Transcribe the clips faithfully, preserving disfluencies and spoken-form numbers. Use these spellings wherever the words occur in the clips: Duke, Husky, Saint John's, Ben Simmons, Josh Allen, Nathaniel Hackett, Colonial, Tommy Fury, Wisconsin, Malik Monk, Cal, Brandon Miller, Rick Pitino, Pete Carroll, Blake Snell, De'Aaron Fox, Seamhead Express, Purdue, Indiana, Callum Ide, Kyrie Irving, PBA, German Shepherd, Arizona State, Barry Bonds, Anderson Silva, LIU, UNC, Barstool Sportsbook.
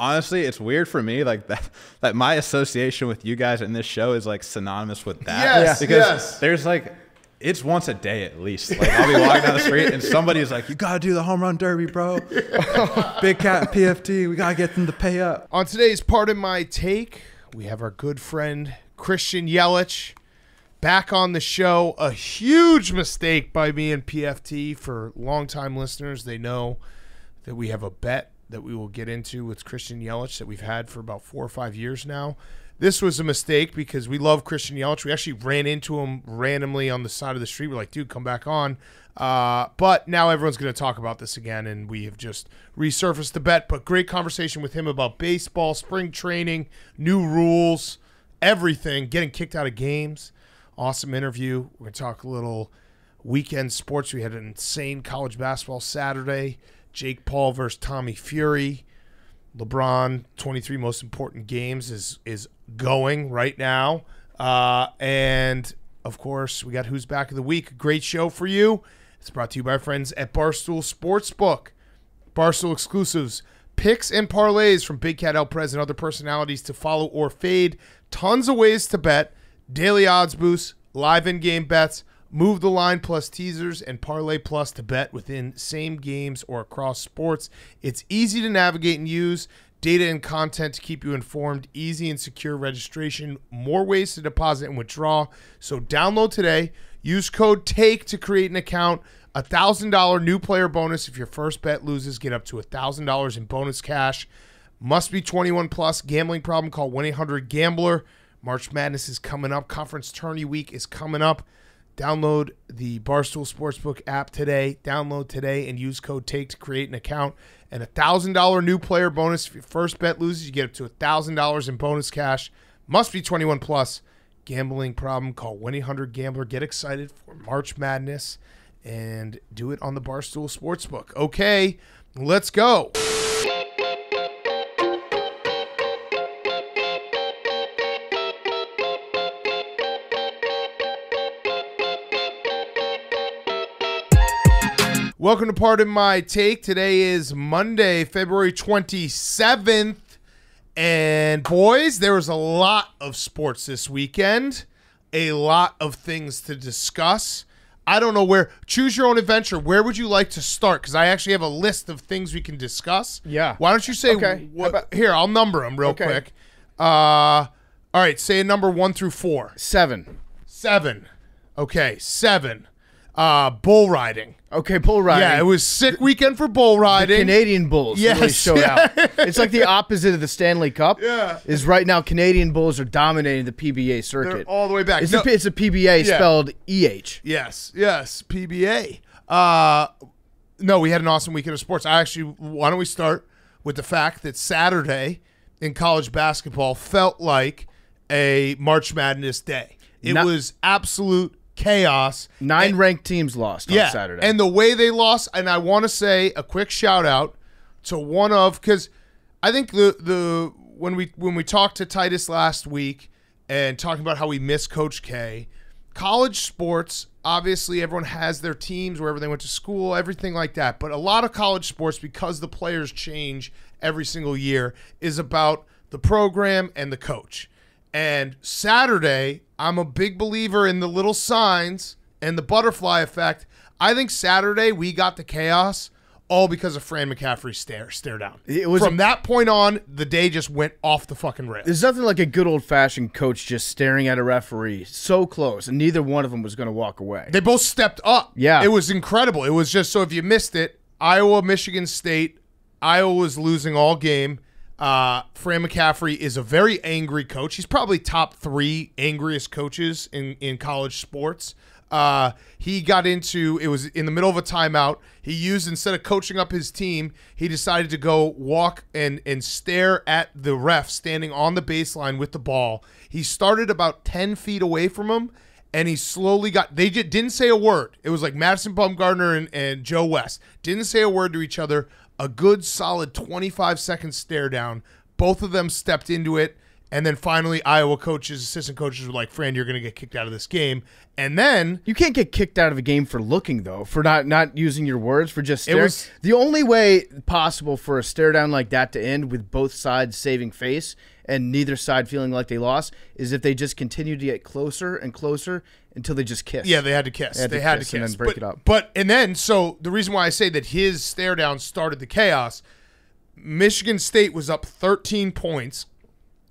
honestly, it's weird for me, like that, that my association with you guys in this show is like synonymous with that. Yes, because yes. there's like, it's once a day at least. Like I'll be walking down the street and somebody's like, you got to do the home run derby, bro. Big Cat and P F T, we got to get them to pay up. On today's Pardon My Take, we have our good friend Christian Yelich back on the show. A huge mistake by me and P F T. For longtime listeners, they know that we have a bet that we will get into with Christian Yelich that we've had for about four or five years now. This was a mistake because we love Christian Yelich. We actually ran into him randomly on the side of the street. We're like, dude, come back on. Uh, but now everyone's going to talk about this again, and we have just resurfaced the bet. But great conversation with him about baseball, spring training, new rules, everything, getting kicked out of games. Awesome interview. We're going to talk a little weekend sports. We had an insane college basketball Saturday. Jake Paul versus Tommy Fury. LeBron, twenty-three most important games is is going right now. Uh, and, of course, we got Who's Back of the Week. Great show for you. It's brought to you by our friends at Barstool Sportsbook. Barstool exclusives, picks and parlays from Big Cat, El Prez, and other personalities to follow or fade. Tons of ways to bet. Daily odds boosts, live in-game bets, move the line plus teasers, and parlay plus to bet within same games or across sports. It's easy to navigate and use. Data and content to keep you informed. Easy and secure registration. More ways to deposit and withdraw. So download today. Use code TAKE to create an account. A one thousand dollar new player bonus if your first bet loses. Get up to one thousand dollars in bonus cash. Must be twenty-one plus. Gambling problem? Call one eight hundred gambler. March Madness is coming up. Conference Tourney Week is coming up. Download the Barstool Sportsbook app today. Download today and use code TAKE to create an account. And a one thousand dollar new player bonus. If your first bet loses, you get up to one thousand dollars in bonus cash. Must be twenty-one plus. Gambling problem? Call one eight hundred gambler. Get excited for March Madness and do it on the Barstool Sportsbook. Okay, let's go. Welcome to Pardon My Take. Today is Monday, February twenty-seventh, and boys, there was a lot of sports this weekend, a lot of things to discuss. I don't know where, choose your own adventure. Where would you like to start? Because I actually have a list of things we can discuss. Yeah. Why don't you say, okay. what, about, here, I'll number them real okay. quick. Uh, all right, say a number one through four. Seven. Seven. Okay, seven. Uh, bull riding. Okay, bull riding. Yeah, it was sick weekend for bull riding. The Canadian bulls yes. really showed out. It's like the opposite of the Stanley Cup. Yeah, is right now Canadian bulls are dominating the P B A circuit. They're all the way back. It's, no. a, it's a P B A yeah. spelled E H. Yes, yes, P B A. Uh, no, we had an awesome weekend of sports. I actually, why don't we start with the fact that Saturday in college basketball felt like a March Madness day. It Not was absolute chaos. Nine and, ranked teams lost yeah, on Saturday. And the way they lost, and I want to say a quick shout out to one of, because I think the the when we when we talked to Titus last week and talking about how we miss Coach K, college sports, obviously everyone has their teams wherever they went to school, everything like that. But a lot of college sports, because the players change every single year, is about the program and the coach. And Saturday, I'm a big believer in the little signs and the butterfly effect. I think Saturday we got the chaos all because of Fran McCaffrey's stare, stare down. It was From a, that point on, the day just went off the fucking rails. There's nothing like a good old-fashioned coach just staring at a referee so close, and neither one of them was going to walk away. They both stepped up. Yeah. It was incredible. It was just, so if you missed it, Iowa, Michigan State, Iowa was losing all game. Uh, Fran McCaffrey is a very angry coach. He's probably top three angriest coaches in, in college sports. Uh, he got into, it was in the middle of a timeout. He used, instead of coaching up his team, he decided to go walk and, and stare at the ref standing on the baseline with the ball. He started about ten feet away from him, and he slowly got, they just didn't say a word. It was like Madison Bumgarner and, and Joe West. Didn't say a word to each other. A good, solid twenty-five second stare down. Both of them stepped into it, And then finally, Iowa coaches, assistant coaches were like, "Fran, you're going to get kicked out of this game." And then you can't get kicked out of a game for looking, though, for not not using your words, for just staring. It was the only way possible for a stare down like that to end with both sides saving face and neither side feeling like they lost is if they just continued to get closer and closer until they just kissed. Yeah, they had to kiss. They had, they to, had kiss to kiss and then break but, it up. But and then so the reason why I say that his stare down started the chaos. Michigan State was up thirteen points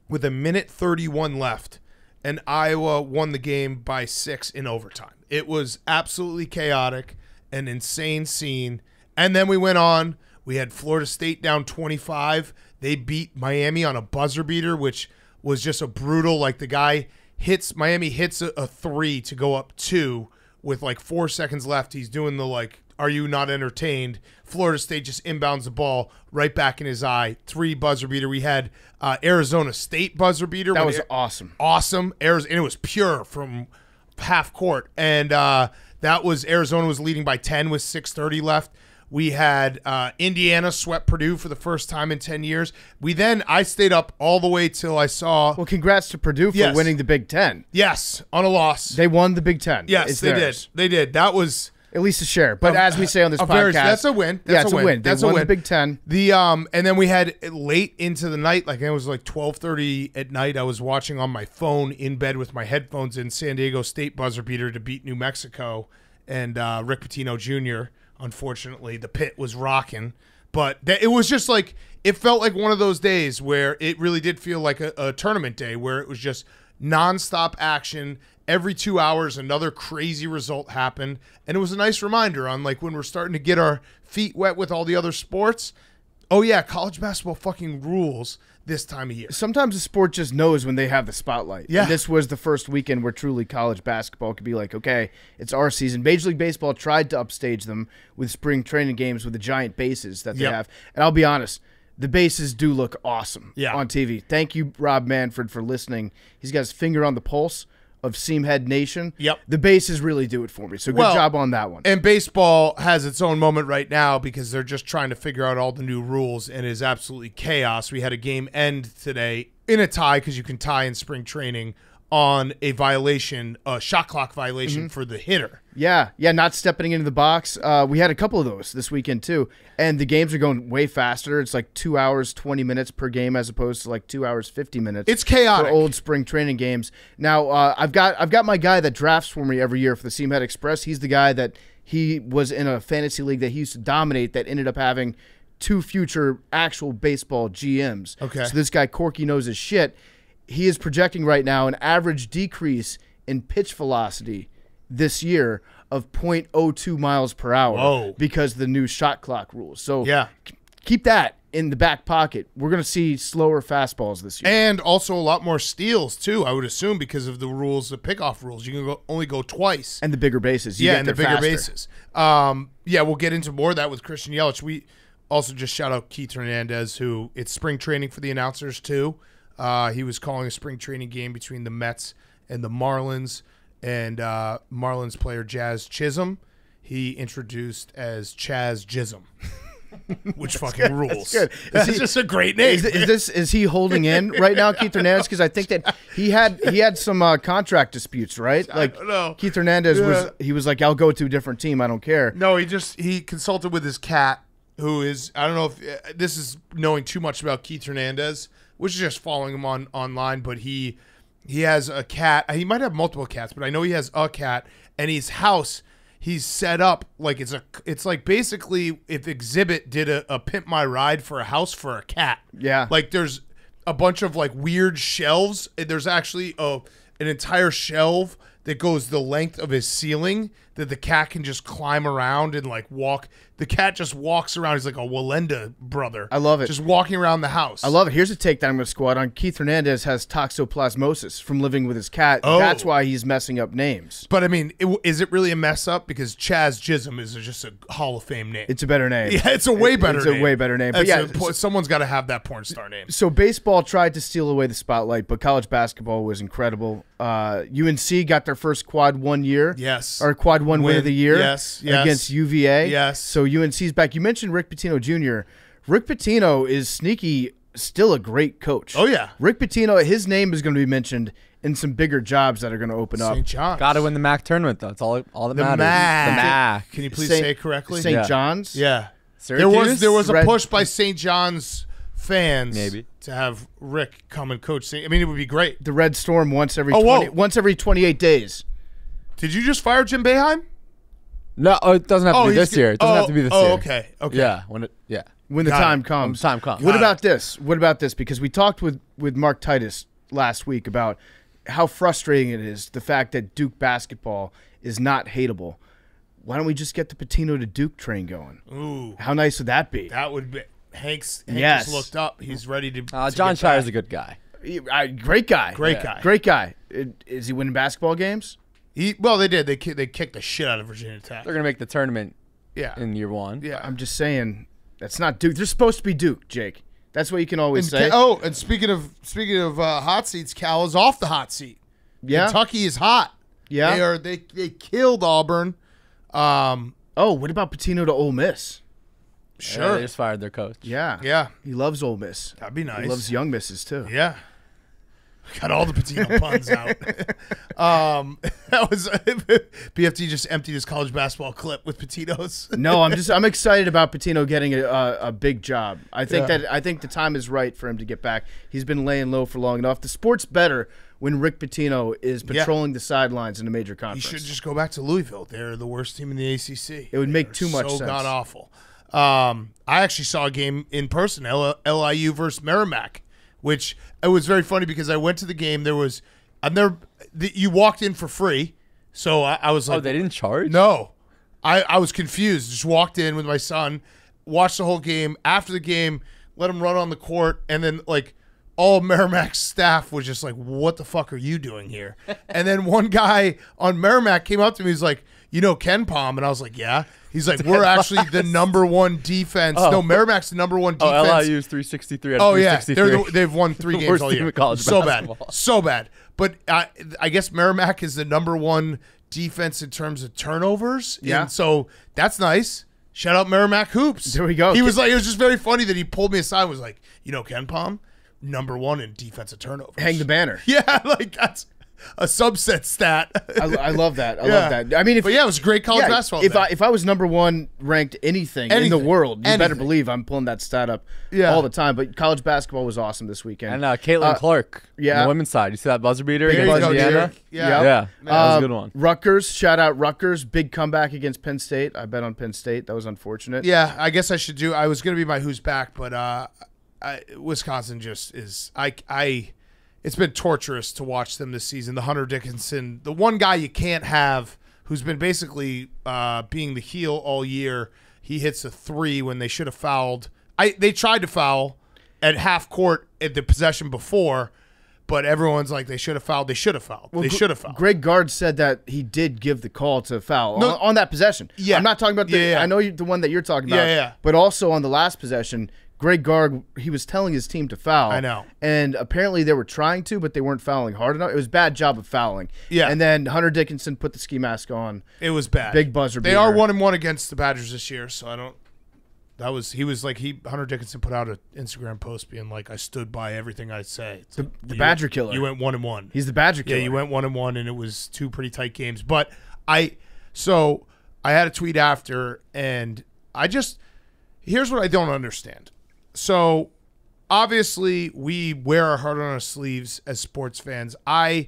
with a minute thirty-one left, and Iowa won the game by six in overtime. It was absolutely chaotic, an insane scene. And then we went on. We had Florida State down twenty-five. They beat Miami on a buzzer beater, which was just a brutal, like the guy hits, Miami hits a, a three to go up two with like four seconds left. He's doing the like, are you not entertained? Florida State just inbounds the ball right back in his eye. Three buzzer beater. We had uh, Arizona State buzzer beater. That was awesome. Awesome. Arizona, and it was pure from half court. And uh, that was Arizona was leading by ten with six thirty left. We had uh, Indiana swept Purdue for the first time in ten years. We then, I stayed up all the way till I saw. Well, congrats to Purdue for yes. winning the Big Ten. Yes, on a loss. They won the Big Ten. Yes, it's they theirs. did. They did. That was. At least a share, but uh, as we say on this podcast, very, that's a win. That's yeah, it's a win. A win. That's they won a win. The Big Ten. The um, and then we had late into the night, like it was like twelve thirty at night. I was watching on my phone in bed with my headphones in. San Diego State buzzer beater to beat New Mexico, and uh, Rick Pitino Junior Unfortunately, the pit was rocking, but that, it was just like it felt like one of those days where it really did feel like a, a tournament day, where it was just nonstop action. Every two hours, another crazy result happened, and it was a nice reminder on like when we're starting to get our feet wet with all the other sports. Oh yeah, college basketball fucking rules this time of year. Sometimes the sport just knows when they have the spotlight. Yeah, and this was the first weekend where truly college basketball could be like, okay, it's our season. Major League Baseball tried to upstage them with spring training games with the giant bases that they yep. have, and I'll be honest. The bases do look awesome yeah. on T V. Thank you, Rob Manfred, for listening. He's got his finger on the pulse of Seamhead Nation. Yep. The bases really do it for me, so good well, job on that one. And baseball has its own moment right now because they're just trying to figure out all the new rules, and it is absolutely chaos. We had a game end today in a tie because you can tie in spring training on a violation, a shot clock violation mm-hmm. for the hitter. Yeah, yeah, not stepping into the box. Uh, we had a couple of those this weekend too, and the games are going way faster. It's like two hours, twenty minutes per game, as opposed to like two hours, fifty minutes. It's chaotic for old spring training games. Now, uh, I've got I've got my guy that drafts for me every year for the Seamhead Express. He's the guy that he was in a fantasy league that he used to dominate that ended up having two future actual baseball G Ms. Okay, so this guy Corky knows his shit. He is projecting right now an average decrease in pitch velocity this year of zero point zero two miles per hour Whoa. because of the new shot clock rules. So yeah. keep that in the back pocket. We're going to see slower fastballs this year. And also a lot more steals, too, I would assume, because of the rules, the pickoff rules. You can go, only go twice. And the bigger bases. You yeah, get and the bigger faster. bases. Um, yeah, we'll get into more of that with Christian Yelich. We also just shout out Keith Hernandez, who it's spring training for the announcers, too. Uh, he was calling a spring training game between the Mets and the Marlins, and uh, Marlins player Chaz Jism, he introduced as Chaz Jism, which fucking good. rules. That's, good. That's he, just a great name. Is, is this is he holding in right now, Keith Hernandez? Because I think that he had he had some uh, contract disputes, right? Like I don't know. Keith Hernandez yeah. was he was like, I'll go to a different team. I don't care. No, he just he consulted with his cat, who is I don't know if uh, this is knowing too much about Keith Hernandez. Which is just following him on online, but he he has a cat. He might have multiple cats, but I know he has a cat. And his house, he's set up like it's a it's like basically if Exhibit did a, a Pimp My Ride for a house for a cat. Yeah, like there's a bunch of like weird shelves. There's actually a an entire shelf that goes the length of his ceiling that the cat can just climb around and like walk. The cat just walks around. He's like a Walenda brother. I love it. Just walking around the house. I love it. Here's a take that I'm going to squat on. Keith Hernandez has toxoplasmosis from living with his cat. Oh. That's why he's messing up names. But I mean, it, is it really a mess up? Because Chaz Jism is just a Hall of Fame name. It's a better name. Yeah, it's a way it, better it's name. It's a way better name. But yeah, a, someone's got to have that porn star name. So baseball tried to steal away the spotlight, but college basketball was incredible. Uh, U N C got their first quad one year. Yes. Or quad one win, win of the year. Yes, yes. Against U V A. Yes. So U N C's back. You mentioned Rick Pitino Junior Rick Pitino is sneaky still a great coach. Oh, yeah. Rick Pitino, his name is going to be mentioned in some bigger jobs that are going to open Saint up. Saint John's. Got to win the MAC tournament, though. That's all, all that the matters. Mac. The MAC. Can you please Saint, say it correctly? Saint Yeah. John's? Yeah. Syracuse? There was, there was a push by Saint John's fans maybe to have Rick come and coach. I mean, it would be great. The Red Storm once every oh, twenty, once every twenty-eight days. Did you just fire Jim Boeheim? No, oh, it doesn't have to oh, be this year. It doesn't oh, have to be this oh, year. Oh, okay, okay. Yeah, when it, yeah, when the Got time it. comes. When the time comes. Got what about it. this? What about this? Because we talked with with Mark Titus last week about how frustrating it is the fact that Duke basketball is not hateable. Why don't we just get the Pitino to Duke train going? Ooh, how nice would that be? That would be. Hank's Hank yes. just looked up. He's ready to. Uh, to John Shire's a good guy. He, I, great guy. Great yeah. guy. Great guy. It, is he winning basketball games? He, well, they did. They they kicked the shit out of Virginia Tech. They're gonna make the tournament. Yeah. In year one. Yeah. I'm just saying that's not Duke. They're supposed to be Duke, Jake. That's what you can always and, say. Oh, and speaking of speaking of uh, hot seats, Cal is off the hot seat. Yeah. Kentucky is hot. Yeah. They are. They they killed Auburn. Um. Oh, what about Pitino to Ole Miss? Sure. Yeah, they just fired their coach. Yeah. Yeah. He loves Ole Miss. That'd be nice. He loves young misses, too. Yeah. Got all the Pitino puns out. Um, that was B F T just emptied his college basketball clip with Pitino's. No, I'm just I'm excited about Pitino getting a, a, a big job. I think yeah. that I think the time is right for him to get back. He's been laying low for long enough. The sport's better when Rick Pitino is patrolling yeah. the sidelines in a major conference. He should just go back to Louisville. They're the worst team in the A C C. It would make They're too much so sense. So god awful. Um, I actually saw a game in person, L I U versus Merrimack, which it was very funny because I went to the game. There was, I've never, the, you walked in for free, so I, I was like, oh, they didn't charge? No, I, I was confused. Just walked in with my son, watched the whole game. After the game, let him run on the court, and then like all Merrimack's staff was just like, "What the fuck are you doing here?" And then one guy on Merrimack came up to me. He's like, "You know Ken Pom?" And I was like, "Yeah." He's like, we're actually the number one defense. Oh. No, Merrimack's the number one defense. Oh, L I U's three sixty-three out of three sixty-three. Oh, yeah. The, they've won three games all year. So basketball. bad. So bad. But I, I guess Merrimack is the number one defense in terms of turnovers. Yeah. And so that's nice. Shout out Merrimack Hoops. There we go. He was like, it was just very funny that he pulled me aside and was like, you know, Ken Pom, number one in defensive turnovers. Hang the banner. Yeah, like that's a subset stat. I, I love that. I yeah. love that. I mean, if, but yeah, it was great college yeah, basketball. If I, if I was number one ranked anything, anything in the world, you anything. better believe I'm pulling that stat up yeah. all the time. But college basketball was awesome this weekend. And uh, Caitlin uh, Clark yeah. on the women's side. You see that buzzer beater Big against Indiana? Yeah. yeah. yeah. Man, that was a good one. Um, Rutgers, shout out Rutgers. Big comeback against Penn State. I bet on Penn State. That was unfortunate. Yeah, I guess I should do. I was going to be my who's back, but uh, I, Wisconsin just is – I I – it's been torturous to watch them this season. The Hunter Dickinson, the one guy you can't have who's been basically uh, being the heel all year, he hits a three when they should have fouled. I They tried to foul at half court at the possession before, but everyone's like, they should have fouled, they should have fouled, well, they should have fouled. Greg Gard said that he did give the call to foul no, on, on that possession. Yeah, I'm not talking about the yeah, yeah. – I know you, the one that you're talking about, yeah, yeah. but also on the last possession – Greg Gard, he was telling his team to foul. I know. And apparently they were trying to, but they weren't fouling hard enough. It was a bad job of fouling. Yeah. And then Hunter Dickinson put the ski mask on. It was bad. Big buzzer beater. They are one and one against the Badgers this year, so I don't – that was – he was like – he Hunter Dickinson put out an Instagram post being like, I stood by everything I say. It's the like, the you, Badger killer. You went one and one. He's the Badger killer. Yeah, you went one and one, and it was two pretty tight games. But I – so I had a tweet after, and I just – here's what I don't understand. So, obviously, we wear our heart on our sleeves as sports fans. I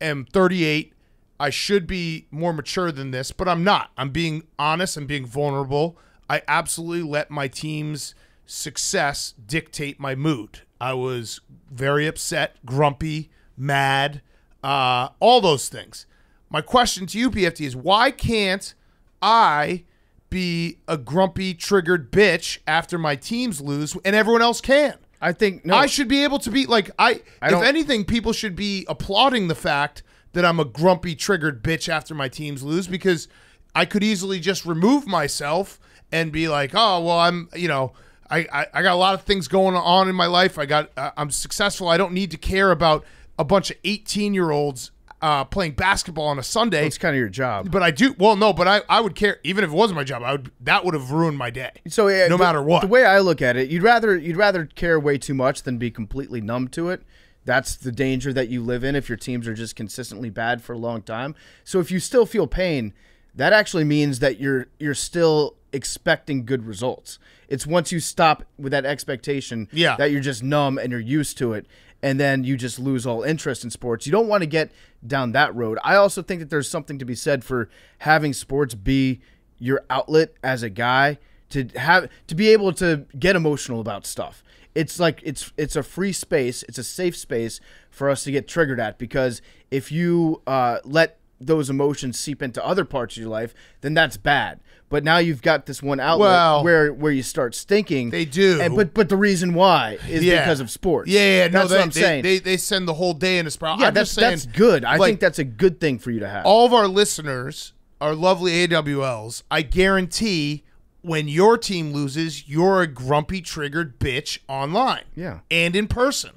am thirty-eight. I should be more mature than this, but I'm not. I'm being honest. I'm being vulnerable. I absolutely let my team's success dictate my mood. I was very upset, grumpy, mad, uh, all those things. My question to you, P F T, is why can't I be a grumpy, triggered bitch after my teams lose, and everyone else can? I think no. I should be able to be like I. I if anything, people should be applauding the fact that I'm a grumpy, triggered bitch after my teams lose, because I could easily just remove myself and be like, oh well, I'm you know, I I, I got a lot of things going on in my life. I got uh, I'm successful. I don't need to care about a bunch of eighteen year olds uh, playing basketball on a Sunday. Well, it's kind of your job. But I do. Well, no, but I, I would care. Even if it wasn't my job, I would. That would have ruined my day. So uh, no the, matter what. The way I look at it, you'd rather you'd rather care way too much than be completely numb to it. That's the danger that you live in if your teams are just consistently bad for a long time. So if you still feel pain, that actually means that you're you're still expecting good results. It's once you stop with that expectation yeah. that you're just numb and you're used to it, and then you just lose all interest in sports. You don't want to get down that road. I also think that there's something to be said for having sports be your outlet as a guy to have to be able to get emotional about stuff. It's like it's it's a free space. It's a safe space for us to get triggered at, because if you uh, let those emotions seep into other parts of your life, then that's bad. But now you've got this one outlet well, where where you start stinking. They do, and, but but the reason why is yeah. because of sports. Yeah, yeah, that's no, they, what I'm they, saying. They they send the whole day in a spiral. Yeah, I'm that's just saying, that's good. I like, think that's a good thing for you to have. All of our listeners are lovely A W Ls. I guarantee. When your team loses, you're a grumpy, triggered bitch online, yeah, and in person.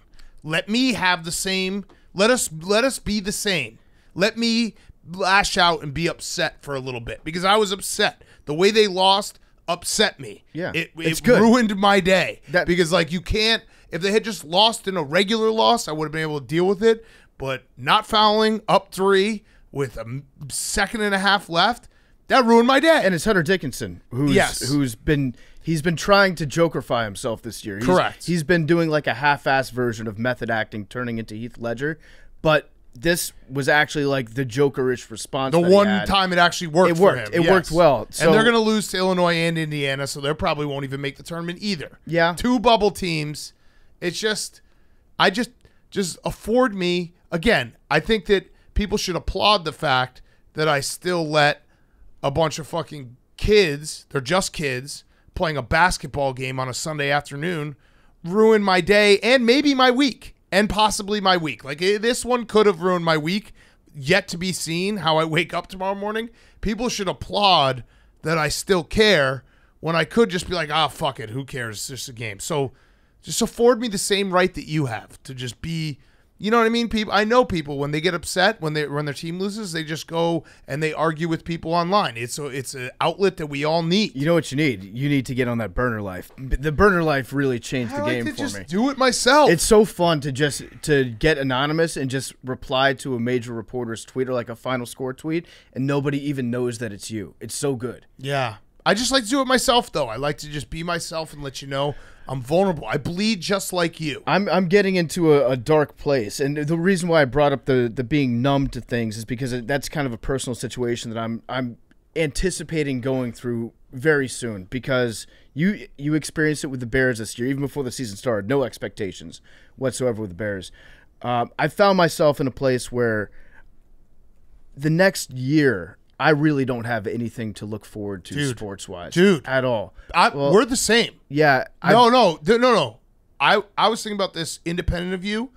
Let me have the same. Let us let us be the same. Let me lash out and be upset for a little bit, because I was upset. The way they lost upset me. Yeah, it, it ruined my day that, because like you can't. If they had just lost in a regular loss, I would have been able to deal with it. But not fouling, up three with a second and a half left. That ruined my day. And it's Hunter Dickinson, who's yes. who's been he's been trying to jokerify himself this year. He's, Correct. He's been doing like a half-assed version of method acting, turning into Heath Ledger, but this was actually like the jokerish response. The one time it actually worked. It worked. For him. It yes. worked well. So, and they're going to lose to Illinois and Indiana, so they probably won't even make the tournament either. Yeah, two bubble teams. It's just, I just just afford me again. I think that people should applaud the fact that I still let. A bunch of fucking kids, they're just kids, playing a basketball game on a Sunday afternoon, ruin my day and maybe my week and possibly my week. Like this one could have ruined my week, yet to be seen how I wake up tomorrow morning. People should applaud that I still care when I could just be like, ah, fuck it, who cares? It's just a game. So just afford me the same right that you have to just be. You know what I mean? People, I know people when they get upset when they when their team loses, they just go and they argue with people online. It's a, it's an outlet that we all need. You know what you need? You need to get on that burner life. The burner life really changed the game for me. I like to just do it myself. It's so fun to just to get anonymous and just reply to a major reporter's tweet or like a final score tweet, and nobody even knows that it's you. It's so good. Yeah, I just like to do it myself though. I like to just be myself and let you know. I'm vulnerable. I bleed just like you. I'm I'm getting into a, a dark place, and the reason why I brought up the the being numb to things is because that's kind of a personal situation that I'm I'm anticipating going through very soon. Because you you experienced it with the Bears this year, even before the season started. No expectations whatsoever with the Bears. Um, I found myself in a place where the next year. I really don't have anything to look forward to sports-wise, dude, at all. I, well, we're the same. Yeah. No, I've, no, no, no. I, I was thinking about this independent of you.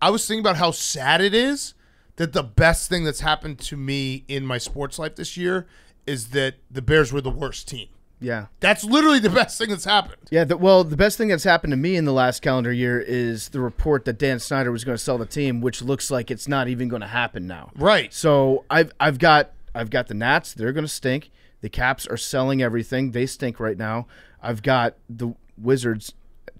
I was thinking about how sad it is that the best thing that's happened to me in my sports life this year is that the Bears were the worst team. Yeah. That's literally the best thing that's happened. Yeah, the, well, the best thing that's happened to me in the last calendar year is the report that Dan Snyder was going to sell the team, which looks like it's not even going to happen now. Right. So I've I've got I've got the Nats, they're going to stink. The Caps are selling everything. They stink right now. I've got the Wizards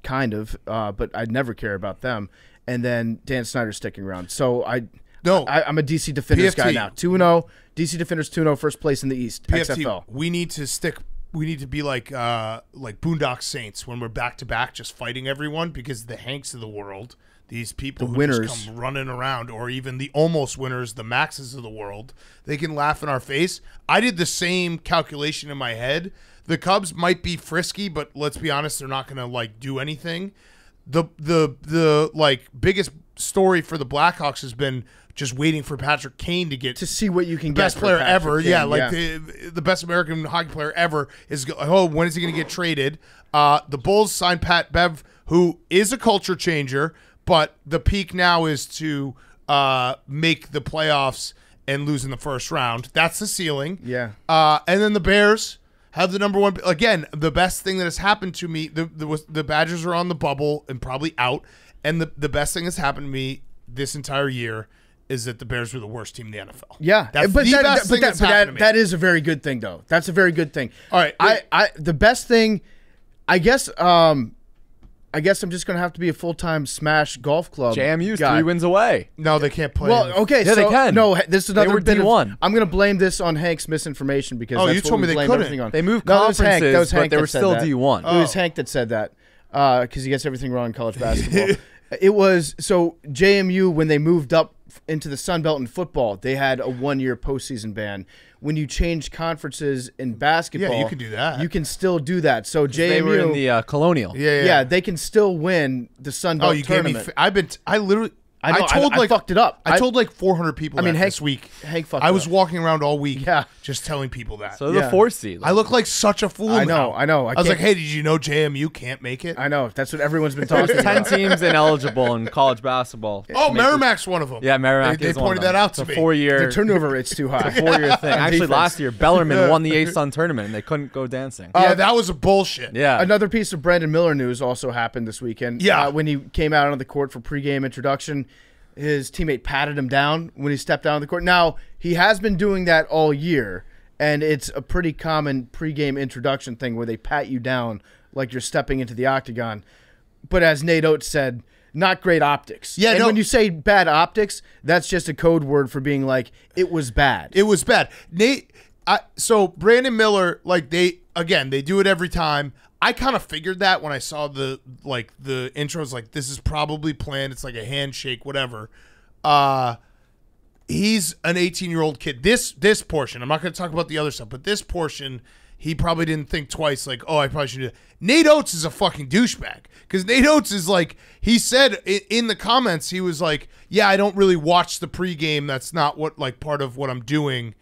kind of, uh, but I'd never care about them. And then Dan Snyder's sticking around. So I No, I, I'm a D C Defenders P F T. Guy now. two and oh, D C Defenders two and oh, first place in the East, P F T, X F L. We need to stick We need to be like uh, like Boondock Saints when we're back-to-back just fighting everyone, because the Hanks of the world, these people the who winners. Just come running around, or even the almost winners, the Maxes of the world, they can laugh in our face. I did the same calculation in my head. The Cubs might be frisky, but let's be honest, they're not going to like do anything. The the the like biggest story for the Blackhawks has been just waiting for Patrick Kane to get to see what you can best get. Best player Patrick ever. Kane, yeah, like yeah. The, the best American hockey player ever is, oh, when is he going to get traded? Uh, the Bulls signed Pat Bev, who is a culture changer, but the peak now is to uh, make the playoffs and lose in the first round. That's the ceiling. Yeah. Uh, and then the Bears have the number one. Again, the best thing that has happened to me, the, the, the Badgers are on the bubble and probably out, and the, the best thing that's happened to me this entire year is that the Bears were the worst team in the N F L. Yeah, that's but the that, best that, thing that, that's but that, that is a very good thing, though. That's a very good thing. All right, I, I the best thing, I guess. Um, I guess I'm just going to have to be a full-time Smash Golf Club J M U's guy. Three wins away. No, they can't play. Well, okay, yeah, so, they can. No, this is another bit of, I'm going to blame this on Hank's misinformation because oh, that's you told what me they couldn't. On. They moved no, conferences, Hank, that was Hank but they were still that. D one. Oh. It was Hank that said that because uh, he gets everything wrong in college basketball. It was so J M U when they moved up into the Sun Belt in football, they had a one-year postseason ban. When you change conferences in basketball, yeah, you can do that. You can still do that. So J M U, they were in the uh, Colonial, yeah, yeah, yeah, they can still win the Sun Belt oh, you tournament. Gave me f I've been, t I literally, I, know, I told I, like I fucked it up. I, I told like four hundred people. I mean, Hank, this week, Hank fucked. I was up. walking around all week, yeah, just telling people that. So yeah. the fourth seed. I look like such a fool. I know, now. I know. I, I was like, hey, did you know J M U can't make it? I know. That's what everyone's been talking about. Ten teams ineligible in college basketball. Oh, Merrimack's it. one of them. Yeah, Merrimack. They, they is pointed one that out to me. Four year. Their turnover rate's too high. Four year thing. Actually, defense. last year Bellarmine won the A-Sun tournament and they couldn't go dancing. Uh, yeah, that was a bullshit. Yeah. Another piece of Brandon Miller news also happened this weekend. Yeah, when he came out on the court for pregame introduction. His teammate patted him down when he stepped down on the court. Now, he has been doing that all year, and it's a pretty common pregame introduction thing where they pat you down like you're stepping into the octagon. But as Nate Oates said, not great optics. Yeah, and no, when you say bad optics, that's just a code word for being like, it was bad. It was bad. Nate, I, so Brandon Miller, like they, again, they do it every time. I kind of figured that when I saw the like the intros, like this is probably planned. It's like a handshake, whatever. Uh, he's an eighteen-year-old kid. This this portion, I'm not going to talk about the other stuff, but this portion, he probably didn't think twice. Like, oh, I probably should do that. Nate Oates is a fucking douchebag because Nate Oates is like he said in the comments. He was like, yeah, I don't really watch the pregame. That's not what like part of what I'm doing.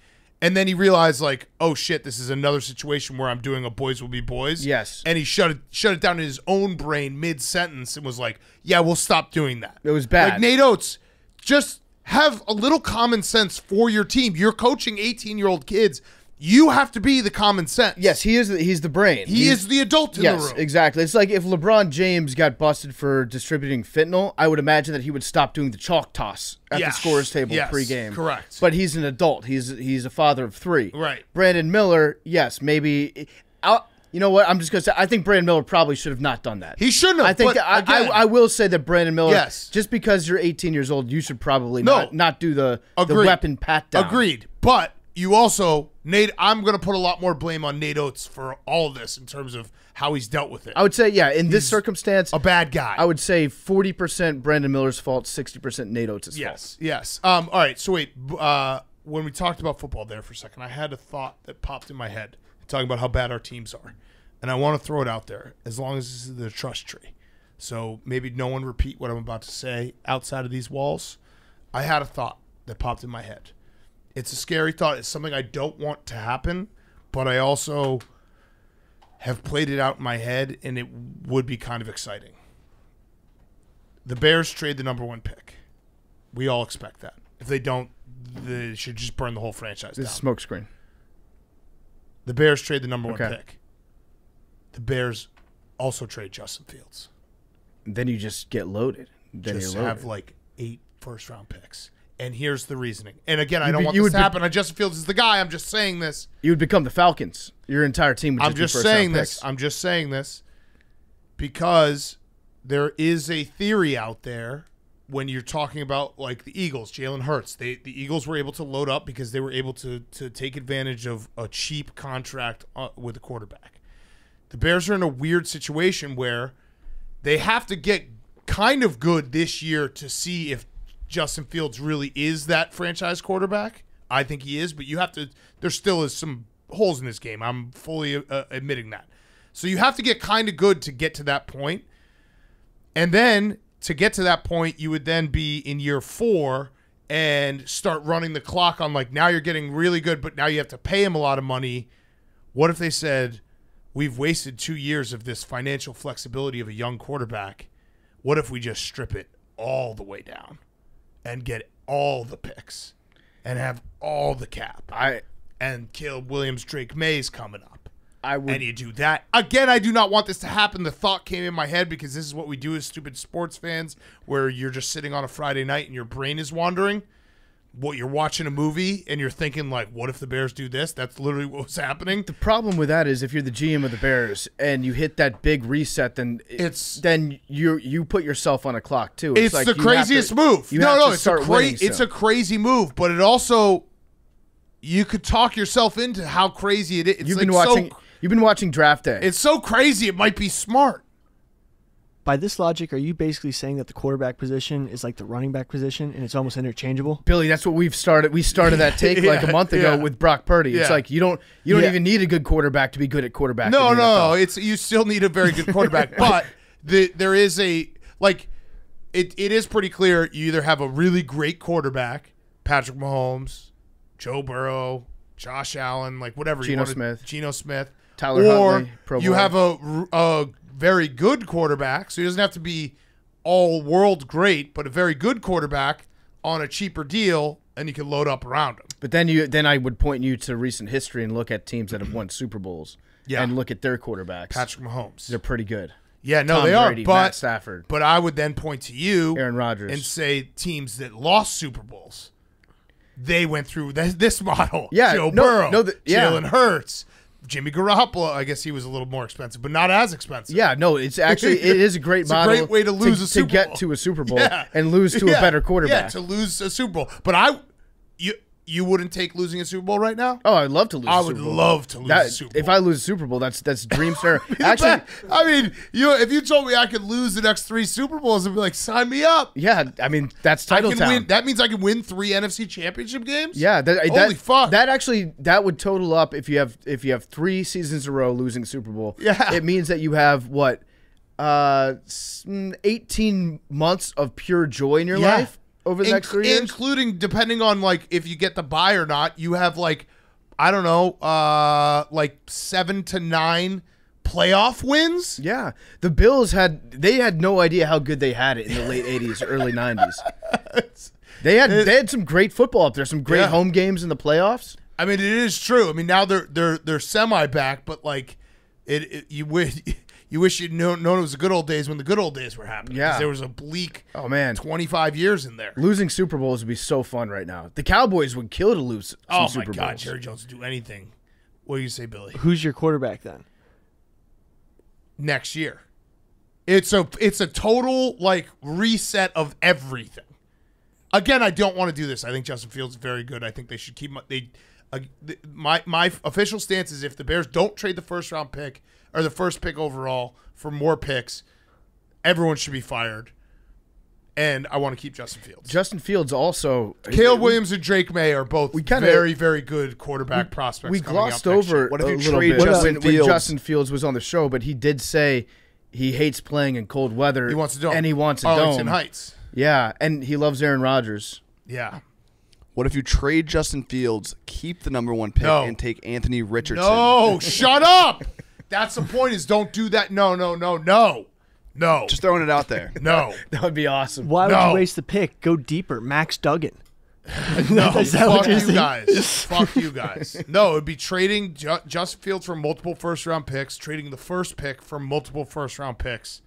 And then he realized, like, oh, shit, this is another situation where I'm doing a boys will be boys. Yes. And he shut it, shut it down in his own brain mid-sentence and was like, yeah, we'll stop doing that. It was bad. Like, Nate Oates, just have a little common sense for your team. You're coaching eighteen-year-old kids. You have to be the common sense. Yes, he is. The, he's the brain. He he's, is the adult in yes, the room. Yes, exactly. It's like if LeBron James got busted for distributing fentanyl, I would imagine that he would stop doing the chalk toss at yes. the scorer's table yes. pregame. Correct. But he's an adult. He's he's a father of three. Right. Brandon Miller. Yes, maybe. I'll, you know what? I'm just gonna say. I think Brandon Miller probably should have not done that. He shouldn't have. I think. I, again, I I will say that Brandon Miller. Yes. Just because you're eighteen years old, you should probably no. not not do the Agreed. the weapon pat down. Agreed. But you also, Nate, I'm going to put a lot more blame on Nate Oates for all of this in terms of how he's dealt with it. I would say, yeah, in he's this circumstance, a bad guy. I would say forty percent Brandon Miller's fault, sixty percent Nate Oates' yes, fault. Yes, yes. Um, all right, so wait, uh, when we talked about football there for a second, I had a thought that popped in my head talking about how bad our teams are, and I want to throw it out there as long as this is the trust tree. So maybe no one repeat what I'm about to say outside of these walls. I had a thought that popped in my head. It's a scary thought. It's something I don't want to happen, but I also have played it out in my head, and it would be kind of exciting. The Bears trade the number one pick. We all expect that. If they don't, they should just burn the whole franchise down. This is smokescreen. The Bears trade the number okay. one pick. The Bears also trade Justin Fields. Then you just get loaded. Then just you're loaded. have like eight first-round picks. And here's the reasoning. And again, I don't want this to happen. I Justin Fields is the guy. I'm just saying this. You would become the Falcons. Your entire team would just be first round picks. I'm just saying this. I'm just saying this because there is a theory out there when you're talking about like the Eagles, Jalen Hurts. They the Eagles were able to load up because they were able to to take advantage of a cheap contract with a quarterback. The Bears are in a weird situation where they have to get kind of good this year to see if Justin Fields really is that franchise quarterback. I think he is, but you have to, there still is some holes in this game. I'm fully uh, admitting that. So you have to get kind of good to get to that point. And then to get to that point, you would then be in year four and start running the clock on like, now you're getting really good, but now you have to pay him a lot of money. What if they said, we've wasted two years of this financial flexibility of a young quarterback. What if we just strip it all the way down and get all the picks and have all the cap I and Caleb Williams, Drake Mays coming up? I would, and you do that. Again, I do not want this to happen. The thought came in my head because this is what we do as stupid sports fans where you're just sitting on a Friday night and your brain is wandering. what you're watching a movie and you're thinking like, what if the Bears do this? That's literally what was happening. The problem with that is if you're the G M of the Bears and you hit that big reset, then it's then you you put yourself on a clock too. It's, it's like the craziest to, move. No, no, it's a crazy it's so. a crazy move, but it also you could talk yourself into how crazy it is. It's you've like been watching so, you've been watching Draft Day. It's so crazy it might be smart. By this logic, are you basically saying that the quarterback position is like the running back position and it's almost interchangeable? Billy, that's what we've started. We started that take yeah, like a month ago yeah. with Brock Purdy. Yeah. It's like you don't you don't yeah. even need a good quarterback to be good at quarterback. No, no, it's you still need a very good quarterback, but the, there is a like it it is pretty clear you either have a really great quarterback, Patrick Mahomes, Joe Burrow, Josh Allen, like whatever Geno you want Smith, Geno Smith, Tyler or Huntley, Pro you Bowl. have a, a very good quarterback, so he doesn't have to be all-world great, but a very good quarterback on a cheaper deal, and you can load up around him. But then you, then I would point you to recent history and look at teams that have won Super Bowls yeah. and look at their quarterbacks. Patrick Mahomes. They're pretty good. Yeah, no, Tom they Brady, are. But, Matt Stafford. But I would then point to you, Aaron Rodgers, and say teams that lost Super Bowls, they went through th this model. Yeah, Joe no, Burrow, no, the, yeah. Jalen Hurts. Jimmy Garoppolo, I guess he was a little more expensive, but not as expensive. Yeah, no, it's actually it is a great it's model. It's a great way to lose to, a Super to get Bowl. to a Super Bowl yeah. and lose to yeah. a better quarterback. Yeah, to lose a Super Bowl. But I, you, you wouldn't take losing a Super Bowl right now? Oh, I'd love to lose. I a Super would Bowl. love to lose that, a Super Bowl. If I lose a Super Bowl, that's that's dream scenario. Actually, I mean, you if you told me I could lose the next three Super Bowls, I'd be like, sign me up. Yeah, I mean that's title town. Win, that means I can win three N F C Championship games. Yeah, that, holy that, fuck. That actually that would total up if you have if you have three seasons in a row losing Super Bowl. Yeah, it means that you have what, uh, eighteen months of pure joy in your yeah. life. Over the In next three years? Including, depending on, like, if you get the buy or not, you have, like, I don't know, uh, like seven to nine playoff wins? Yeah. The Bills had, they had no idea how good they had it in the late eighties, early nineties. They had it, they had some great football up there, some great yeah. home games in the playoffs. I mean, it is true. I mean, now they're they're they're semi-back, but, like, it, it you would... You wish you'd known, known it was the good old days when the good old days were happening. Yeah. Because there was a bleak oh, man. twenty-five years in there. Losing Super Bowls would be so fun right now. The Cowboys would kill to lose some oh, Super Bowls. Oh, my God. Jerry Jones would do anything. What do you say, Billy? Who's your quarterback then? Next year. It's a, it's a total, like, reset of everything. Again, I don't want to do this. I think Justin Fields is very good. I think they should keep – they uh, my, my official stance is if the Bears don't trade the first-round pick – or the first pick overall for more picks, everyone should be fired. And I want to keep Justin Fields. Justin Fields also. Caleb Williams and Drake May are both we kinda, very, very good quarterback we, prospects. We glossed over what if a you little bit Justin when, when Justin Fields was on the show, but he did say he hates playing in cold weather. He wants a dome. And he wants a Arlington dome. Heights. Yeah, and he loves Aaron Rodgers. Yeah. What if you trade Justin Fields, keep the number one pick, no. and take Anthony Richardson? No, shut up! That's the point is don't do that. No, no, no, no, no. Just throwing it out there. No. That would be awesome. Why no. would you waste the pick? Go deeper. Max Duggan. No, fuck you guys. Fuck you guys. No, it would be trading Ju Justin Fields for multiple first-round picks, trading the first pick for multiple first-round picks,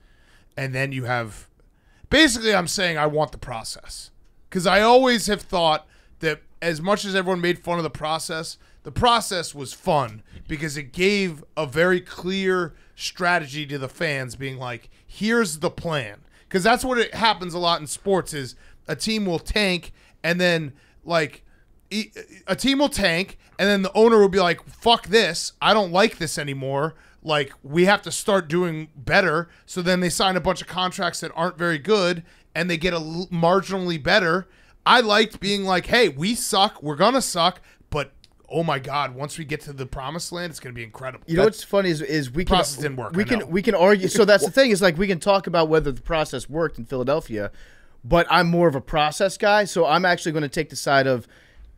and then you have – basically I'm saying I want the process because I always have thought that as much as everyone made fun of the process – the process was fun because it gave a very clear strategy to the fans being like, here's the plan. Because that's what it happens a lot in sports is a team will tank and then like a team will tank and then the owner will be like, fuck this. I don't like this anymore. Like we have to start doing better. So then they sign a bunch of contracts that aren't very good and they get a l- marginally better. I liked being like, hey, we suck. We're going to suck. Oh my God! Once we get to the promised land, it's going to be incredible. You know what's funny is, is we can process didn't work. We can we can argue. So that's the thing is like we can talk about whether the process worked in Philadelphia, but I'm more of a process guy, so I'm actually going to take the side of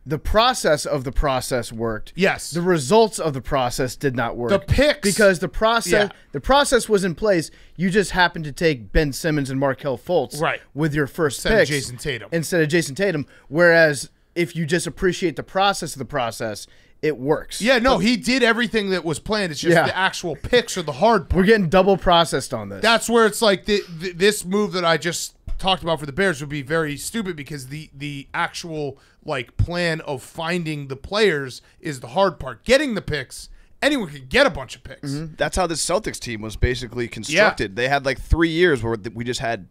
the process of the process worked. Yes. The results of the process did not work. The picks because the process yeah. the process was in place. You just happened to take Ben Simmons and Markelle Fultz right. with your first instead picks of Jason Tatum instead of Jason Tatum, whereas. If you just appreciate the process of the process, it works. Yeah, no, but, he did everything that was planned. It's just yeah. the actual picks are the hard part. We're getting double processed on this. That's where it's like the, the, this move that I just talked about for the Bears would be very stupid, because the the actual like plan of finding the players is the hard part. Getting the picks, anyone could get a bunch of picks. Mm-hmm. That's how the Celtics team was basically constructed. Yeah. They had like three years where we just had,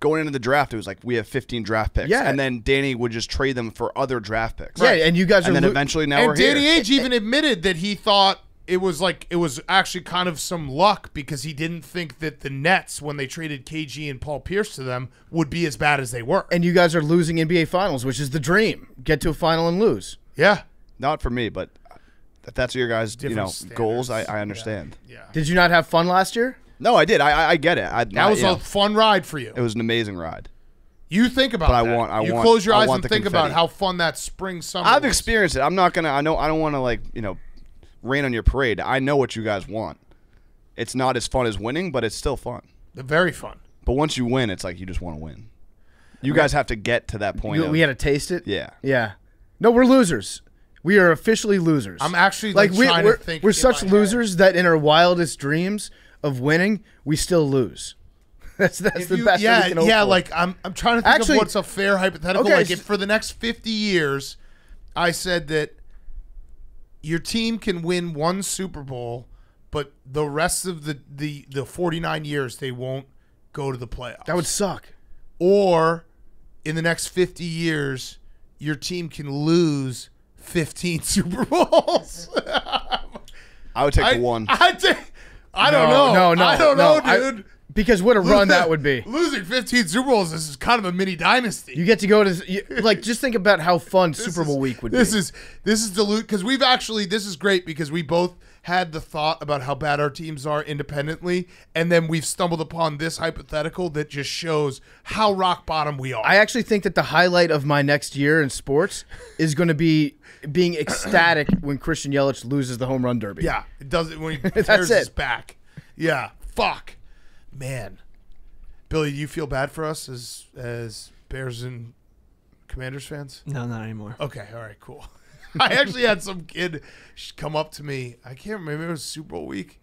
going into the draft, it was like, we have fifteen draft picks. Yeah. And then Danny would just trade them for other draft picks. Right. Yeah, and you guys and are... And then eventually now and we're Danny here. Danny Ainge even admitted that he thought it was like, it was actually kind of some luck, because he didn't think that the Nets, when they traded K G and Paul Pierce to them, would be as bad as they were. And you guys are losing N B A Finals, which is the dream. Get to a final and lose. Yeah. Not for me, but if that's your guys' Different you know standards. goals, I, I understand. Yeah. Yeah. Did you not have fun last year? No, I did. I I get it. I, that I, was a know. fun ride for you. It was an amazing ride. You think about but that. I want. I you want, close your eyes and think confetti. about how fun that spring summer. I've was. experienced it. I'm not gonna. I know. I don't want to like you know, rain on your parade. I know what you guys want. It's not as fun as winning, but it's still fun. They're very fun. But once you win, it's like you just want to win. You I mean, guys have to get to that point. You, of, we had to taste it. Yeah. Yeah. No, we're losers. We are officially losers. I'm actually like, like we, trying we're, to think. We're such losers that in our wildest dreams of winning, we still lose. That's that's if the you, best. Yeah, we can yeah. For. Like I'm, I'm trying to think Actually, of what's a fair hypothetical. Okay, like if for the next fifty years, I said that your team can win one Super Bowl, but the rest of the the the forty-nine years they won't go to the playoffs. That would suck. Or in the next fifty years, your team can lose fifteen Super Bowls. I would take I, the one. I take. I no, don't know. No, no, I don't no, know, dude. I, because what a losing, run that would be. Losing fifteen Super Bowls is kind of a mini dynasty. You get to go to you, like just think about how fun Super Bowl is, week would this be. This is this is dilute because we've actually this is great because we both had the thought about how bad our teams are independently, and then we've stumbled upon this hypothetical that just shows how rock bottom we are. I actually think that the highlight of my next year in sports is going to be being ecstatic when Christian Yelich loses the home run derby. Yeah, it does it when he tears his back. Yeah, fuck, man. Billy, do you feel bad for us as as Bears and Commanders fans? No, not anymore. Okay, all right, cool. I actually had some kid come up to me. I can't remember. It was Super Bowl week.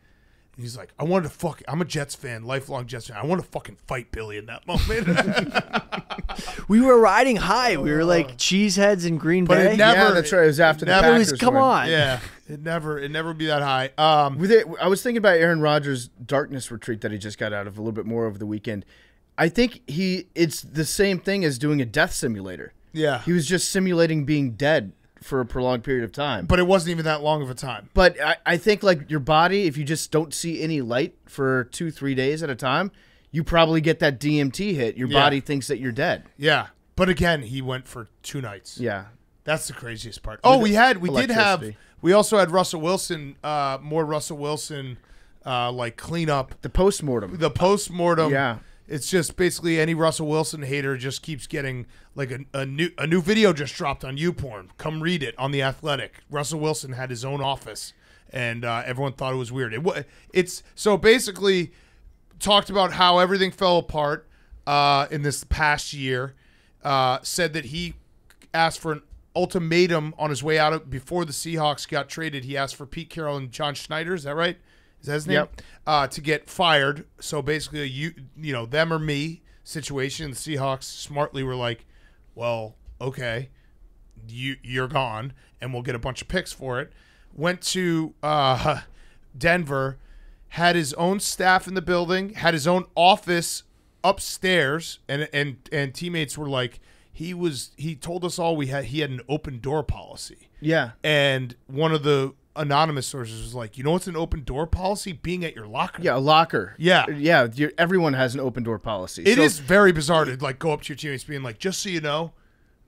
And he's like, I wanted to fuck. I'm a Jets fan, lifelong Jets fan. I want to fucking fight Billy in that moment. We were riding high. We were like cheeseheads in Green but Bay. But it never. Yeah, that's right. It was after the Packers. It was, come win. on. Yeah. It never, it never would be that high. Um, With it, I was thinking about Aaron Rodgers' darkness retreat that he just got out of a little bit more over the weekend. I think he it's the same thing as doing a death simulator. Yeah. He was just simulating being dead for a prolonged period of time. But it wasn't even that long of a time. But I, I think like your body, if you just don't see any light for two, three days at a time, you probably get that D M T hit. Your yeah. body thinks that you're dead. Yeah. But again, he went for two nights. Yeah. That's the craziest part. Oh, we had, we did have, we also had Russell Wilson, uh, more Russell Wilson, uh, like cleanup. The postmortem. The postmortem. Yeah. It's just basically any Russell Wilson hater just keeps getting like a, a new a new video just dropped on YouPorn. Come read it on The Athletic. Russell Wilson had his own office, and uh, everyone thought it was weird. It it's so basically talked about how everything fell apart uh, in this past year. Uh, said that he asked for an ultimatum on his way out of, before the Seahawks got traded. He asked for Pete Carroll and John Schneider. Is that right? Is that his name? Yep. Uh, to get fired. So basically, you you know, them or me situation. The Seahawks smartly were like, well, okay, you, you're gone, and we'll get a bunch of picks for it. Went to uh, Denver, had his own staff in the building, had his own office upstairs, and and and teammates were like, he was he told us all we had he had an open door policy. Yeah. And one of the anonymous sources was like, you know what's an open door policy? Being at your locker. Yeah, a locker. Yeah. Yeah, you're, everyone has an open door policy. It so, is very bizarre to like go up to your teammates being like, just so you know,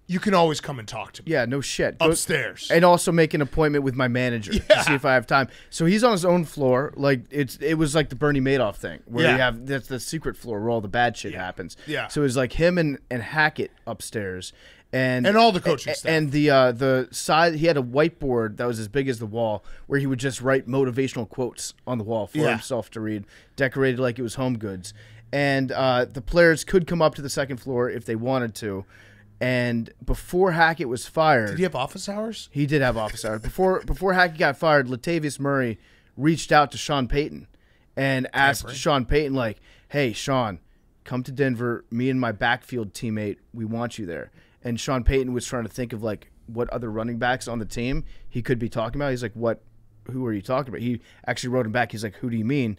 you can always come and talk to me. Yeah, no shit. Upstairs. Go, and also make an appointment with my manager yeah. to see if I have time. So he's on his own floor. Like it's It was like the Bernie Madoff thing where yeah. you have that's the secret floor where all the bad shit yeah. happens. Yeah. So it was like him and, and Hackett upstairs. And, and all the coaching and, stuff. And the uh, the side, he had a whiteboard that was as big as the wall where he would just write motivational quotes on the wall for yeah. himself to read, decorated like it was Home Goods. And uh, the players could come up to the second floor if they wanted to. And before Hackett was fired. Did he have office hours? He did have office hours. Before before Hackett got fired, Latavius Murray reached out to Sean Payton and asked Sean Payton, like, hey, Sean, come to Denver, me and my backfield teammate, we want you there. And Sean Payton was trying to think of, like, what other running backs on the team he could be talking about. He's like, what, who are you talking about? He actually wrote him back. He's like, who do you mean?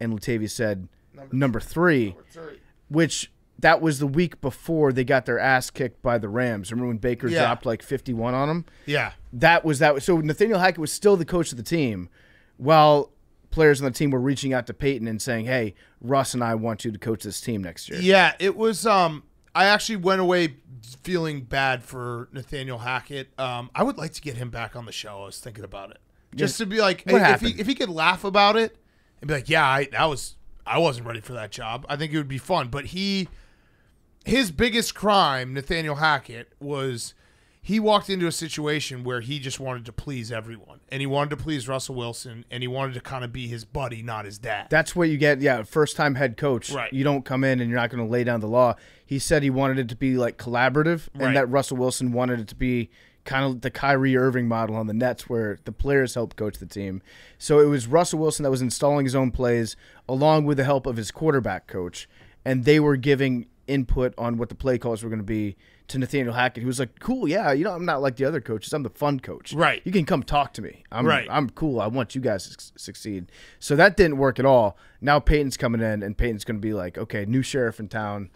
And Latavius said, number, number, three, number three, which that was the week before they got their ass kicked by the Rams. Remember when Baker yeah. dropped, like, fifty-one on them? Yeah. That was that. So Nathaniel Hackett was still the coach of the team while players on the team were reaching out to Peyton and saying, hey, Russ and I want you to coach this team next year. Yeah, it was um, – I actually went away feeling bad for Nathaniel Hackett. Um, I would like to get him back on the show. I was thinking about it. Just to be like, hey, if, he, if he could laugh about it and be like, yeah, I, that was, I wasn't ready for that job. I think it would be fun. But he – his biggest crime, Nathaniel Hackett, was he walked into a situation where he just wanted to please everyone. And he wanted to please Russell Wilson, and he wanted to kind of be his buddy, not his dad. That's what you get, yeah, first-time head coach. Right. You don't come in and you're not going to lay down the law. He said he wanted it to be, like, collaborative, right. and that Russell Wilson wanted it to be kind of the Kyrie Irving model on the Nets where the players help coach the team. So it was Russell Wilson that was installing his own plays along with the help of his quarterback coach, and they were giving input on what the play calls were going to be to Nathaniel Hackett, who was like, cool, yeah, you know, I'm not like the other coaches. I'm the fun coach. Right. You can come talk to me. I'm, right. I'm cool. I want you guys to succeed. So that didn't work at all. Now Peyton's coming in, and Peyton's going to be like, okay, new sheriff in town.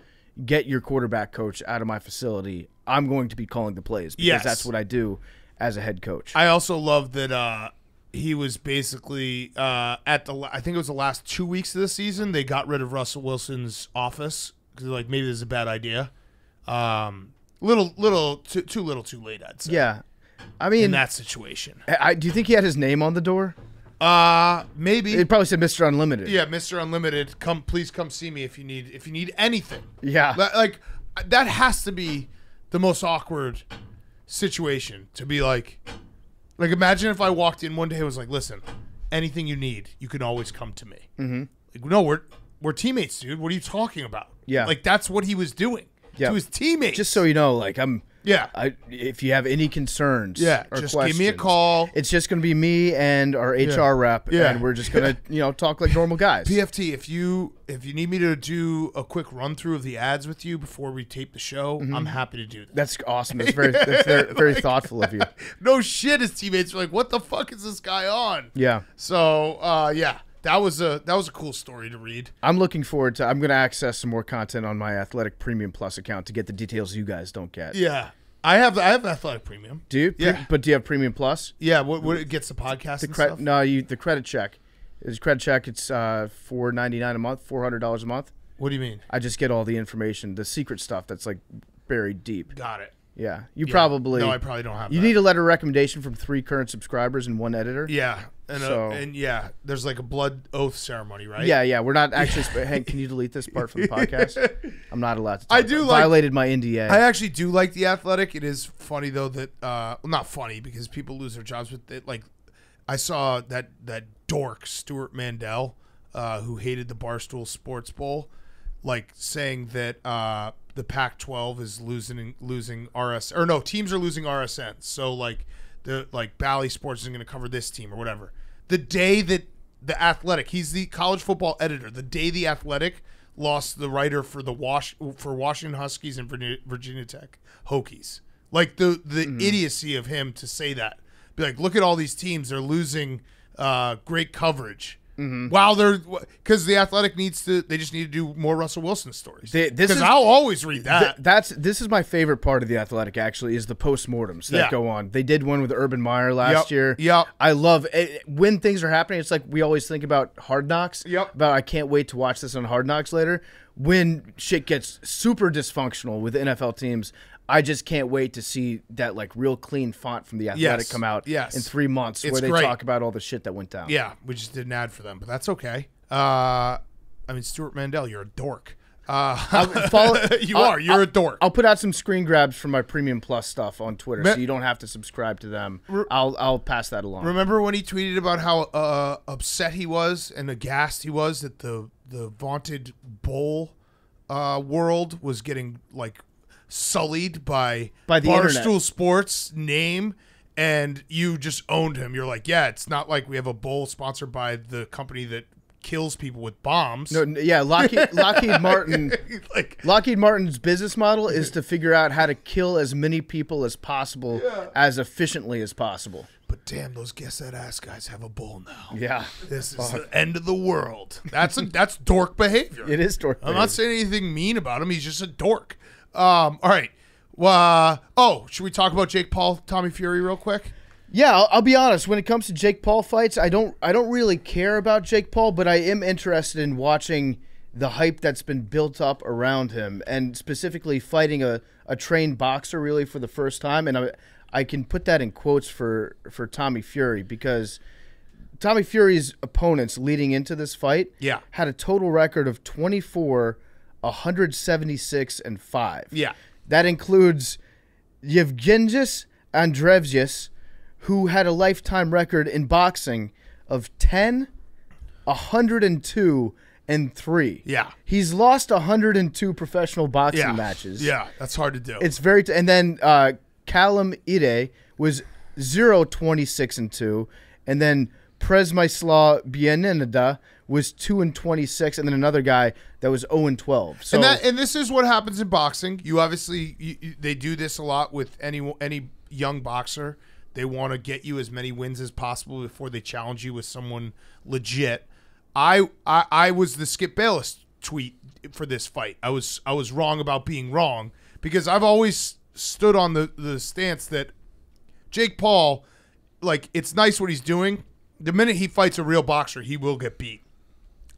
Get your quarterback coach out of my facility. I'm going to be calling the plays because yes. that's what I do as a head coach. I also love that uh, he was basically uh, at the – I think it was the last two weeks of the season, they got rid of Russell Wilson's office because, like, maybe this is a bad idea. Um, little, little, too, too little, too late, I'd say. Yeah. I mean – in that situation. I, do you think he had his name on the door? Uh, maybe it probably said Mister Unlimited. Yeah, Mister Unlimited. Come, please come see me if you need if you need anything. Yeah, like that has to be the most awkward situation to be like, like imagine if I walked in one day and was like, listen, anything you need, you can always come to me. Mm-hmm. Like, no, we're we're teammates, dude. What are you talking about? Yeah, like that's what he was doing yeah. to his teammates. Just so you know, like I'm. Yeah. I, if you have any concerns yeah, or just questions, give me a call. It's just going to be me and our H R yeah. rep, yeah. and we're just going to you know talk like normal guys. P F T, if you if you need me to do a quick run-through of the ads with you before we tape the show, mm-hmm. I'm happy to do that. That's awesome. That's very, that's very, like, very thoughtful of you. No shit, his teammates were like, what the fuck is this guy on? Yeah. So, uh, yeah. That was a that was a cool story to read. I'm looking forward to. I'm going to access some more content on my Athletic Premium Plus account to get the details you guys don't get. Yeah, I have I have Athletic Premium. Do you? Yeah. Pre but do you have Premium Plus? Yeah. What, what it gets the podcast the and stuff? No, you the credit check. It's credit check. It's uh, four ninety-nine a month, four hundred dollars a month. What do you mean? I just get all the information, the secret stuff that's like buried deep. Got it. Yeah, you yeah. probably. No, I probably don't have. You that. Need a letter of recommendation from three current subscribers and one editor. Yeah. And, so, a, and yeah, there's like a blood oath ceremony, right? Yeah, yeah. We're not actually. Yeah. Hank, can you delete this part from the podcast? I'm not allowed to. Talk I do about. Like, violated my N D A. I actually do like the Athletic. It is funny though that, uh, well, not funny because people lose their jobs with it. Like, I saw that that dork Stuart Mandel, uh, who hated the Barstool Sports Bowl, like saying that uh, the Pac twelve is losing losing R S or no teams are losing R S N. So like. The, like, Bally Sports isn't going to cover this team or whatever. The day that the Athletic, he's the college football editor, the day the Athletic lost the writer for the Wash for Washington Huskies and Virginia Tech Hokies. Like, the, the mm-hmm. idiocy of him to say that. Be like, look at all these teams. They're losing uh, great coverage. Mm-hmm. While they're because the Athletic needs to, they just need to do more Russell Wilson stories. Because I'll always read that. Th that's this is my favorite part of the Athletic. Actually, is the postmortems that yeah. go on. They did one with Urban Meyer last yep. year. Yeah, I love it. When things are happening. It's like we always think about Hard Knocks. Yep. About I can't wait to watch this on Hard Knocks later. When shit gets super dysfunctional with N F L teams. I just can't wait to see that like real clean font from the Athletic yes, come out yes. in three months it's where they great. Talk about all the shit that went down. Yeah, we just did an ad for them, but that's okay. Uh, I mean, Stuart Mandel, you're a dork. Uh, follow, you I'll, are. You're I'll, a dork. I'll put out some screen grabs from my Premium Plus stuff on Twitter, Me so you don't have to subscribe to them. I'll I'll pass that along. Remember when he tweeted about how uh, upset he was and aghast he was that the the vaunted bowl uh, world was getting like. Sullied by, by the Barstool Sports name, and you just owned him. You're like, yeah, it's not like we have a bowl sponsored by the company that kills people with bombs. No, yeah, Lockheed, Lockheed Martin. Like, Lockheed Martin's business model is to figure out how to kill as many people as possible, yeah. as efficiently as possible. But damn, those guess that ass guys have a bull now. Yeah, this is Fuck. the end of the world. That's a, that's dork behavior. It is dork. I'm behavior. not saying anything mean about him. He's just a dork. Um, all right. Uh, oh, should we talk about Jake Paul, Tommy Fury, real quick? Yeah, I'll, I'll be honest. When it comes to Jake Paul fights, I don't, I don't really care about Jake Paul, but I am interested in watching the hype that's been built up around him, and specifically fighting a, a trained boxer really for the first time. And I, I can put that in quotes for for Tommy Fury, because Tommy Fury's opponents leading into this fight, yeah. had a total record of twenty-four, one seventy-six, and five. Yeah, that includes Yevgenijus Andreevich, who had a lifetime record in boxing of ten, one oh two, and three. Yeah. He's lost one hundred and two professional boxing yeah. matches. Yeah, that's hard to do. It's very – and then uh, Callum Ide was zero, twenty-six, and two. And then Prezmyslav Bieninda was two and twenty-six, and then another guy that was oh and twelve. So and, that, and this is what happens in boxing. You obviously you, you, they do this a lot with any any young boxer. They want to get you as many wins as possible before they challenge you with someone legit. I I, I was the Skip Bayless tweet for this fight. I was I was wrong about being wrong, because I've always stood on the, the stance that Jake Paul, like, it's nice what he's doing. The minute he fights a real boxer, he will get beat.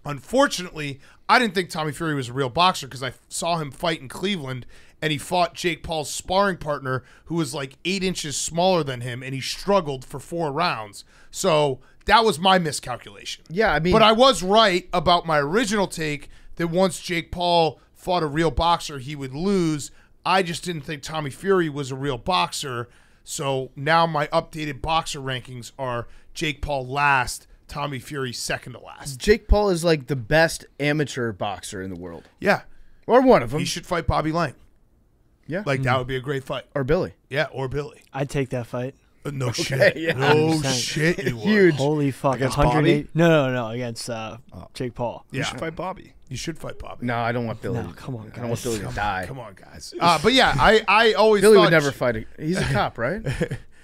Unfortunately, I didn't think Tommy Fury was a real boxer, because I saw him fight in Cleveland, and he fought Jake Paul's sparring partner, who was like eight inches smaller than him, and he struggled for four rounds. So that was my miscalculation. Yeah, I mean, but I was right about my original take that once Jake Paul fought a real boxer, he would lose. I just didn't think Tommy Fury was a real boxer. So now my updated boxer rankings are Jake Paul last, Tommy Fury second to last. Jake Paul is like the best amateur boxer in the world. Yeah. Or one of them. He should fight Bobby Lang. Yeah. Like, mm-hmm. that would be a great fight. Or Billy. Yeah, or Billy. I'd take that fight. Uh, no okay, shit. Yeah. No shit. You Huge. Holy fuck. Against Bobby? No, no, no. Against uh, oh. Jake Paul. Yeah. You should fight Bobby. You should fight Bobby. No, I don't want Billy. No, come on, guys. I don't want Billy to die. Come on, guys. Uh, but yeah, I, I always Billy would never fight a... He's a cop, right?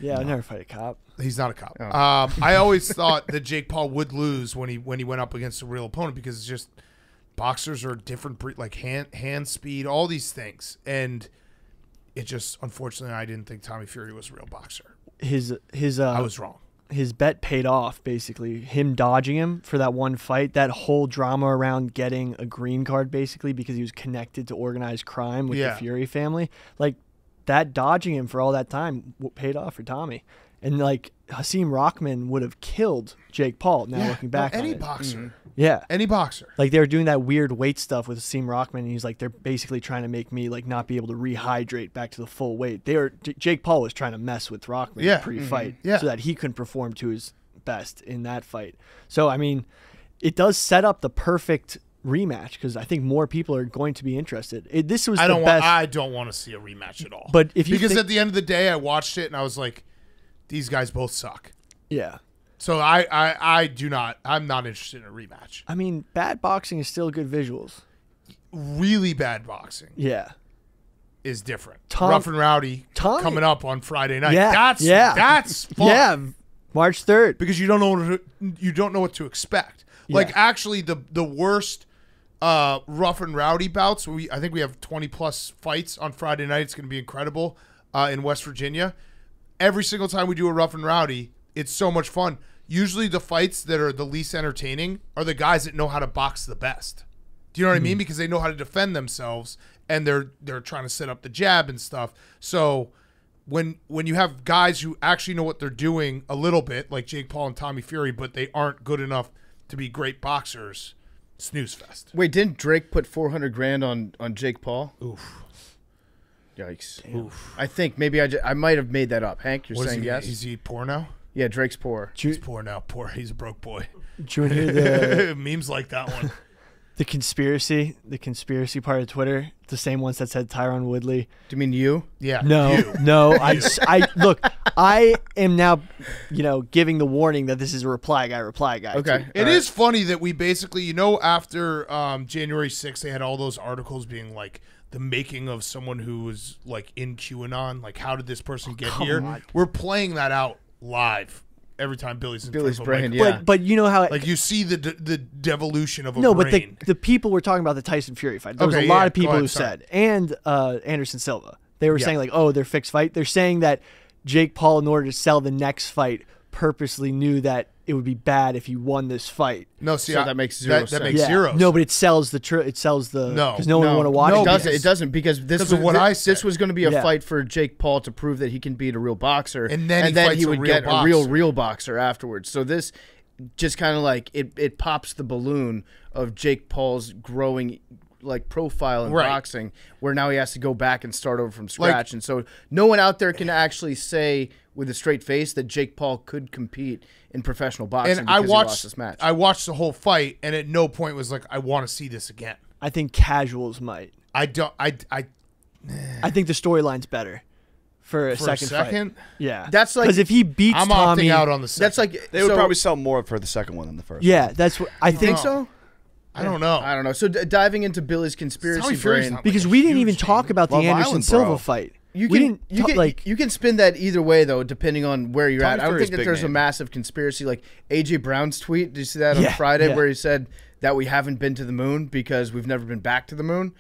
Yeah, no. I never fight a cop. He's not a cop. Oh. Um, I always thought that Jake Paul would lose when he when he went up against a real opponent, because it's just boxers are different, like hand hand speed, all these things, and it just unfortunately I didn't think Tommy Fury was a real boxer. His his uh, I was wrong. His bet paid off, basically. Him dodging him for that one fight, that whole drama around getting a green card, basically, because he was connected to organized crime with yeah. the Fury family, like that dodging him for all that time paid off for Tommy. And, like, Haseem Rockman would have killed Jake Paul, now yeah, looking back no, any on it. Boxer. Mm-hmm. Yeah. Any boxer. Like, they were doing that weird weight stuff with Haseem Rockman, and he's like, they're basically trying to make me, like, not be able to rehydrate back to the full weight. They were, Jake Paul was trying to mess with Rockman yeah. pre-fight mm-hmm. yeah. so that he couldn't perform to his best in that fight. So, I mean, it does set up the perfect rematch, because I think more people are going to be interested. It, this was I the don't best. Want, I don't want to see a rematch at all. But if you Because at the end of the day, I watched it, and I was like, these guys both suck. Yeah. So I, I, I do not, I'm not interested in a rematch. I mean, bad boxing is still good visuals. Really bad boxing. Yeah. Is different. Tom, Rough and Rowdy Tommy. Coming up on Friday night. Yeah. That's, yeah. that's fun. Yeah. March third. Because you don't know, you don't know what to expect. Yeah. Like, actually the, the worst uh, Rough and Rowdy bouts, we, I think we have twenty plus fights on Friday night. It's going to be incredible uh, in West Virginia. Every single time we do a Rough and Rowdy, it's so much fun. Usually the fights that are the least entertaining are the guys that know how to box the best. Do you know what mm-hmm. I mean? Because they know how to defend themselves, and they're they're trying to set up the jab and stuff. So when when you have guys who actually know what they're doing a little bit, like Jake Paul and Tommy Fury, but they aren't good enough to be great boxers, snooze fest. Wait, didn't Drake put four hundred grand on on Jake Paul? Oof. Yikes! Oof. I think maybe I, just, I might have made that up. Hank, you're what saying is he, yes? Is he poor now? Yeah, Drake's poor. He's poor now. Poor. He's a broke boy. Did you hear the memes like that one? The conspiracy, the conspiracy part of Twitter, the same ones that said Tyron Woodley. Do you mean you? Yeah. No, you. no. I, I, look, I am now, you know, giving the warning that this is a reply guy, reply guy. Okay. It is funny that we basically, you know, after um, January sixth, they had all those articles being like, the making of someone who was like in QAnon, like how did this person get oh, here? God. We're playing that out live. Every time Billy's in Billy's brain, like, yeah. But, but you know how... It, like, you see the de the devolution of a no, brain. No, but the, the people were talking about the Tyson Fury fight. There okay, was a yeah, lot of people ahead, who sorry. said... And uh, Anderson Silva. They were yeah. saying, like, oh, they're fixed fight. They're saying that Jake Paul, in order to sell the next fight, purposely knew that it would be bad if he won this fight. No, see, so I, that makes zero that, sense. That makes yeah. zero. No, but it sells the tr it sells the no, because no, no one would want to watch. No, it doesn't. It doesn't because this was what I said. This was going to be a yeah. fight for Jake Paul to prove that he can beat a real boxer, and then and he, then he would a get boxer. a real real boxer afterwards. So this just kind of like it it pops the balloon of Jake Paul's growing like profile in right. boxing, where now he has to go back and start over from scratch, like, and so no one out there can actually say with a straight face that Jake Paul could compete in professional boxing. And I watched, he lost this match. I watched the whole fight, and at no point was like, I want to see this again. I think casuals might. I don't. I. I. I think the storyline's better for a for second. A second? Fight. Yeah, that's like because if he beats I'm Tommy, opting out on the second. That's like they would so, probably sell more for the second one than the first. Yeah, one. that's what I, I think know. so. I don't know. I don't know. So d diving into Billy's conspiracy brain, like because we didn't even thing. talk about Love the Anderson Island, Silva fight. You we can you can like you can spin that either way though, depending on where you're Tommy at. I don't Fury's think that there's name. a massive conspiracy like A J Brown's tweet. Did you see that yeah, on Friday yeah. where he said that we haven't been to the moon because we've never been back to the moon?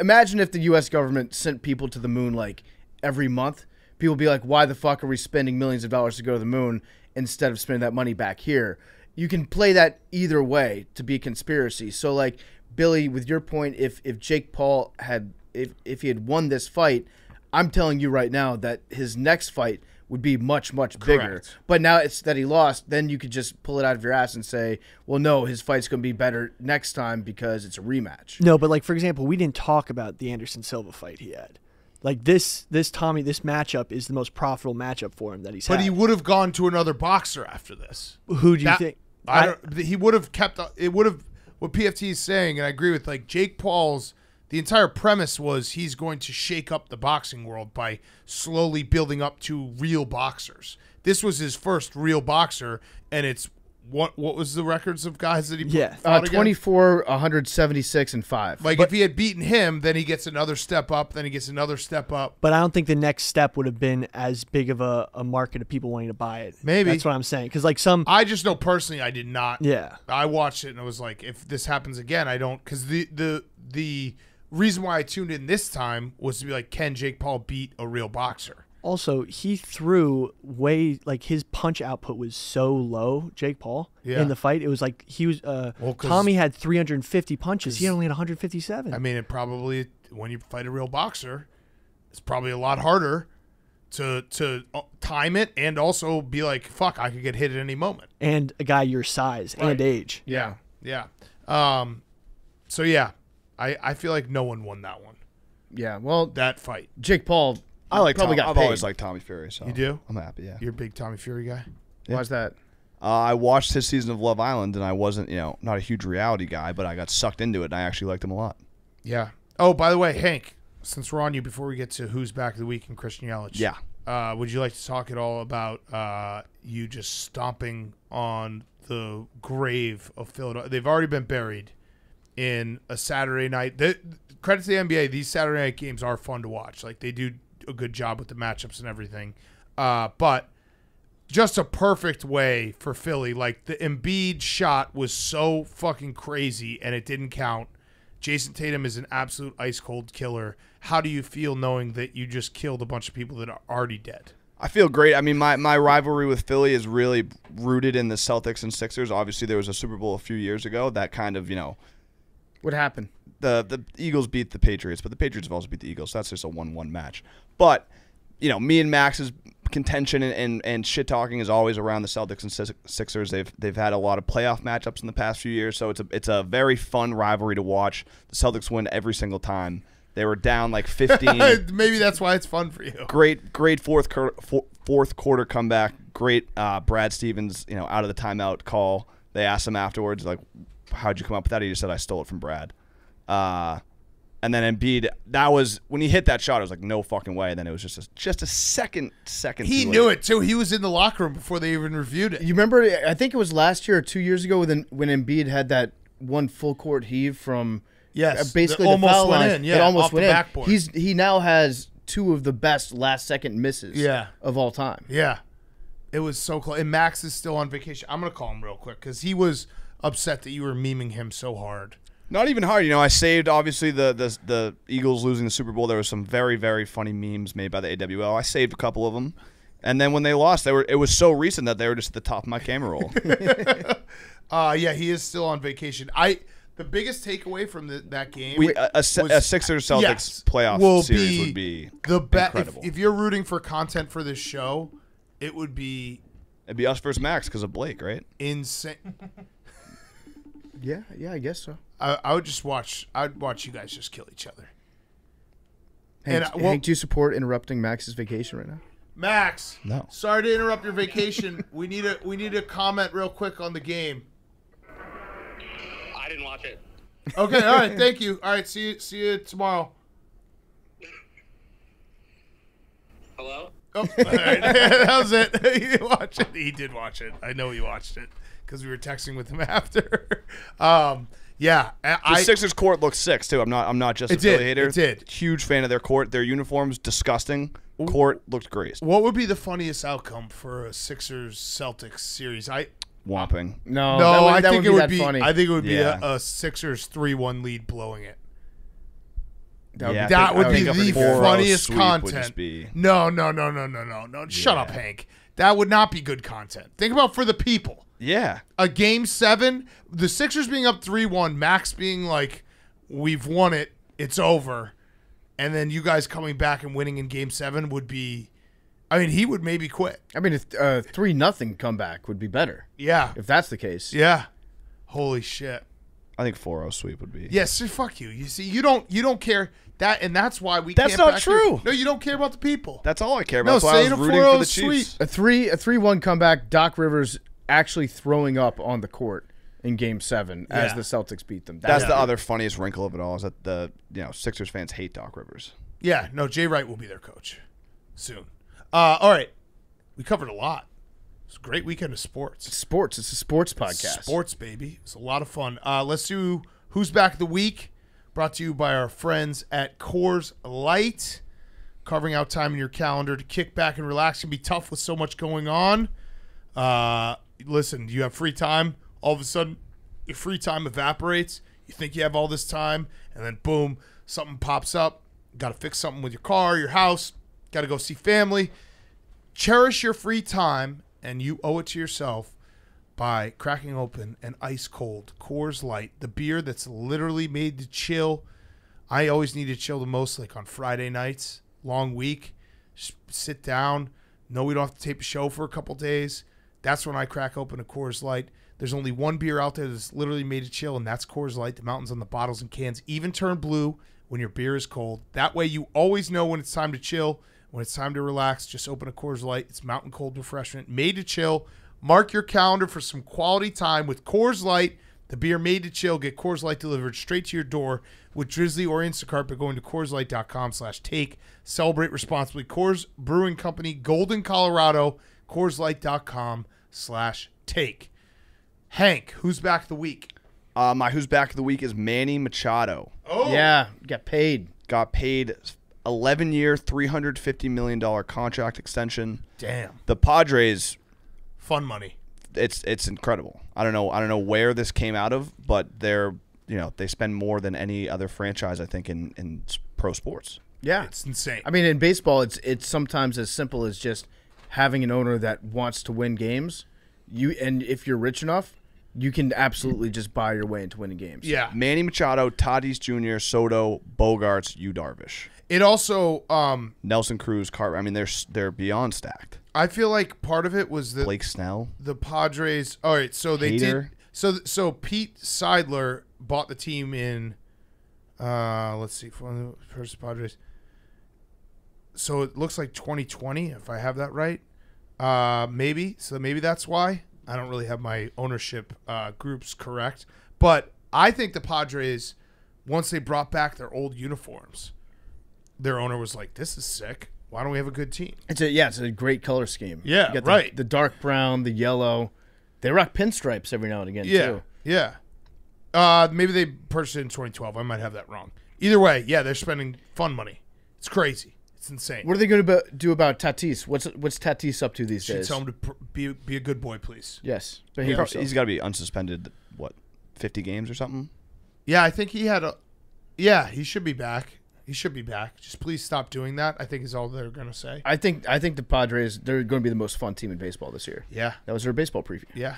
Imagine if the U S government sent people to the moon like every month. People would be like, why the fuck are we spending millions of dollars to go to the moon instead of spending that money back here? You can play that either way to be a conspiracy. So like Billy, with your point, if if Jake Paul had if if he had won this fight, I'm telling you right now that his next fight would be much, much bigger. Correct. But now it's that he lost, then you could just pull it out of your ass and say, well, no, his fight's going to be better next time because it's a rematch. No, but, like, for example, we didn't talk about the Anderson Silva fight he had. Like, this this Tommy, this matchup is the most profitable matchup for him that he's but had. But he would have gone to another boxer after this. Who do that, you think? I don't, he would have kept – it would have – what P F T is saying, and I agree with, like, Jake Paul's – the entire premise was he's going to shake up the boxing world by slowly building up to real boxers. This was his first real boxer, and it's what what was the records of guys that he yeah uh, twenty-four, one seventy-six, and five. Like but, if he had beaten him, then he gets another step up, then he gets another step up. But I don't think the next step would have been as big of a, a market of people wanting to buy it. Maybe that's what I'm saying. Because like some, I just know personally, I did not. Yeah, I watched it and I was like, if this happens again, I don't because the the the. reason why I tuned in this time was to be like, can Jake Paul beat a real boxer? Also, he threw way like his punch output was so low, Jake Paul, yeah. in the fight. It was like he was uh well, Tommy had three hundred fifty punches. He only had one hundred fifty-seven. I mean, it probably when you fight a real boxer, it's probably a lot harder to to time it and also be like, fuck, I could get hit at any moment. And a guy your size right. and age. Yeah. Yeah. Um so yeah. I, I feel like no one won that one. Yeah, well, that fight, Jake Paul. I like. Probably Tom, got I've paid. always liked Tommy Fury. So you do? I'm happy. Yeah, you're a big Tommy Fury guy. Yeah. Why's that? Uh, I watched his season of Love Island, and I wasn't, you know, not a huge reality guy, but I got sucked into it, and I actually liked him a lot. Yeah. Oh, by the way, Hank, since we're on you, before we get to who's back of the week and Christian Yelich, yeah, uh, would you like to talk at all about uh, you just stomping on the grave of Philadelphia? They've already been buried. In a Saturday night, the, credit to the N B A, these Saturday night games are fun to watch. Like they do a good job with the matchups and everything. Uh, but just a perfect way for Philly. Like the Embiid shot was so fucking crazy and it didn't count. Jason Tatum is an absolute ice cold killer. How do you feel knowing that you just killed a bunch of people that are already dead? I feel great. I mean, my, my rivalry with Philly is really rooted in the Celtics and Sixers. Obviously, there was a Super Bowl a few years ago that kind of, you know, what happened? The the Eagles beat the Patriots, but the Patriots have also beat the Eagles. So that's just a one one match. But, you know, me and Max's contention and, and, and shit-talking is always around the Celtics and Sixers. They've they've had a lot of playoff matchups in the past few years, so it's a, it's a very fun rivalry to watch. The Celtics win every single time. They were down like fifteen. Maybe that's why it's fun for you. Great great fourth, fourth quarter comeback. Great uh, Brad Stevens, you know, out of the timeout call. They asked him afterwards, like, how'd you come up with that? He just said, I stole it from Brad. Uh, and then Embiid, that was when he hit that shot. I was like, no fucking way. And then it was just a, just a second, second. He knew it too. He was in the locker room before they even reviewed it. You remember? I think it was last year or two years ago when when Embiid had that one full court heave from yes, uh, basically the foul line. It almost went in. Yeah, it almost went in. He's he now has two of the best last second misses. Yeah. Of all time. Yeah. It was so close. And Max is still on vacation. I'm gonna call him real quick because he was upset that you were memeing him so hard. Not even hard, you know. I saved obviously the, the the Eagles losing the Super Bowl. There was some very very funny memes made by the A W L. I saved a couple of them, and then when they lost, they were it was so recent that they were just at the top of my camera roll. uh, yeah, he is still on vacation. I the biggest takeaway from the, that game we, a, a, was, a Sixers Celtics yes, playoff series be would be the best. If, if you're rooting for content for this show, it would be it'd be us versus Max because of Blake, right? Insane. Yeah, yeah, I guess so. I, I would just watch. I'd watch you guys just kill each other. Hank, and I, well, Hank, do you support interrupting Max's vacation right now? Max, no. Sorry to interrupt your vacation. we need a we need a comment real quick on the game. I didn't watch it. Okay, all right, thank you. All right, see you see you tomorrow. Hello. Oh, all right. That was it. He did watch it. He did watch it. I know he watched it. Because we were texting with him after, um, yeah. I, the Sixers court looks sick too. I'm not. I'm not just affiliated. It did. Huge fan of their court. Their uniforms disgusting. Ooh. Court looked greased. What would be the funniest outcome for a Sixers Celtics series? I whopping. No, no. That would, I that think would it would be. Funny. I think it would be yeah. a, a Sixers three one lead blowing it. That, yeah, that would be the funniest content. Be... No, no, no, no, no, no, no. Yeah. Shut up, Hank. That would not be good content. Think about for the people. Yeah. A game seven, the Sixers being up three one, Max being like, we've won it, it's over. And then you guys coming back and winning in game seven would be, I mean, he would maybe quit. I mean, a three nothing comeback would be better. Yeah. If that's the case. Yeah. Holy shit. I think four oh sweep would be. Yes, yeah, so fuck you. You see, you don't you don't care that, and that's why we. That's can't not true. Here. No, you don't care about the people. That's all I care about. No, so say I was rooting for the Chiefs. A three a three one comeback. Doc Rivers actually throwing up on the court in Game Seven yeah. as the Celtics beat them. That That's the other funniest wrinkle of it all is that the you know Sixers fans hate Doc Rivers. Yeah, no, Jay Wright will be their coach soon. Uh, all right, we covered a lot. It's a great weekend of sports. It's sports. It's a sports podcast. It's sports, baby. It's a lot of fun. Uh, let's do Who's Back of the Week, brought to you by our friends at Coors Light. Carving out time in your calendar to kick back and relax can be tough with so much going on. Uh, Listen, you have free time. All of a sudden, your free time evaporates. You think you have all this time, and then boom, something pops up. Got to fix something with your car, your house. Got to go see family. Cherish your free time, and you owe it to yourself by cracking open an ice cold Coors Light, the beer that's literally made to chill. I always need to chill the most, like on Friday nights, long week. Just sit down. No, we don't have to tape a show for a couple days. That's when I crack open a Coors Light. There's only one beer out there that's literally made to chill, and that's Coors Light. The mountains on the bottles and cans even turn blue when your beer is cold. That way you always know when it's time to chill, when it's time to relax. Just open a Coors Light. It's mountain cold refreshment, made to chill. Mark your calendar for some quality time with Coors Light, the beer made to chill. Get Coors Light delivered straight to your door with Drizzly or Instacart by going to CoorsLight.com slash take. Celebrate responsibly. Coors Brewing Company, Golden, Colorado. CoorsLight.com slash take. Hank, who's back of the week? Uh, my who's back of the week is Manny Machado. Oh. Yeah, got paid. Got paid eleven year, three hundred fifty million dollar contract extension. Damn. The Padres. Fun money. It's it's incredible. I don't know I don't know where this came out of, but they're you know, they spend more than any other franchise, I think, in, in pro sports. Yeah. It's insane. I mean, in baseball it's it's sometimes as simple as just having an owner that wants to win games, you and if you're rich enough, you can absolutely just buy your way into winning games. Yeah. Manny Machado, Tatis Junior, Soto, Bogarts, Yu Darvish. It also um, Nelson Cruz, Carter. I mean, they're they're beyond stacked. I feel like part of it was the Blake Snell, the Padres. All right, so they Hater. did. So so Pete Seidler bought the team in. Uh, let's see, for the first Padres. So it looks like twenty twenty, if I have that right. Uh, maybe. So maybe that's why. I don't really have my ownership uh, groups correct. But I think the Padres, once they brought back their old uniforms, their owner was like, this is sick. Why don't we have a good team? It's a, yeah, it's a great color scheme. Yeah, you got the, right. The dark brown, the yellow. They rock pinstripes every now and again, yeah, too. Yeah, yeah. Uh, maybe they purchased it in twenty twelve. I might have that wrong. Either way, yeah, they're spending fun money. It's crazy. It's insane. What are they going to do about Tatis? What's what's Tatis up to these days? Tell him to pr be, be a good boy, please. Yes. But he, he's got to be unsuspended, what, fifty games or something? Yeah, I think he had a – yeah, he should be back. He should be back. Just please stop doing that, I think is all they're going to say. I think I think the Padres, they're going to be the most fun team in baseball this year. Yeah. That was their baseball preview. Yeah.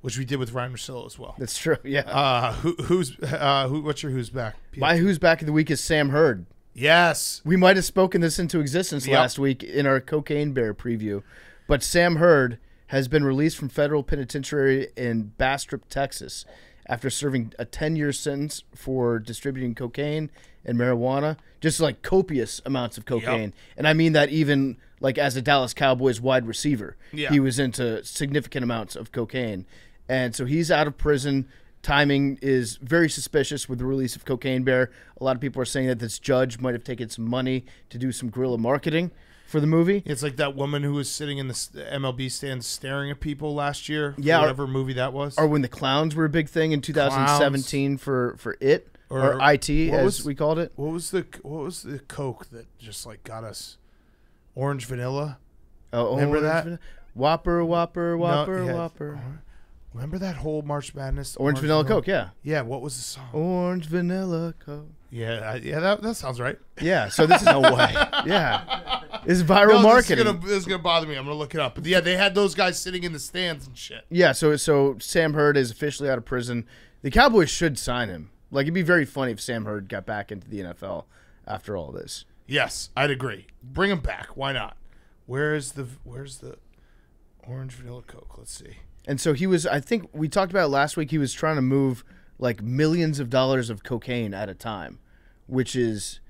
Which we did with Ryan Russillo as well. That's true, yeah. Uh, who, who's uh, – who, what's your who's back? P F P. My who's back of the week is Sam Hurd. Yes. We might have spoken this into existence yep. last week in our Cocaine Bear preview, but Sam Hurd has been released from federal penitentiary in Bastrop, Texas, after serving a ten-year sentence for distributing cocaine and marijuana, just like copious amounts of cocaine. Yep. And I mean that even like as a Dallas Cowboys wide receiver. Yeah. He was into significant amounts of cocaine. And so he's out of prison. Timing is very suspicious with the release of Cocaine Bear. A lot of people are saying that this judge might have taken some money to do some guerrilla marketing for the movie. It's like that woman who was sitting in the M L B stands staring at people last year. Yeah, whatever or, movie that was. Or when the clowns were a big thing in two thousand seventeen clowns. for for it or, or I T as was, we called it. What was the what was the Coke that just like got us? Orange vanilla. Oh, remember orange that? Vanilla? Whopper, Whopper, Whopper, no, yeah. Whopper. Remember that whole March Madness? Orange, Orange Vanilla, Vanilla Coke, yeah. Yeah, what was the song? Orange Vanilla Coke. Yeah, I, yeah, that, that sounds right. Yeah, so this is no way. Yeah. It's viral no, marketing. This is going to bother me. I'm going to look it up. But yeah, they had those guys sitting in the stands and shit. Yeah, so so Sam Hurd is officially out of prison. The Cowboys should sign him. Like, it'd be very funny if Sam Hurd got back into the N F L after all this. Yes, I'd agree. Bring him back. Why not? Where is the where's the Orange Vanilla Coke? Let's see. And so he was, I think we talked about it last week, he was trying to move like millions of dollars of cocaine at a time, which is,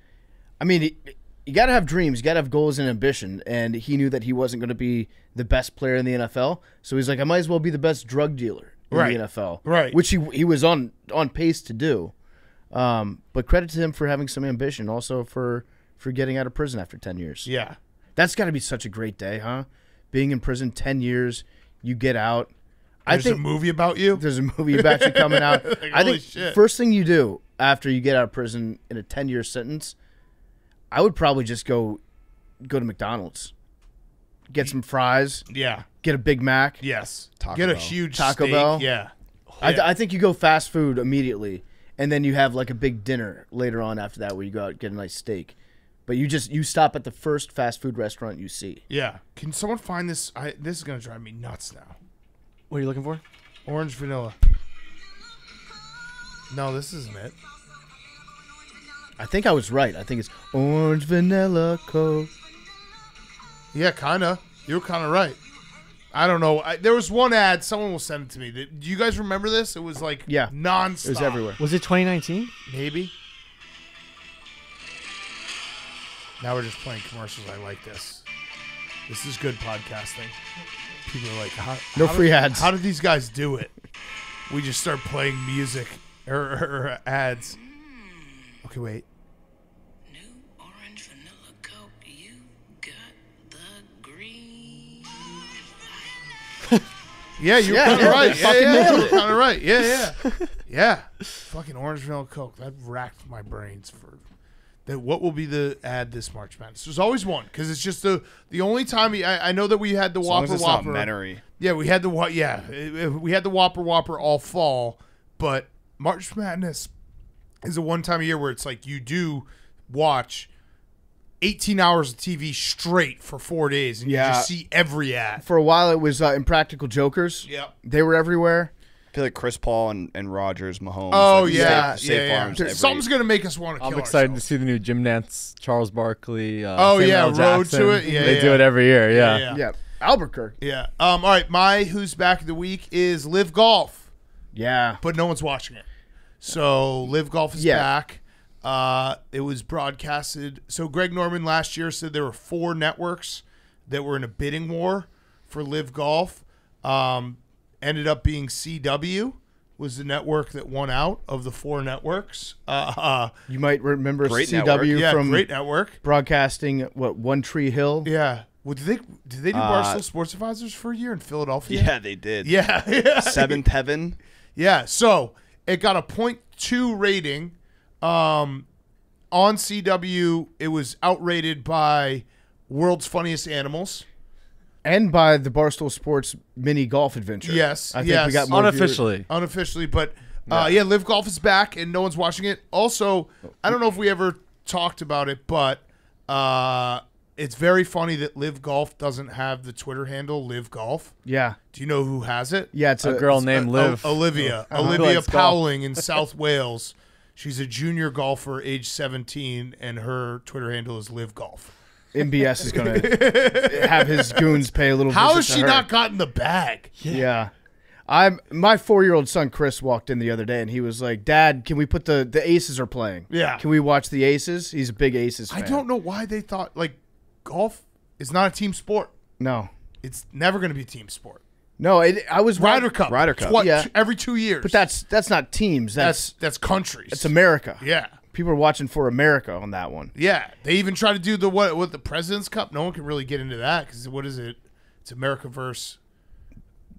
I mean, it, it, you got to have dreams, you got to have goals and ambition. And he knew that he wasn't going to be the best player in the N F L. So he's like, I might as well be the best drug dealer in right. the N F L. Right. Which he, he was on, on pace to do. Um, but credit to him for having some ambition, also for, for getting out of prison after ten years. Yeah. That's got to be such a great day, huh? Being in prison ten years, you get out. There's I think, a movie about you? There's a movie about you coming out. Like, I think shit. First thing you do after you get out of prison in a ten-year sentence, I would probably just go go to McDonald's, get some fries. Yeah. Get a Big Mac. Yes. Taco get a Bell. Huge Taco steak. Bell. Yeah. I, th I think you go fast food immediately, and then you have like a big dinner later on after that where you go out and get a nice steak. But you just you stop at the first fast food restaurant you see. Yeah. Can someone find this? I, this is going to drive me nuts now. What are you looking for? Orange vanilla. No, this isn't it. I think I was right. I think it's Orange Vanilla Coke. Yeah, kind of. You were kind of right. I don't know. I, there was one ad. Someone will send it to me. Did, do you guys remember this? It was like yeah. nonstop. It was everywhere. Was it twenty nineteen? Maybe. Now we're just playing commercials. I like this. This is good podcasting. People are like, how, no how free did, ads. How did these guys do it? We just start playing music or er, er, er, ads. Okay, wait. New Orange Vanilla Coke, you got the green. Yeah, you're yeah, kind of yeah, right. Yeah, yeah, yeah. You're kind of right. Yeah, yeah, yeah. Fucking Orange Vanilla Coke. That racked my brains for. That what will be the ad this March Madness? There's always one because it's just the the only time he, I, I know that we had the as Whopper long as it's Whopper. Not yeah, we had the what? Yeah, it, it, we had the Whopper Whopper all fall, but March Madness is the one time of year where it's like you do watch eighteen hours of T V straight for four days and yeah. you just see every ad. For a while, it was uh, Impractical Jokers. Yeah, they were everywhere. I feel like Chris Paul and, and Rodgers, Mahomes. Oh, like yeah. Safe, safe yeah, yeah. Something's going to make us want to kill I'm excited ourselves. To see the new Jim Nantz, Charles Barkley. Uh, oh, Samuel yeah. Jackson. Road to it. Yeah, They yeah. do it every year. Yeah. Yeah. yeah. yeah. Albuquerque. Yeah. Um, all right. My Who's Back of the Week is Live Golf. Yeah. But no one's watching it. So Live Golf is yeah. back. Uh, it was broadcasted. So Greg Norman last year said there were four networks that were in a bidding war for Live Golf. Um, Ended up being C W, was the network that won out of the four networks. Uh, you might remember C W yeah, from great network broadcasting what One Tree Hill. Yeah. Well, did they did they do uh, Barstool Sports Advisors for a year in Philadelphia? Yeah, they did. Yeah, yeah. Seventh Heaven. Yeah, so it got a point two rating um, on C W. It was outrated by World's Funniest Animals. And by the Barstool Sports mini golf adventure. Yes, I think yes. we got more unofficially, viewers. unofficially, but uh, yeah. yeah, Live Golf is back, and no one's watching it. Also, I don't know if we ever talked about it, but uh, it's very funny that Live Golf doesn't have the Twitter handle Live Golf. Yeah, do you know who has it? Yeah, it's a, a girl it's named a, Liv o Olivia oh, Olivia Powling in South Wales. She's a junior golfer, age seventeen, and her Twitter handle is Live Golf. M B S is going to have his goons pay a little. How has she not gotten the bag? Yeah. yeah. I'm my four-year-old son, Chris, walked in the other day, and he was like, Dad, can we put the, the Aces are playing? Yeah. Can we watch the Aces? He's a big Aces fan. I don't know why they thought, like, golf is not a team sport. No. It's never going to be a team sport. No, it, I was Ryder Cup. Ryder Cup. What, yeah. Every two years. But that's that's not teams. That's, that's, that's countries. It's America. Yeah. People are watching for America on that one. Yeah, they even try to do the what with the President's Cup. No one can really get into that because what is it? It's America versus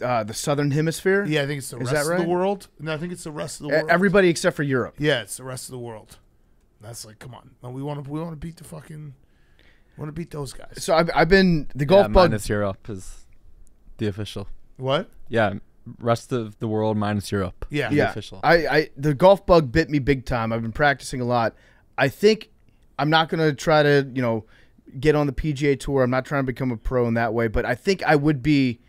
uh, the Southern Hemisphere. Yeah, I think it's the is rest right? of the world. No, I think it's the rest of the world. Everybody except for Europe. Yeah, it's the rest of the world. That's like, come on, no, we want to we want to beat the fucking, want to beat those guys. So I've, I've been the golf yeah, bug. Minus Europe is the official. What? Yeah. Rest of the world minus Europe. Yeah, yeah. Official. I, I, the golf bug bit me big time. I've been practicing a lot. I think I'm not going to try to, you know, get on the P G A tour. I'm not trying to become a pro in that way, but I think I would be.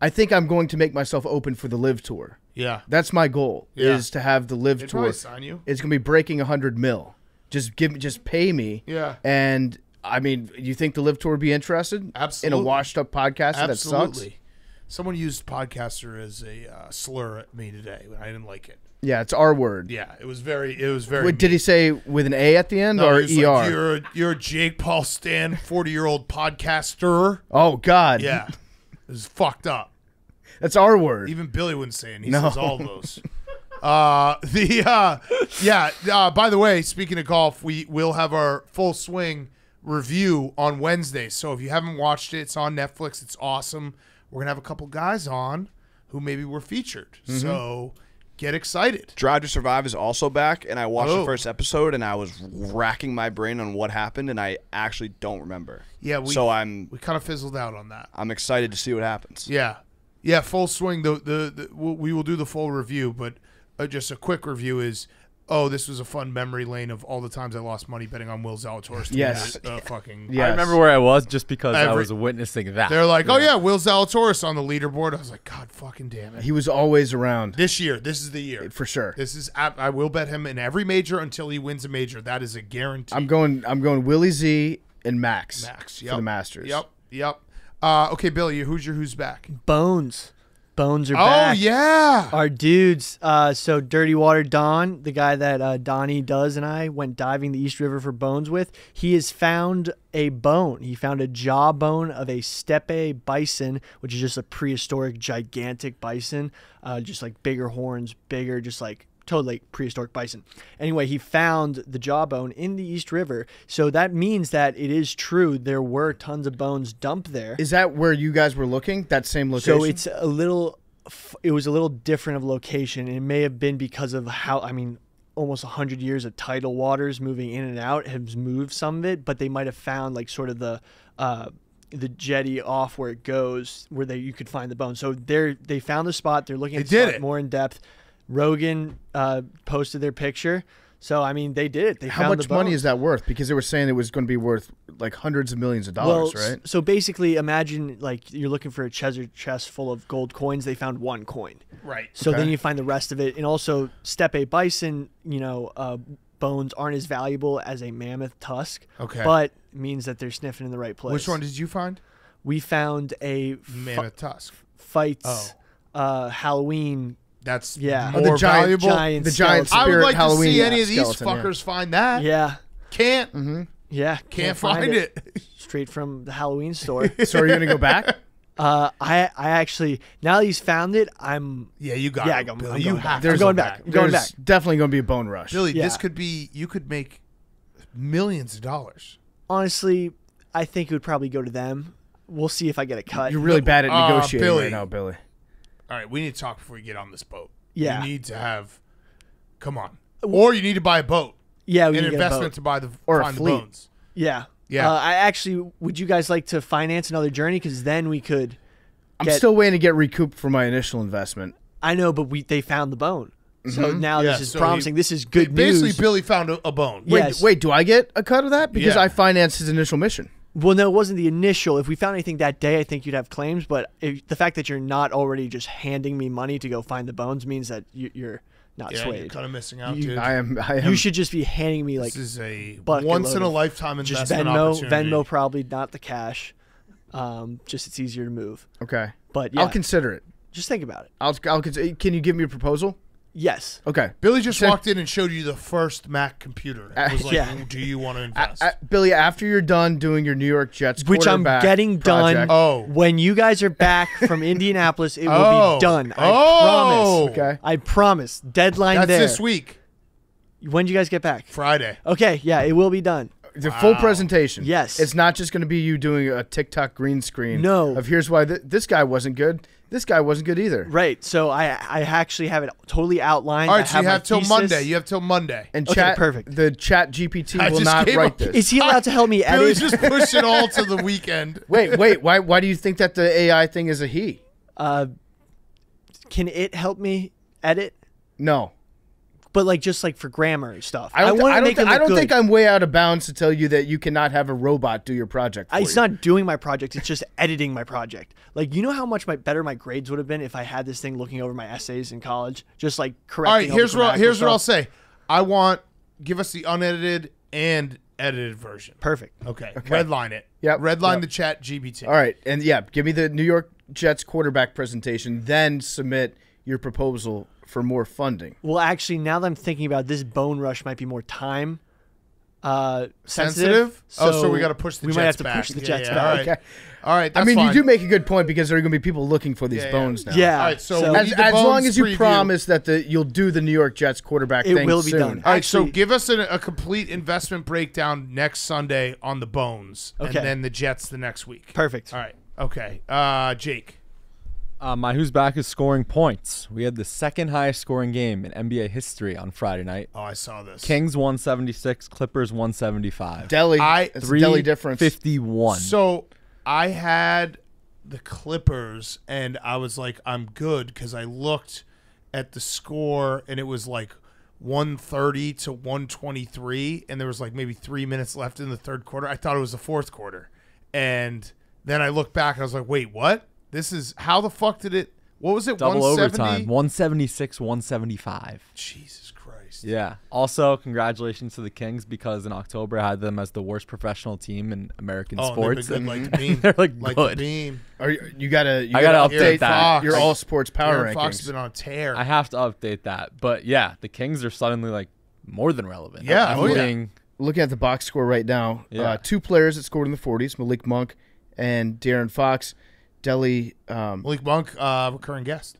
I think I'm going to make myself open for the Live Tour. Yeah, that's my goal. Yeah. Is to have the Live They'd Tour. Sign you. It's going to be breaking a hundred mil. Just give me, just pay me. Yeah, and I mean, you think the Live Tour would be interested? Absolutely. In a washed up podcast that sucks. Absolutely. Someone used podcaster as a uh, slur at me today. I didn't like it. Yeah, it's our word. Yeah, it was very, it was very. Wait, did he say with an A at the end no, or E R? Like, you're, a, you're a Jake Paul Stan, forty-year-old podcaster. Oh, God. Yeah, it was fucked up. That's our word. Even Billy wouldn't say it. He no. says all those. uh, the uh, yeah, uh, by the way, speaking of golf, we will have our Full Swing review on Wednesday. So if you haven't watched it, it's on Netflix. It's awesome. We're going to have a couple guys on who maybe were featured. Mm-hmm. So get excited. Drive to Survive is also back, and I watched oh. the first episode, and I was racking my brain on what happened, and I actually don't remember. Yeah, we, so I'm, we kind of fizzled out on that. I'm excited to see what happens. Yeah. Yeah, Full Swing, the, the, the, we will do the full review, but uh, just a quick review is, oh, this was a fun memory lane of all the times I lost money betting on Will Zalatoris. Yes. That, uh, yeah. fucking yes. I remember where I was just because Every, I was witnessing that. They're like, yeah. oh, yeah, Will Zalatoris on the leaderboard. I was like, God fucking damn it. He was always around. This year. This is the year. For sure. This is. I, I will bet him in every major until he wins a major. That is a guarantee. I'm going I'm going Willie Z and Max. Max, yep. For the Masters. Yep, yep. Uh, okay, Billy, who's your who's back? Bones. Bones are back. Oh, yeah. Our dudes. Uh, so Dirty Water Don, the guy that uh, Donnie Does and I went diving the East River for bones with, he has found a bone. He found a jawbone of a steppe bison, which is just a prehistoric, gigantic bison. Uh, just like bigger horns, bigger, just like totally prehistoric bison. Anyway, he found the jawbone in the East River. So that means that it is true. There were tons of bones dumped there. Is that where you guys were looking? That same location? So it's a little... It was a little different of location, and it may have been because of how, I mean, almost a hundred years of tidal waters moving in and out has moved some of it, but they might have found like sort of the uh, the jetty off where it goes, where they you could find the bone. So they're, they found the spot. They're looking at they the spot more in depth. Rogan uh, posted their picture. So, I mean, they did it. They How found much the money is that worth? Because they were saying it was going to be worth like hundreds of millions of dollars, well, right? So basically, imagine like you're looking for a chest full of gold coins. They found one coin. Right. So okay. then you find the rest of it. And also, steppe bison, you know, uh, bones aren't as valuable as a mammoth tusk. Okay. But it means that they're sniffing in the right place. Which one did you find? We found a mammoth tusk. Fights oh. uh, Halloween. That's yeah. more oh, the giant, valuable. Giant the giant spirit I would like Halloween, to see any yeah, of these skeleton, fuckers yeah. find that. Yeah. Can't. Mm-hmm. Yeah. Can't, can't find, find it. it. Straight from the Halloween store. So are you going to go back? Uh, I I actually, now that he's found it, I'm yeah you got yeah it, I'm, Billy, I'm you going have back. I'm going back. back. I'm going There's back. Definitely going to be a bone rush. Billy, yeah. this could be you could make millions of dollars. Honestly, I think it would probably go to them. We'll see if I get a cut. You're really bad at negotiating uh, Billy. right now, Billy. All right, we need to talk before we get on this boat. Yeah, you need to have. Come on, or you need to buy a boat. Yeah, we an need investment to buy the or find a fleet. The bones. Yeah. Yeah, uh, I actually. Would you guys like to finance another journey? Because then we could. I'm get, still waiting to get recouped for my initial investment. I know, but we they found the bone, mm-hmm. so now yeah, this is so promising. He, this is good basically news. Basically, Billy found a, a bone. Wait, yes. wait, do I get a cut of that? Because yeah. I financed his initial mission. Well, no, it wasn't the initial. If we found anything that day, I think you'd have claims. But if, the fact that you're not already just handing me money to go find the bones means that you, you're. Not yeah, swayed. You're kind of missing out, you, dude. I am, I am. You should just be handing me like this is a once in a lifetime investment just Venmo, opportunity. Venmo, probably not the cash. Um, just it's easier to move. Okay, but yeah. I'll consider it. Just think about it. I'll. I'll consider. Can you give me a proposal? Yes. Okay. Billy just walked in and showed you the first Mac computer. It was like, yeah. Do you want to invest? I, I, Billy, after you're done doing your New York Jets Which I'm getting project, done. Oh. When you guys are back from Indianapolis, it oh. will be done. I oh. promise. Okay. I promise. Deadline That's there. That's this week. When do you guys get back? Friday. Okay. Yeah, it will be done. The wow. full presentation. Yes. It's not just going to be you doing a TikTok green screen. No. Of here's why th this guy wasn't good. This guy wasn't good either. Right. So I I actually have it totally outlined. All right. I so have you have till thesis. Monday. You have till Monday. And okay, chat. Perfect. The chat G P T I will not write this. Is he allowed I, to help me edit? Just push it all to the weekend. Wait, wait. Why Why do you think that the A I thing is a he? Uh, can it help me edit? No. But like just like for grammar stuff. I want to make it look good. I don't think I'm way out of bounds to tell you that you cannot have a robot do your project for you. It's not doing my project. It's just editing my project. Like, you know how much my better my grades would have been if I had this thing looking over my essays in college, just like correcting. All right, here's what here's what I'll say. I want give us the unedited and edited version. Perfect. Okay. okay. Redline it. Yeah. Redline yep. the chat G P T. All right, and yeah, give me the New York Jets quarterback presentation. Then submit your proposal for more funding. Well, actually, now that I'm thinking about it, this bone rush might be more time uh, sensitive. sensitive? So oh, so we got to push the we Jets back. We might have to back. push the yeah, Jets yeah, back. All right. Okay. All right that's I mean, fine. You do make a good point because there are going to be people looking for these yeah, bones yeah. now. Yeah. All right, so so as, as long as you preview. promise that the you'll do the New York Jets quarterback it thing will be soon. Done. All right, actually, so give us a, a complete investment breakdown next Sunday on the bones, okay. and then the Jets the next week. Perfect. All right. Okay. Uh, Jake. Uh, my Who's Back is scoring points. We had the second highest scoring game in N B A history on Friday night. Oh, I saw this. Kings one seventy-six, Clippers one seventy-five. Delhi. It's a Delhi difference. fifty-one. So I had the Clippers, and I was like, I'm good, because I looked at the score, and it was like one thirty to one twenty-three, and there was like maybe three minutes left in the third quarter. I thought it was the fourth quarter. And then I looked back, and I was like, wait, what? This is how the fuck did it? What was it? Double overtime, one seventy-six, one seventy-five. Jesus Christ. Yeah. Also, congratulations to the Kings because in October I had them as the worst professional team in American oh, sports. And they're like the beam. They're like, like good. The beam. Are you, you gotta? You I gotta, gotta update that. Fox. Your all sports power Aaron rankings. Fox has been on a tear. I have to update that. But yeah, the Kings are suddenly like more than relevant. Yeah. I'm oh, looking, yeah. looking at the box score right now. Yeah. Uh, two players that scored in the forties: Malik Monk and De'Aaron Fox. Delhi um, Malik Monk, uh, recurring guest.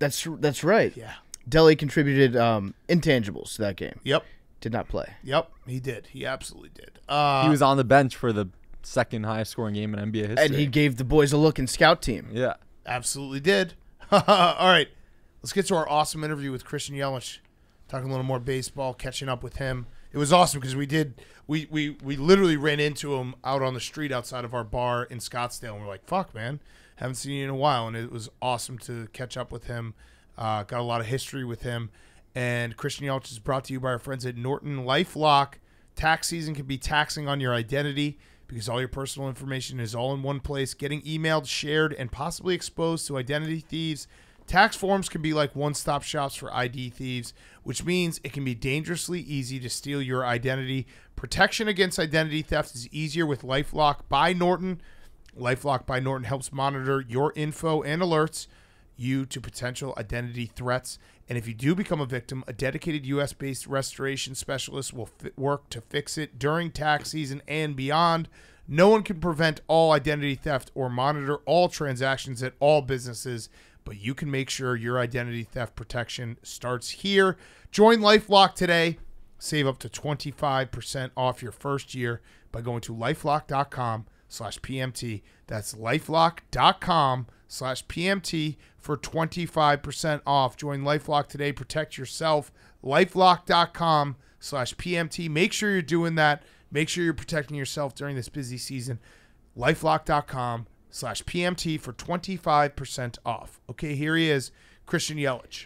That's that's right. Yeah, Delhi contributed um, intangibles to that game. Yep, did not play. Yep, he did. He absolutely did. Uh, he was on the bench for the second highest scoring game in N B A history, and he gave the boys a look in scout team. Yeah, absolutely did. All right, let's get to our awesome interview with Christian Yelich. Talking a little more baseball, catching up with him. It was awesome because we did we, we we literally ran into him out on the street outside of our bar in Scottsdale, and we're like, "Fuck, man, haven't seen you in a while." And it was awesome to catch up with him. Uh, got a lot of history with him. And Christian Yelich is brought to you by our friends at Norton LifeLock. Tax season can be taxing on your identity because all your personal information is all in one place, getting emailed, shared, and possibly exposed to identity thieves. Tax forms can be like one-stop shops for I D thieves, which means it can be dangerously easy to steal your identity. Protection against identity theft is easier with LifeLock by Norton. LifeLock by Norton helps monitor your info and alerts you to potential identity threats. And if you do become a victim, a dedicated U S based restoration specialist will work to fix it during tax season and beyond. No one can prevent all identity theft or monitor all transactions at all businesses, but you can make sure your identity theft protection starts here. Join LifeLock today. Save up to twenty-five percent off your first year by going to lifelock dot com slash P M T. That's lifelock dot com slash P M T for twenty-five percent off. Join LifeLock today. Protect yourself. lifelock dot com slash P M T. Make sure you're doing that. Make sure you're protecting yourself during this busy season. lifelock dot com slash P M T for twenty-five percent off. Okay, here he is, Christian Yelich.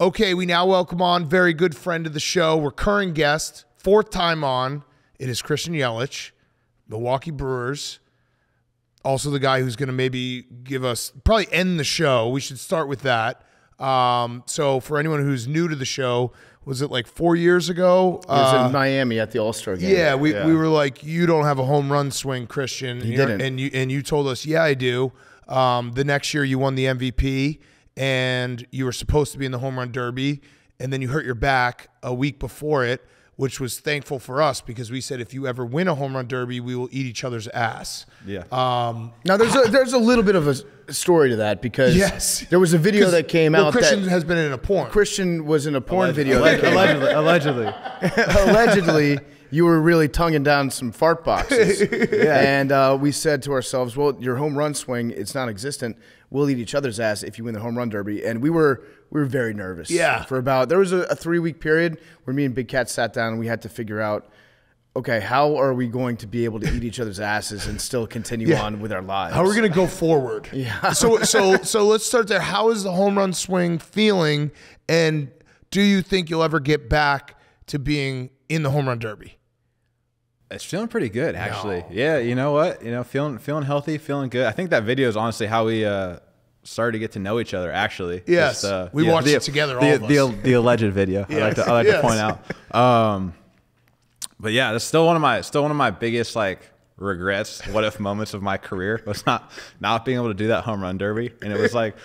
Okay, we now welcome on very good friend of the show, recurring guest, fourth time on. It is Christian Yelich, Milwaukee Brewers. Also the guy who's going to maybe give us, probably end the show. We should start with that. Um, so for anyone who's new to the show, was it like four years ago? It was uh, in Miami at the All-Star game. Yeah, we, yeah. we were like, you don't have a home run swing, Christian. You didn't. And you, and you told us, yeah, I do. Um, the next year you won the M V P and you were supposed to be in the home run derby. And then you hurt your back a week before it, which was thankful for us because we said, if you ever win a home run derby, we will eat each other's ass. Yeah. Um, now there's a, there's a little bit of a story to that because yes. there was a video that came well, out Christian that has been in a porn. Christian was in a porn allegedly. video. Allegedly. Allegedly. Allegedly, you were really tonguing down some fart boxes. Yeah. And uh, we said to ourselves, well, your home run swing, it's non-existent. We'll eat each other's ass if you win the home run derby. And we were... We were very nervous. Yeah. For about, there was a, a three-week period where me and Big Cat sat down and we had to figure out, okay, how are we going to be able to eat each other's asses and still continue yeah. on with our lives? How are we going to go forward? Yeah. So, so, so let's start there. How is the home run swing feeling? And do you think you'll ever get back to being in the home run derby? It's feeling pretty good, actually. No. Yeah. You know what? You know, feeling, feeling healthy, feeling good. I think that video is honestly how we, uh, started to get to know each other, actually. Yes, Just, uh, we yeah, watched the, it together, all the, of us. The, the alleged video, yes. I like, to, I like yes. to point out. Um, but yeah, that's still one of my still one of my biggest like regrets, what if moments of my career was not not being able to do that home run derby, and it was like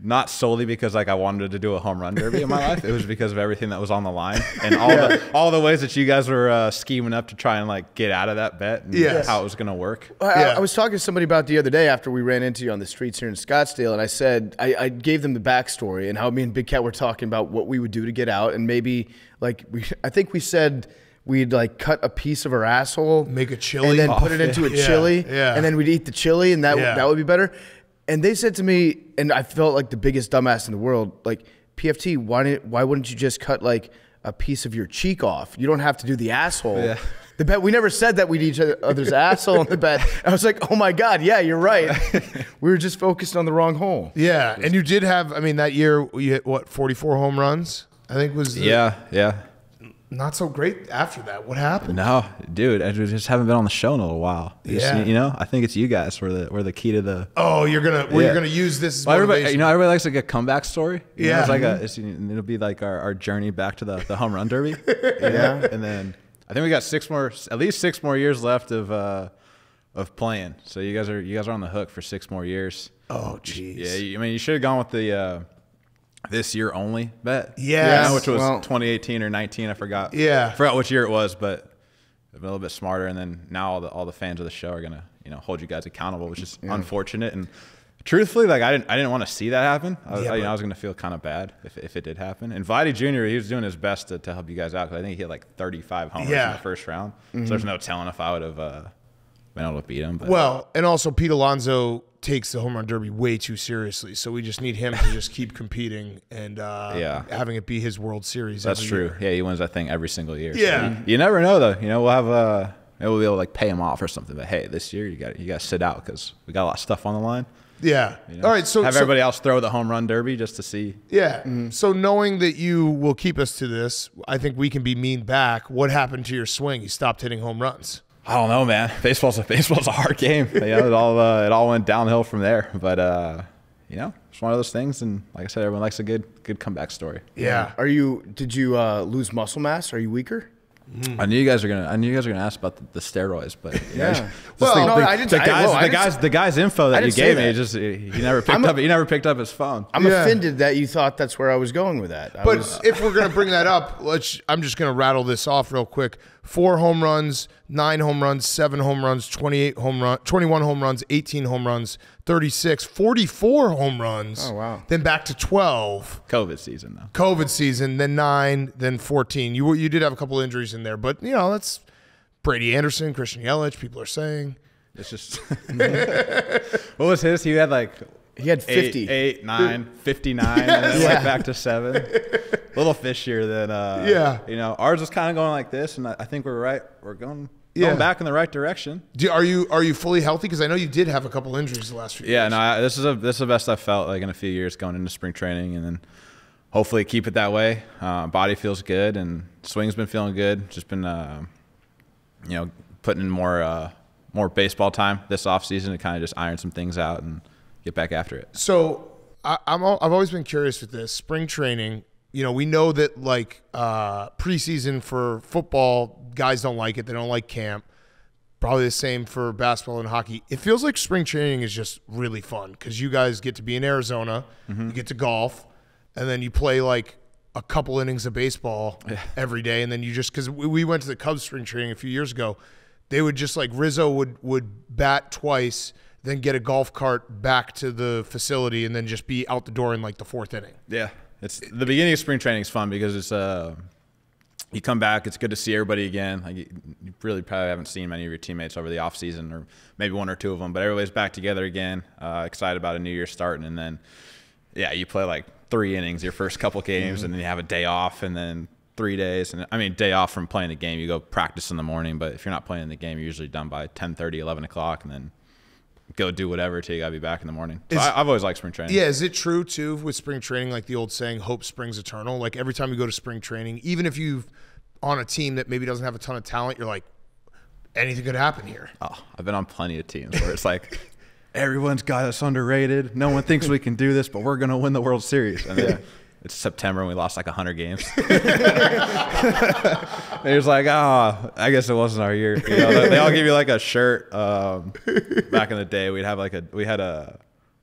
not solely because like I wanted to do a home run derby in my life, it was because of everything that was on the line and all yeah. the all the ways that you guys were uh, scheming up to try and like get out of that bet and yes. how it was going to work. I, yeah. I was talking to somebody about the other day after we ran into you on the streets here in Scottsdale, and I said I, I gave them the backstory and how me and Big Cat were talking about what we would do to get out, and maybe like we I think we said. We'd like cut a piece of her asshole, make a chili, and then oh, put it into a yeah, chili, yeah. and then we'd eat the chili, and that yeah. that would be better. And they said to me, and I felt like the biggest dumbass in the world, like, P F T, why didn't, why wouldn't you just cut like a piece of your cheek off? You don't have to do the asshole. Yeah. The bet, we never said that we'd eat each other's asshole on the bet. I was like, oh my God, yeah, you're right. We were just focused on the wrong hole. Yeah, and you did have, I mean, that year you hit what, forty-four home runs? I think was the, yeah, yeah. Not so great after that. What happened? No, dude, I just haven't been on the show in a little while. Yeah. Just, you know, I think it's you guys were the were the key to the. Oh, you're gonna well, yeah. you're gonna use this. As well, everybody, you know, everybody likes like a comeback story. You yeah, know, it's like a it's, it'll be like our, our journey back to the the home run derby. You know? Yeah, and then I think we got six more, at least six more years left of uh, of playing. So you guys are you guys are on the hook for six more years. Oh, jeez. Yeah, I mean, you should have gone with the. Uh, This year only bet, yes. yeah, which was well, twenty eighteen or nineteen. I forgot. Yeah, I forgot which year it was, but a little bit smarter. And then now all the all the fans of the show are gonna you know hold you guys accountable, which is yeah. unfortunate. And truthfully, like I didn't I didn't want to see that happen. I was yeah, I, you know, I was gonna feel kind of bad if if it did happen. And Vladdy Junior, he was doing his best to, to help you guys out because I think he hit like thirty-five homers yeah. in the first round. Mm-hmm. So there's no telling if I would have uh, been able to beat him. But. Well, and also Pete Alonso takes the home run derby way too seriously, so we just need him to just keep competing and uh, yeah. having it be his World Series. That's every true. Year. Yeah, he wins that thing every single year. Yeah, so you, you never know though. You know, we'll have uh, maybe we'll be able to like pay him off or something. But hey, this year you got you got to sit out because we got a lot of stuff on the line. Yeah. You know, all right. So have so, everybody else throw the home run derby just to see. Yeah. Mm. So knowing that you will keep us to this, I think we can be mean back. What happened to your swing? You stopped hitting home runs. I don't know, man. Baseball's a baseball's a hard game. You know, it all uh, it all went downhill from there. But uh, you know, it's one of those things. And like I said, everyone likes a good good comeback story. Yeah. Are you? Did you uh, lose muscle mass? Are you weaker? Mm. I knew you guys were gonna. I knew you guys were gonna ask about the, the steroids, but yeah. Know, well, the, no, the, I didn't. The guys, I, well, I the guys, just, the guys' info that you gave that. me, just he never picked I'm up. A, he never picked up his phone. I'm yeah. offended that you thought that's where I was going with that. I but was, if we're gonna bring that up, let's. I'm just gonna rattle this off real quick. four home runs, nine home runs, seven home runs, twenty-eight home runs, twenty-one home runs, eighteen home runs, thirty-six, forty-four home runs. Oh, wow. Then back to twelve. COVID season, though. COVID season, then nine, then fourteen. You, you did have a couple injuries in there, but, you know, that's Brady Anderson, Christian Yelich, people are saying. It's just – What was his? He had, like – He had fifty. Eight, eight nine, fifty-nine, yes. And then yeah. went back to seven. A little fishier than, uh, yeah. you know, ours was kind of going like this, and I think we're right. We're going, yeah. going back in the right direction. Do, are you are you fully healthy? Because I know you did have a couple injuries the last few yeah, years. Yeah, no, I, this is a, this is the best I've felt like in a few years going into spring training, and then hopefully keep it that way. Uh, body feels good, and swing's been feeling good. Just been, uh, you know, putting in more uh, more baseball time this off season to kind of just iron some things out and get back after it. So I, I'm all, I've always been curious with this spring training. You know, we know that like uh, preseason for football, guys don't like it. They don't like camp. Probably the same for basketball and hockey. It feels like spring training is just really fun because you guys get to be in Arizona, mm-hmm. you get to golf, and then you play like a couple innings of baseball yeah. every day. And then you just because we, we went to the Cubs spring training a few years ago, they would just like Rizzo would would bat twice. Then get a golf cart back to the facility and then just be out the door in like the fourth inning. Yeah. It's the beginning of spring training is fun because it's, uh, you come back, it's good to see everybody again. Like you, you really probably haven't seen many of your teammates over the off season or maybe one or two of them, but everybody's back together again. Uh, excited about a new year starting. And then, yeah, you play like three innings, your first couple games, mm-hmm. and then you have a day off and then three days. And I mean, day off from playing the game, you go practice in the morning, but if you're not playing the game, you're usually done by ten thirty, eleven o'clock. And then go do whatever till you gotta be back in the morning. So is, I, I've always liked spring training. Yeah, is it true too with spring training, like the old saying, hope springs eternal? Like every time you go to spring training, even if you're on a team that maybe doesn't have a ton of talent, you're like, anything could happen here. Oh, I've been on plenty of teams where it's like, everyone's got us underrated. No one thinks we can do this, but we're gonna win the World Series. I mean, yeah. It's September and we lost like one hundred games. And he was like, ah, oh, I guess it wasn't our year. You know, they all give you like a shirt. Um, back in the day, we'd have like a, we had a,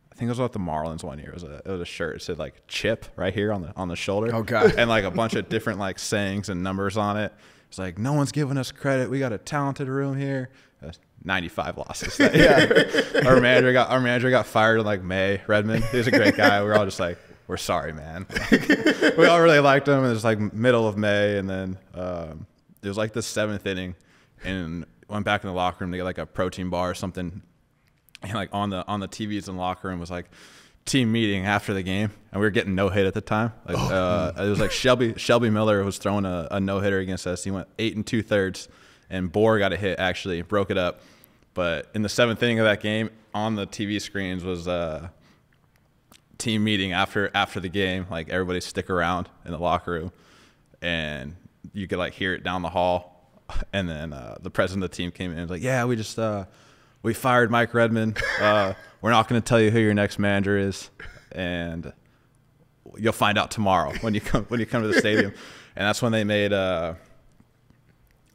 I think it was about the Marlins one year. It was a, it was a shirt. It said like chip right here on the, on the shoulder. Oh God. And like a bunch of different like sayings and numbers on it. It's like, no one's giving us credit. We got a talented room here. ninety-five losses that year. Yeah. Our manager got, our manager got fired in like May, Redmond. He was a great guy. We were all just like, we're sorry, man. We all really liked him. It was like middle of May, and then um, it was like the seventh inning, and went back in the locker room to get like a protein bar or something. And like on the on the T Vs in the locker room was like team meeting after the game, and we were getting no hit at the time. Like, oh. uh, it was like Shelby Shelby Miller was throwing a, a no hitter against us. He went eight and two thirds, and Bohr got a hit actually, broke it up. But in the seventh inning of that game, on the T V screens was. Uh, team meeting after after the game, like everybody stick around in the locker room, and you could like hear it down the hall. And then uh the president of the team came in and was like, yeah, we just uh we fired Mike Redmond. Uh we're not going to tell you who your next manager is, and you'll find out tomorrow when you come when you come to the stadium. And that's when they made uh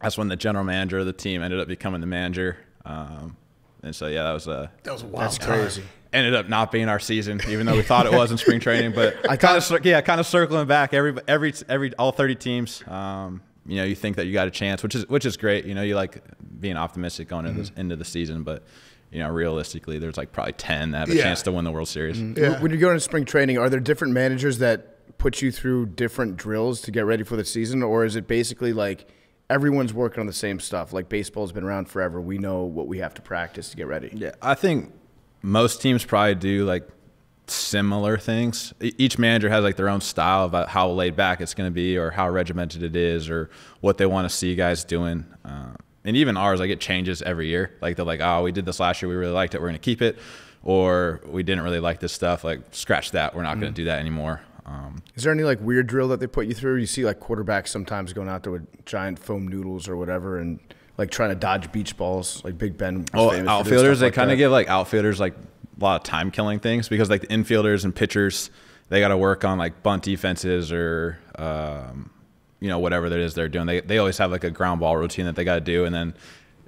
that's when the general manager of the team ended up becoming the manager. Um and so yeah, that was a that was a wild that's crazy time. Ended up not being our season, even though we thought it was in spring training. But I kind of, yeah, kind of circling back. Every, every, every, all thirty teams. Um, you know, you think that you got a chance, which is, which is great. You know, you like being optimistic going into, mm-hmm. this, into the season, but you know, realistically, there's like probably ten that have a yeah. chance to win the World Series. Mm-hmm. yeah. When you go into spring training, are there different managers that put you through different drills to get ready for the season, or is it basically like everyone's working on the same stuff? Like baseball's been around forever. We know what we have to practice to get ready. Yeah, I think. Most teams probably do like similar things. Each manager has like their own style about how laid back it's going to be or how regimented it is or what they want to see guys doing. Uh, and even ours, like it changes every year. Like they're like, oh, we did this last year. We really liked it. We're going to keep it. Or we didn't really like this stuff. Like scratch that. We're not mm-hmm. going to do that anymore. Um, is there any like weird drill that they put you through? You see like quarterbacks sometimes going out there with giant foam noodles or whatever and – like trying to dodge beach balls, like Big Ben. Oh, outfielders, they kind of give like outfielders like a lot of time killing things because like the infielders and pitchers, they got to work on like bunt defenses or, um, you know, whatever that is they're doing. They, they always have like a ground ball routine that they got to do. And then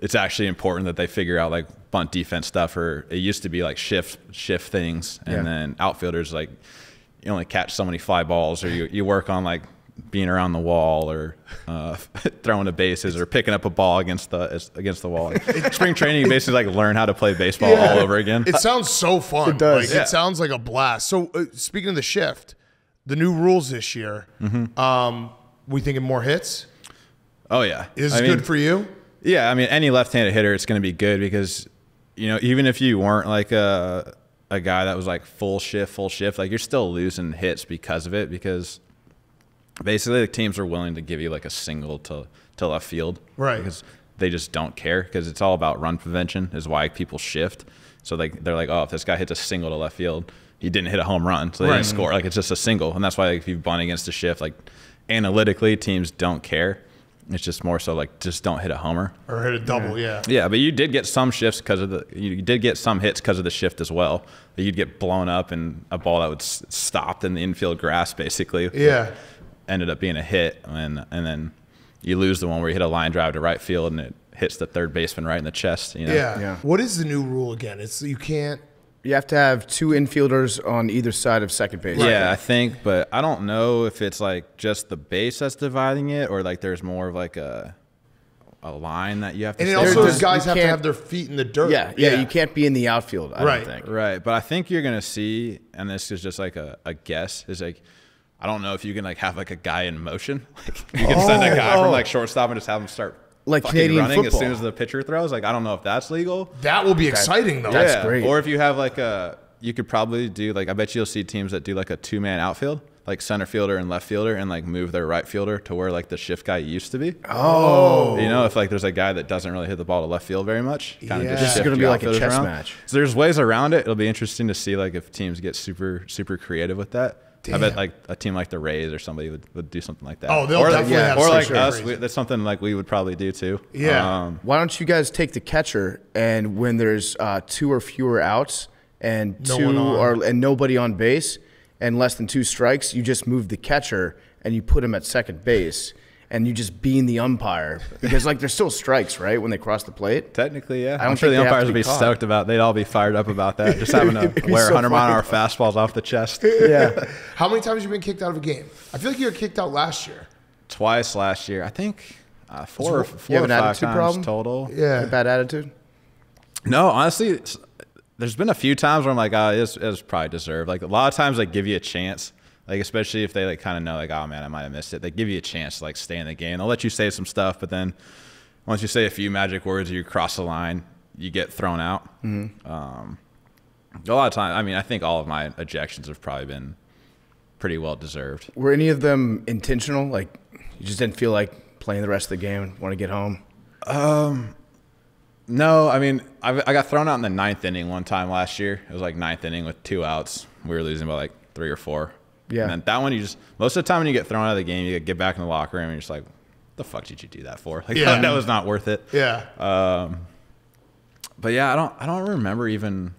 it's actually important that they figure out like bunt defense stuff, or it used to be like shift, shift things. And yeah. then outfielders, like you only catch so many fly balls, or you, you work on like being around the wall or uh, throwing to bases or picking up a ball against the against the wall. Spring training, you basically like learn how to play baseball yeah. all over again. It sounds so fun. It does. Like, yeah. It sounds like a blast. So uh, speaking of the shift, the new rules this year, mm-hmm. um, we thinking more hits? Oh, yeah. Is this good for you? Yeah. I mean, any left-handed hitter, it's going to be good because, you know, even if you weren't like a, a guy that was like full shift, full shift, like you're still losing hits because of it, because basically the teams are willing to give you like a single to, to left field. Right. Because they just don't care, because it's all about run prevention is why people shift. So like they're like, oh, if this guy hits a single to left field, he didn't hit a home run, so they right. didn't score. Like it's just a single. And that's why like, if you bunt against the shift, like analytically teams don't care. It's just more so like just don't hit a homer or hit a double, yeah. Yeah, yeah, but you did get some shifts because of the you did get some hits because of the shift as well. You'd get blown up and a ball that would s stopped in the infield grass basically. Yeah, ended up being a hit, and and then you lose the one where you hit a line drive to right field and it hits the third baseman right in the chest. You know? Yeah. Yeah. What is the new rule again? It's you can't. You have to have two infielders on either side of second base. Yeah, I think, but I don't know if it's like just the base that's dividing it, or like there's more of like a a line that you have to. And it also those guys have to have their feet in the dirt. Yeah, yeah, yeah. You can't be in the outfield. I don't think. Right, but I think you're gonna see, and this is just like a, a guess. Is like, I don't know if you can like have like a guy in motion. Like you can oh, send a guy oh. from like shortstop and just have him start. Like Canadian running football. As soon as the pitcher throws, like I don't know if that's legal. That will be okay. exciting though. That's yeah. great. Or if you have like a, you could probably do like I bet you'll see teams that do like a two-man outfield, like center fielder and left fielder, and like move their right fielder to where like the shift guy used to be. Oh, you know if like there's a guy that doesn't really hit the ball to left field very much, kind yeah. of just going to be like a chess around. match. So there's ways around it. It'll be interesting to see like if teams get super super creative with that. Damn. I bet like a team like the Rays or somebody would, would do something like that. Oh, they'll or definitely like, yeah. have Or like sure us, we, that's something like we would probably do too. Yeah. Um, Why don't you guys take the catcher, and when there's uh, two or fewer outs and no two or and nobody on base and less than two strikes, you just move the catcher and you put him at second base. And you just being the umpire, because like there's still strikes, right, when they cross the plate. Technically, yeah. I don't I'm sure the umpires would be caught. stoked about. They'd all be fired up about that. Just having to wear so one hundred mile an hour fastballs off the chest. Yeah. How many times have you been kicked out of a game? I feel like you were kicked out last year. Twice last year, I think. Uh, four, or, four you have or an five attitude times problem? total. Yeah. Bad attitude. No, honestly, there's been a few times where I'm like, ah, oh, it's, it's probably deserved. Like a lot of times, they give you a chance. Like, especially if they, like, kind of know, like, oh, man, I might have missed it. They give you a chance to, like, stay in the game. They'll let you say some stuff, but then once you say a few magic words or you cross the line, you get thrown out. Mm-hmm. um, a lot of times, I mean, I think all of my ejections have probably been pretty well deserved. Were any of them intentional? Like, you just didn't feel like playing the rest of the game and want to get home? Um, no, I mean, I've, I got thrown out in the ninth inning one time last year. It was, like, ninth inning with two outs. We were losing by, like, three or four. Yeah. And then that one, you just, most of the time when you get thrown out of the game, you get back in the locker room and you're just like, the fuck did you do that for? Like, yeah. that, that was not worth it. Yeah. Um, but yeah, I don't, I don't remember even,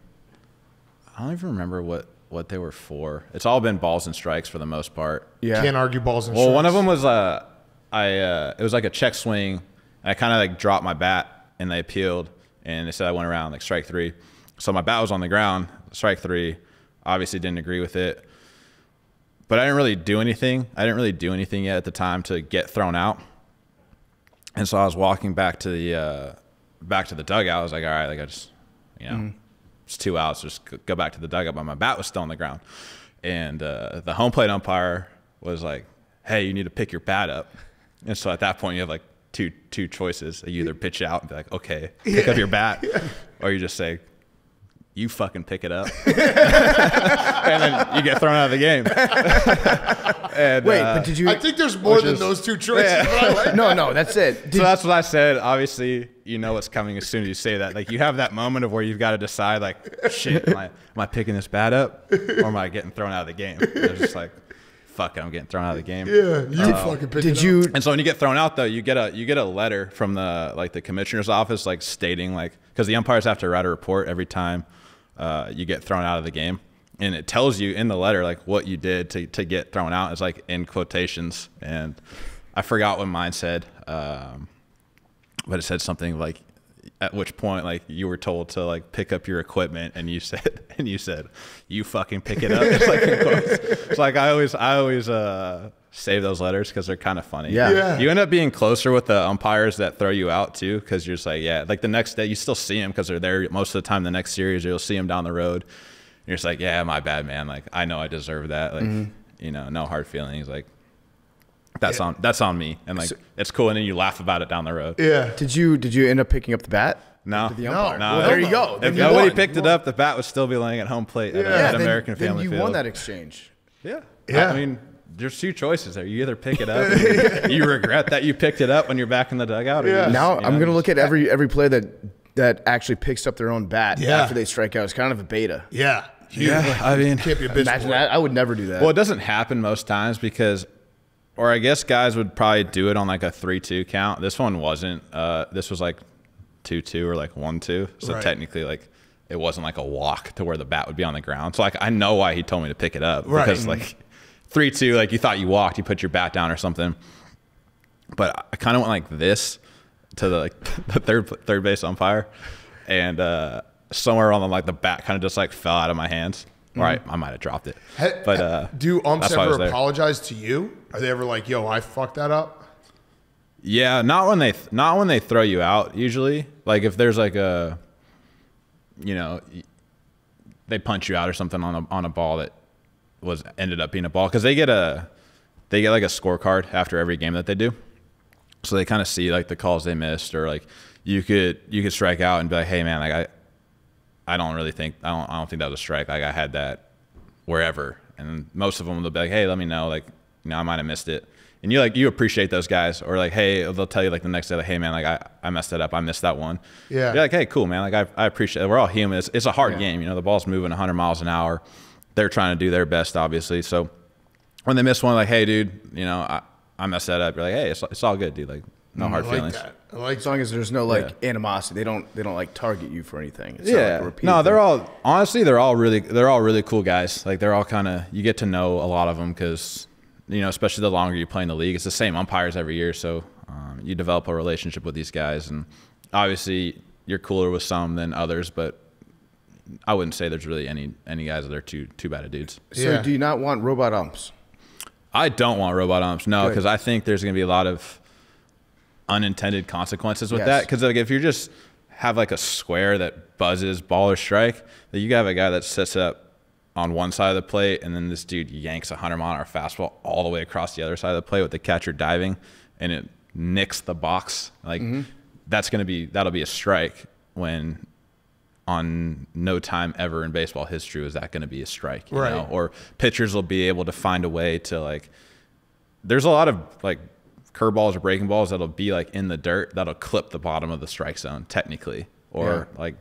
I don't even remember what, what they were for. It's all been balls and strikes for the most part. Yeah. Can't argue balls and well, strikes. Well, one of them was, uh, I, uh, it was like a check swing, and I kind of like dropped my bat and they appealed and they said I went around like strike three. So my bat was on the ground, strike three, obviously didn't agree with it. But I didn't really do anything. I didn't really do anything yet at the time to get thrown out. And so I was walking back to the uh, back to the dugout. I was like, all right, like I just, you know, mm-hmm. it's two outs. Just go back to the dugout. But my bat was still on the ground. And uh, the home plate umpire was like, hey, you need to pick your bat up. And so at that point, you have like two two choices. You either pitch out and be like, okay, pick yeah. up your bat. Yeah. Or you just say, you fucking pick it up. And then you get thrown out of the game. and, Wait, uh, but did you? I think there's more than is, those two choices. Yeah. Like. No, no, that's it. Did so that's what I said. Obviously, you know what's coming as soon as you say that. Like, you have that moment of where you've got to decide, like, shit, am I, am I picking this bat up or am I getting thrown out of the game? And they're just like, fuck it, I'm getting thrown out of the game. Yeah, you uh, fucking pick did it you? Up. And so when you get thrown out, though, you get a you get a letter from the like the commissioner's office, like stating like because the umpires have to write a report every time. Uh, you get thrown out of the game, and it tells you in the letter like what you did to, to get thrown out. It's like in quotations, and I forgot what mine said, um, but it said something like at which point like you were told to like pick up your equipment, and you said and you said you fucking pick it up. It's like, it's like I always I always uh, save those letters because they're kind of funny. Yeah. yeah. You end up being closer with the umpires that throw you out too, because you're just like, yeah, like the next day you still see them because they're there most of the time. The next series, or you'll see them down the road. And you're just like, yeah, my bad, man. Like, I know I deserve that. Like, mm-hmm. you know, no hard feelings. Like, that's yeah. on that's on me. And like, so, it's cool. And then you laugh about it down the road. Yeah. Did you did you end up picking up the bat? No, no, no. Well, there you go. If you nobody won. picked you it won. up, the bat would still be laying at home plate yeah. at, yeah, at then, American then Family Field. You won that exchange. Yeah. Yeah. I mean, there's two choices there. You either pick it up, and you regret that you picked it up when you're back in the dugout. Or yeah. just, now you know, I'm going to look at every every play that that actually picks up their own bat yeah. after they strike out. It's kind of a beta. Yeah. Yeah. yeah. I mean, can't be a bitch imagine that. I would never do that. Well, it doesn't happen most times because, or I guess guys would probably do it on like a three two count. This one wasn't. Uh, this was like two two or like one two. So right. technically, like, it wasn't like a walk to where the bat would be on the ground. So like, I know why he told me to pick it up right. because like three two, like you thought you walked, you put your bat down or something. But I kind of went like this to the like the third third base umpire, and uh, somewhere on the like the bat kind of just like fell out of my hands. Mm-hmm. All right, I might have dropped it. Hey, but uh, do umps ever apologize to you? Are they ever like, "Yo, I fucked that up"? Yeah, not when they th not when they throw you out usually. Like if there's like a, you know, they punch you out or something on a on a ball that was ended up being a ball, because they get a they get like a scorecard after every game that they do. So they kind of see like the calls they missed, or like you could you could strike out and be like, hey man, like I I don't really think I don't I don't think that was a strike. Like I had that wherever, and most of them will be like, hey, let me know, like you know I might have missed it, and you like you appreciate those guys, or like hey they'll tell you like the next day like hey man like I I messed it up, I missed that one. Yeah. You're like hey cool man, like I I appreciate it. We're all human. It's, it's a hard yeah. game, you know the ball's moving a hundred miles an hour. They're trying to do their best obviously. So when they miss one, like hey dude, you know I. I messed that up. You're like, hey, it's, it's all good, dude. Like, no hard I like feelings. That. I like, as long as there's no like yeah. animosity, they don't they don't like target you for anything. It's yeah. Not, like, no, they're all honestly they're all really they're all really cool guys. Like they're all kind of you get to know a lot of them because you know especially the longer you play in the league, it's the same umpires every year. So um, you develop a relationship with these guys, and obviously you're cooler with some than others, but I wouldn't say there's really any any guys that are too too bad of dudes. So yeah. do you not want robot umps? I don't want robot umps, no, because I think there's going to be a lot of unintended consequences with yes. that. Because like if you just have like a square that buzzes ball or strike, that you have a guy that sits up on one side of the plate, and then this dude yanks a hundred mile an hour fastball all the way across the other side of the plate with the catcher diving, and it nicks the box. Like mm-hmm. that's going to be that'll be a strike when. On no time ever in baseball history was that going to be a strike, you right. know? Or pitchers will be able to find a way to like, there's a lot of like curveballs or breaking balls that'll be like in the dirt that'll clip the bottom of the strike zone technically, or yeah. like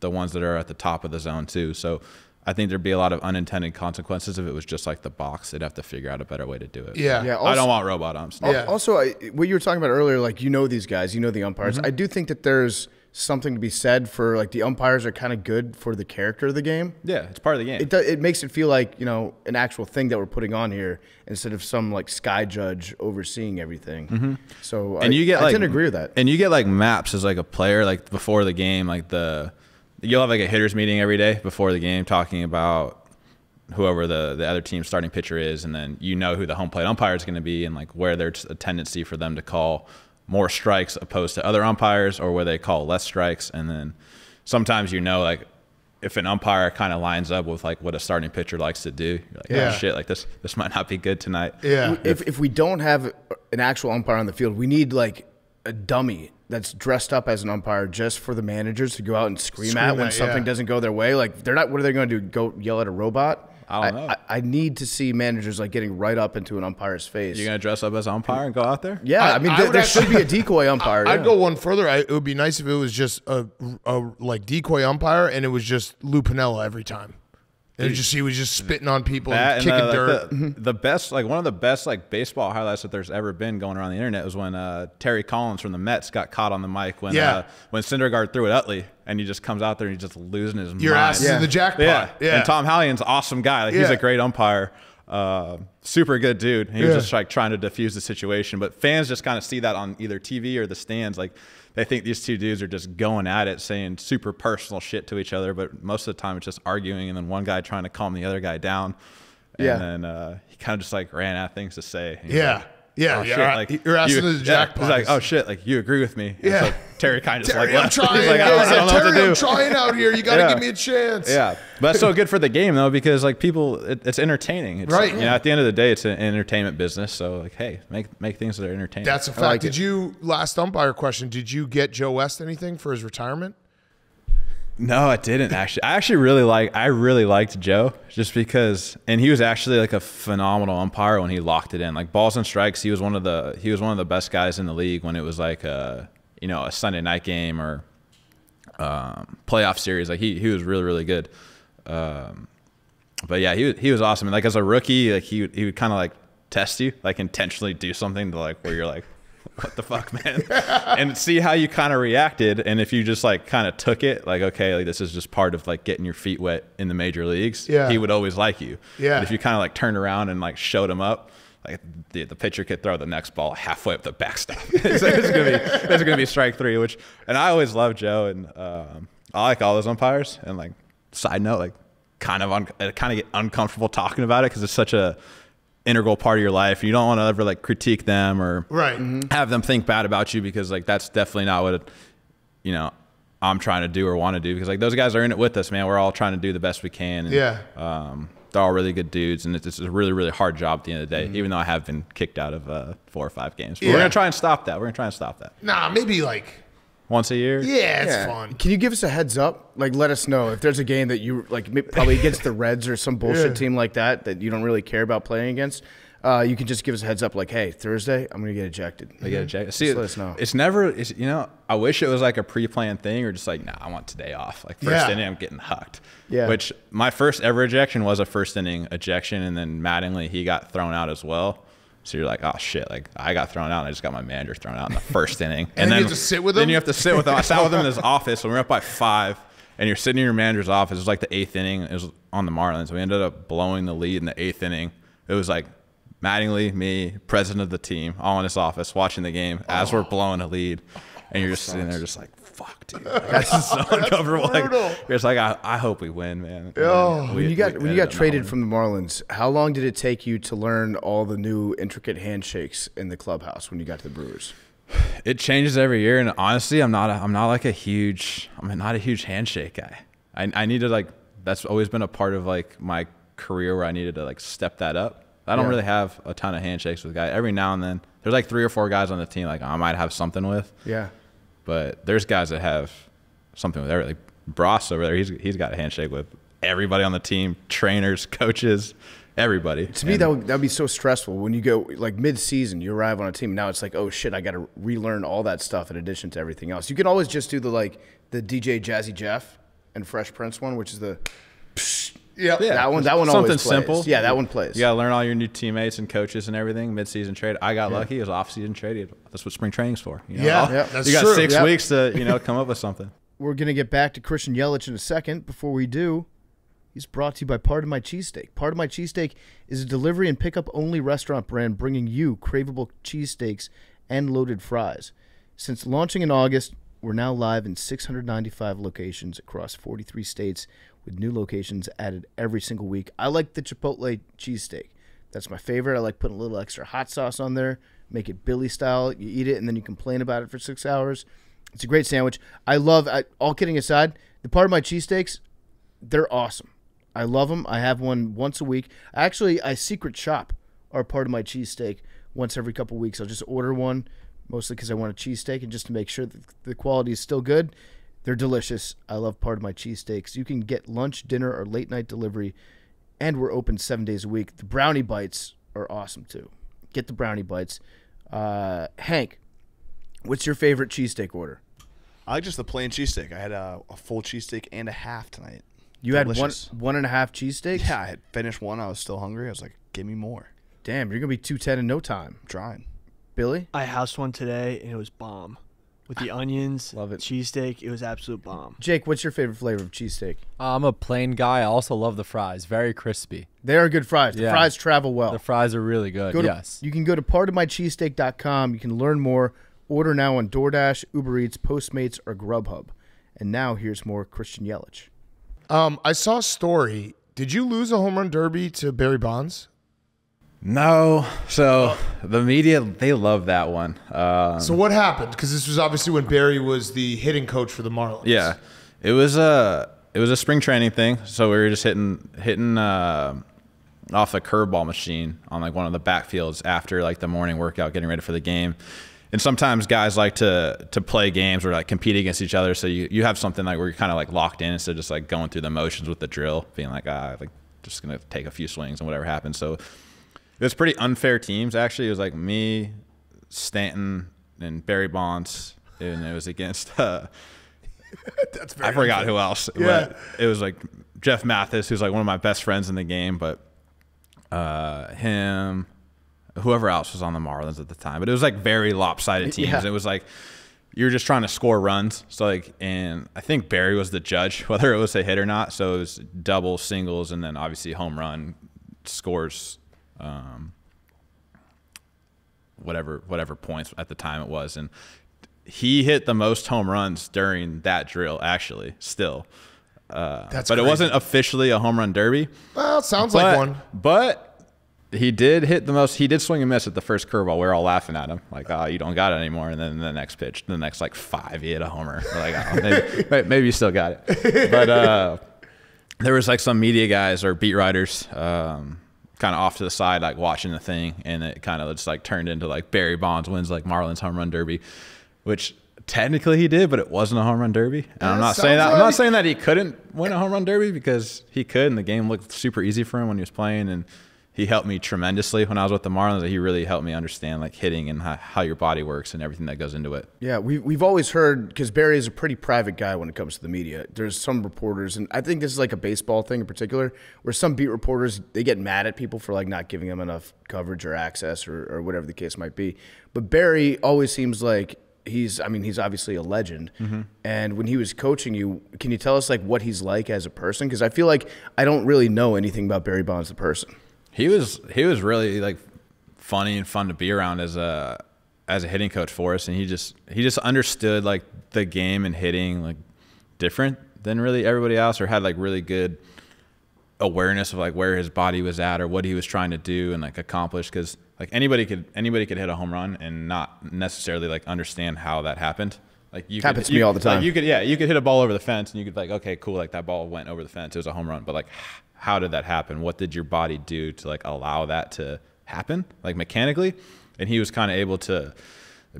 the ones that are at the top of the zone too. So I think there'd be a lot of unintended consequences if it was just like the box. They'd have to figure out a better way to do it. Yeah. yeah also, I don't want robot umps. Yeah. Also, I, what you were talking about earlier, like, you know, these guys, you know, the umpires, mm-hmm. I do think that there's something to be said for like the umpires are kind of good for the character of the game. Yeah, it's part of the game. It, do, it makes it feel like, you know, an actual thing that we're putting on here instead of some like sky judge overseeing everything. Mm-hmm. So and I, you get I like, didn't agree with that. And you get like maps as like a player, like before the game, like the, you'll have like a hitters meeting every day before the game talking about whoever the, the other team's starting pitcher is. And then you know who the home plate umpire is going to be and like where there's a tendency for them to call more strikes opposed to other umpires, or where they call less strikes. And then sometimes, you know, like if an umpire kind of lines up with like what a starting pitcher likes to do, you're like, yeah. oh shit, like this, this might not be good tonight. Yeah. If, if we don't have an actual umpire on the field, we need like a dummy that's dressed up as an umpire just for the managers to go out and scream, scream at when at, something yeah. doesn't go their way. Like they're not, what are they going to do? Go yell at a robot? I don't know. I, I need to see managers like getting right up into an umpire's face. You're gonna dress up as an umpire and go out there? Yeah, I, I mean I th there should be a decoy umpire. I, I'd yeah. go one further. I, it would be nice if it was just a, a like decoy umpire, and it was just Lou Piniella every time. And just he was just spitting on people that, and kicking and the, dirt. Like the, the best, like one of the best, like baseball highlights that there's ever been going around the internet was when uh, Terry Collins from the Mets got caught on the mic when yeah. uh, when Syndergaard threw it at Utley, and he just comes out there and he's just losing his Your mind. Your ass is yeah. the jackpot. Yeah. yeah, and Tom Hallian's an awesome guy. Like yeah. he's a great umpire, uh, super good dude. He yeah. was just like trying to defuse the situation, but fans just kind of see that on either T V or the stands, like. They think these two dudes are just going at it, saying super personal shit to each other, but most of the time it's just arguing and then one guy trying to calm the other guy down. And yeah. then uh, he kind of just like ran out of things to say. Yeah. Like, yeah. Oh, yeah. Shit. Right. Like, you're asking the jackpot. He's like, oh shit, like you agree with me. Yeah. Like, Terry kind of just Terry, like, left. I'm trying. Like, yeah, I don't, I don't Terry, know what to do. I'm trying out here. You got to yeah. give me a chance. Yeah. But that's so good for the game though, because like people, it, it's entertaining. It's, right. You know, at the end of the day, it's an entertainment business. So like, hey, make, make things that are entertaining. That's a fact. Like did it. you, last umpire question, did you get Joe West anything for his retirement? No, I didn't actually. I actually really like. I really liked Joe just because, and he was actually like a phenomenal umpire when he locked it in, like balls and strikes. He was one of the he was one of the best guys in the league when it was like a you know a Sunday night game or um, playoff series. Like he he was really really good. Um, but yeah, he he was awesome. And like as a rookie, like he he would kind of like test you, like intentionally do something to like where you're like, what the fuck, man? And see how you kind of reacted, and if you just like kind of took it like, okay, like this is just part of like getting your feet wet in the major leagues. Yeah, he would always like you. Yeah, but if you kind of like turned around and like showed him up, like the, the pitcher could throw the next ball halfway up the backstop. It's so gonna be it's gonna be strike three. Which, and I always love Joe, and um I like all those umpires. And like side note, like kind of un I kind of get uncomfortable talking about it because it's such a integral part of your life. You don't want to ever like critique them or right. mm-hmm. have them think bad about you, because like that's definitely not what you know I'm trying to do or want to do, because like those guys are in it with us, man. We're all trying to do the best we can. And, yeah, um, they're all really good dudes, and it's, it's a really really hard job at the end of the day. Mm-hmm. Even though I have been kicked out of uh, four or five games, but yeah. we're gonna try and stop that. We're gonna try and stop that. Nah, maybe like once a year. Yeah, it's yeah. fun. Can you give us a heads up? Like, let us know if there's a game that you like, probably against the Reds or some bullshit yeah. team like that that you don't really care about playing against. Uh, you can just give us a heads up, like, hey, Thursday, I'm gonna get ejected. I get ejected. See, just let us know. It's never, it's, you know, I wish it was like a pre-planned thing, or just like, nah, I want today off. Like first yeah. inning, I'm getting hucked. Yeah. Which my first ever ejection was a first inning ejection, and then Mattingly, he got thrown out as well. So you're like, oh shit! Like I got thrown out, and I just got my manager thrown out in the first inning, and, and then you have to sit with him. Then you have to sit with him. I sat with him in his office, and we're up by five, and you're sitting in your manager's office. It was like the eighth inning. It was on the Marlins. We ended up blowing the lead in the eighth inning. It was like Mattingly, me, president of the team, all in his office watching the game as oh. we're blowing a lead, and you're just sitting there, just like, fuck, dude. Like, that's just so uncomfortable. Like, it's like, I, I hope we win, man. Oh, we, when you got when you got traded from the Marlins, how long did it take you to learn all the new intricate handshakes in the clubhouse when you got to the Brewers? It changes every year, and honestly, I'm not a, I'm not like a huge I'm not a huge handshake guy. I I need to like that's always been a part of like my career where I needed to like step that up. I don't yeah. really have a ton of handshakes with guys. Every now and then, there's like three or four guys on the team like I might have something with. Yeah. But there's guys that have something with everything. Like Bross over there, he's he's got a handshake with everybody on the team, trainers, coaches, everybody. To me, and that would that'd be so stressful when you go like mid-season, you arrive on a team. Now it's like, oh shit, I got to relearn all that stuff in addition to everything else. You can always just do the like the D J Jazzy Jeff and Fresh Prince one, which is the psh, yep. yeah that one that one something always simple. Yeah, that one plays. You got to learn all your new teammates and coaches and everything. Mid-season trade. I got yeah. lucky. It was off-season trade. That's what spring training's for. You know? Yeah, yeah, that's you got true. six yep. weeks to you know come up with something. We're gonna get back to Christian Yelich in a second. Before we do, he's brought to you by Part of My Cheesesteak. Part of My Cheesesteak is a delivery and pickup only restaurant brand bringing you craveable cheesesteaks and loaded fries. Since launching in August, we're now live in six hundred ninety-five locations across forty-three states, with new locations added every single week. I like the Chipotle cheesesteak. That's my favorite. I like putting a little extra hot sauce on there. Make it Billy style. You eat it, and then you complain about it for six hours. It's a great sandwich. I love, I, all kidding aside, the Part of My Cheesesteaks, they're awesome. I love them. I have one once a week. Actually, I secret shop our Part of My Cheesesteak once every couple weeks. I'll just order one, mostly because I want a cheesesteak and just to make sure that the quality is still good. They're delicious. I love Part of My Cheesesteaks. You can get lunch, dinner, or late-night delivery, and we're open seven days a week. The brownie bites are awesome, too. Get the brownie bites. Uh, Hank, what's your favorite cheesesteak order? I like just the plain cheesesteak. I had a, a full cheesesteak and a half tonight. You delicious. Had one one and a half cheesesteaks? Yeah, I had finished one. I was still hungry. I was like, give me more. Damn, you're going to be two ten in no time. I'm trying. Billy? I housed one today, and it was bomb. With the onions, love it. Cheesesteak, it was absolute bomb. Jake, what's your favorite flavor of cheesesteak? Uh, I'm a plain guy. I also love the fries. Very crispy. They are good fries. The yeah. fries travel well. The fries are really good, go to, yes. You can go to part of my cheesesteak dot com. You can learn more. Order now on DoorDash, Uber Eats, Postmates, or Grubhub. And now here's more Christian Yelich. Um, I saw a story Did you lose a home run derby to Barry Bonds? No. So the media, they love that one. Um, so what happened? Because this was obviously when Barry was the hitting coach for the Marlins. Yeah, it was a it was a spring training thing. So we were just hitting hitting uh, off a curveball machine on like one of the backfields after like the morning workout, getting ready for the game. And sometimes guys like to to play games or like compete against each other. So you, you have something like where you're kind of like locked in instead of just like going through the motions with the drill, being like, ah, like just gonna take a few swings and whatever happens. So it was pretty unfair teams actually. It was like me, Stanton, and Barry Bonds, and it was against uh, That's very I forgot unfair. who else. Yeah. But it was like Jeff Mathis, who's like one of my best friends in the game, but uh, him. Whoever else was on the Marlins at the time, but it was like very lopsided teams. Yeah. It was like you were just trying to score runs. So like, and I think Barry was the judge whether it was a hit or not. So it was double singles and then obviously home run scores, um, whatever whatever points at the time it was. And he hit the most home runs during that drill. Actually, still, uh, That's but crazy. It wasn't officially a home run derby. Well, it sounds but, like one, but. He did hit the most. He did swing and miss at the first curveball. We were all laughing at him, like, "Oh, you don't got it anymore." And then the next pitch, the next like five, he hit a homer. We're like, oh, maybe, maybe you still got it. But uh, there was like some media guys or beat writers, um, kind of off to the side, like watching the thing, and it kind of just like turned into like Barry Bonds wins like Marlins home run derby, which technically he did, but it wasn't a home run derby. And I'm not saying that. Like I'm not saying that he couldn't win a home run derby because he could, and the game looked super easy for him when he was playing and. He helped me tremendously when I was with the Marlins. He really helped me understand like hitting and how, how your body works and everything that goes into it. Yeah, we, we've always heard, because Barry is a pretty private guy when it comes to the media. There's some reporters, and I think this is like a baseball thing in particular, where some beat reporters, they get mad at people for like not giving them enough coverage or access or, or whatever the case might be. But Barry always seems like he's, I mean, he's obviously a legend. Mm-hmm. And when he was coaching you, can you tell us like what he's like as a person? Because I feel like I don't really know anything about Barry Bonds the person. He was he was really like funny and fun to be around as a as a hitting coach for us, and he just he just understood like the game and hitting like different than really everybody else, or had like really good awareness of like where his body was at or what he was trying to do and like accomplish, because like anybody could anybody could hit a home run and not necessarily like understand how that happened. Like you happens could, to you, me all the time. Like you could yeah you could hit a ball over the fence and you could like, okay, cool, like that ball went over the fence, it was a home run, but like. How did that happen? What did your body do to like allow that to happen, like mechanically? And he was kind of able to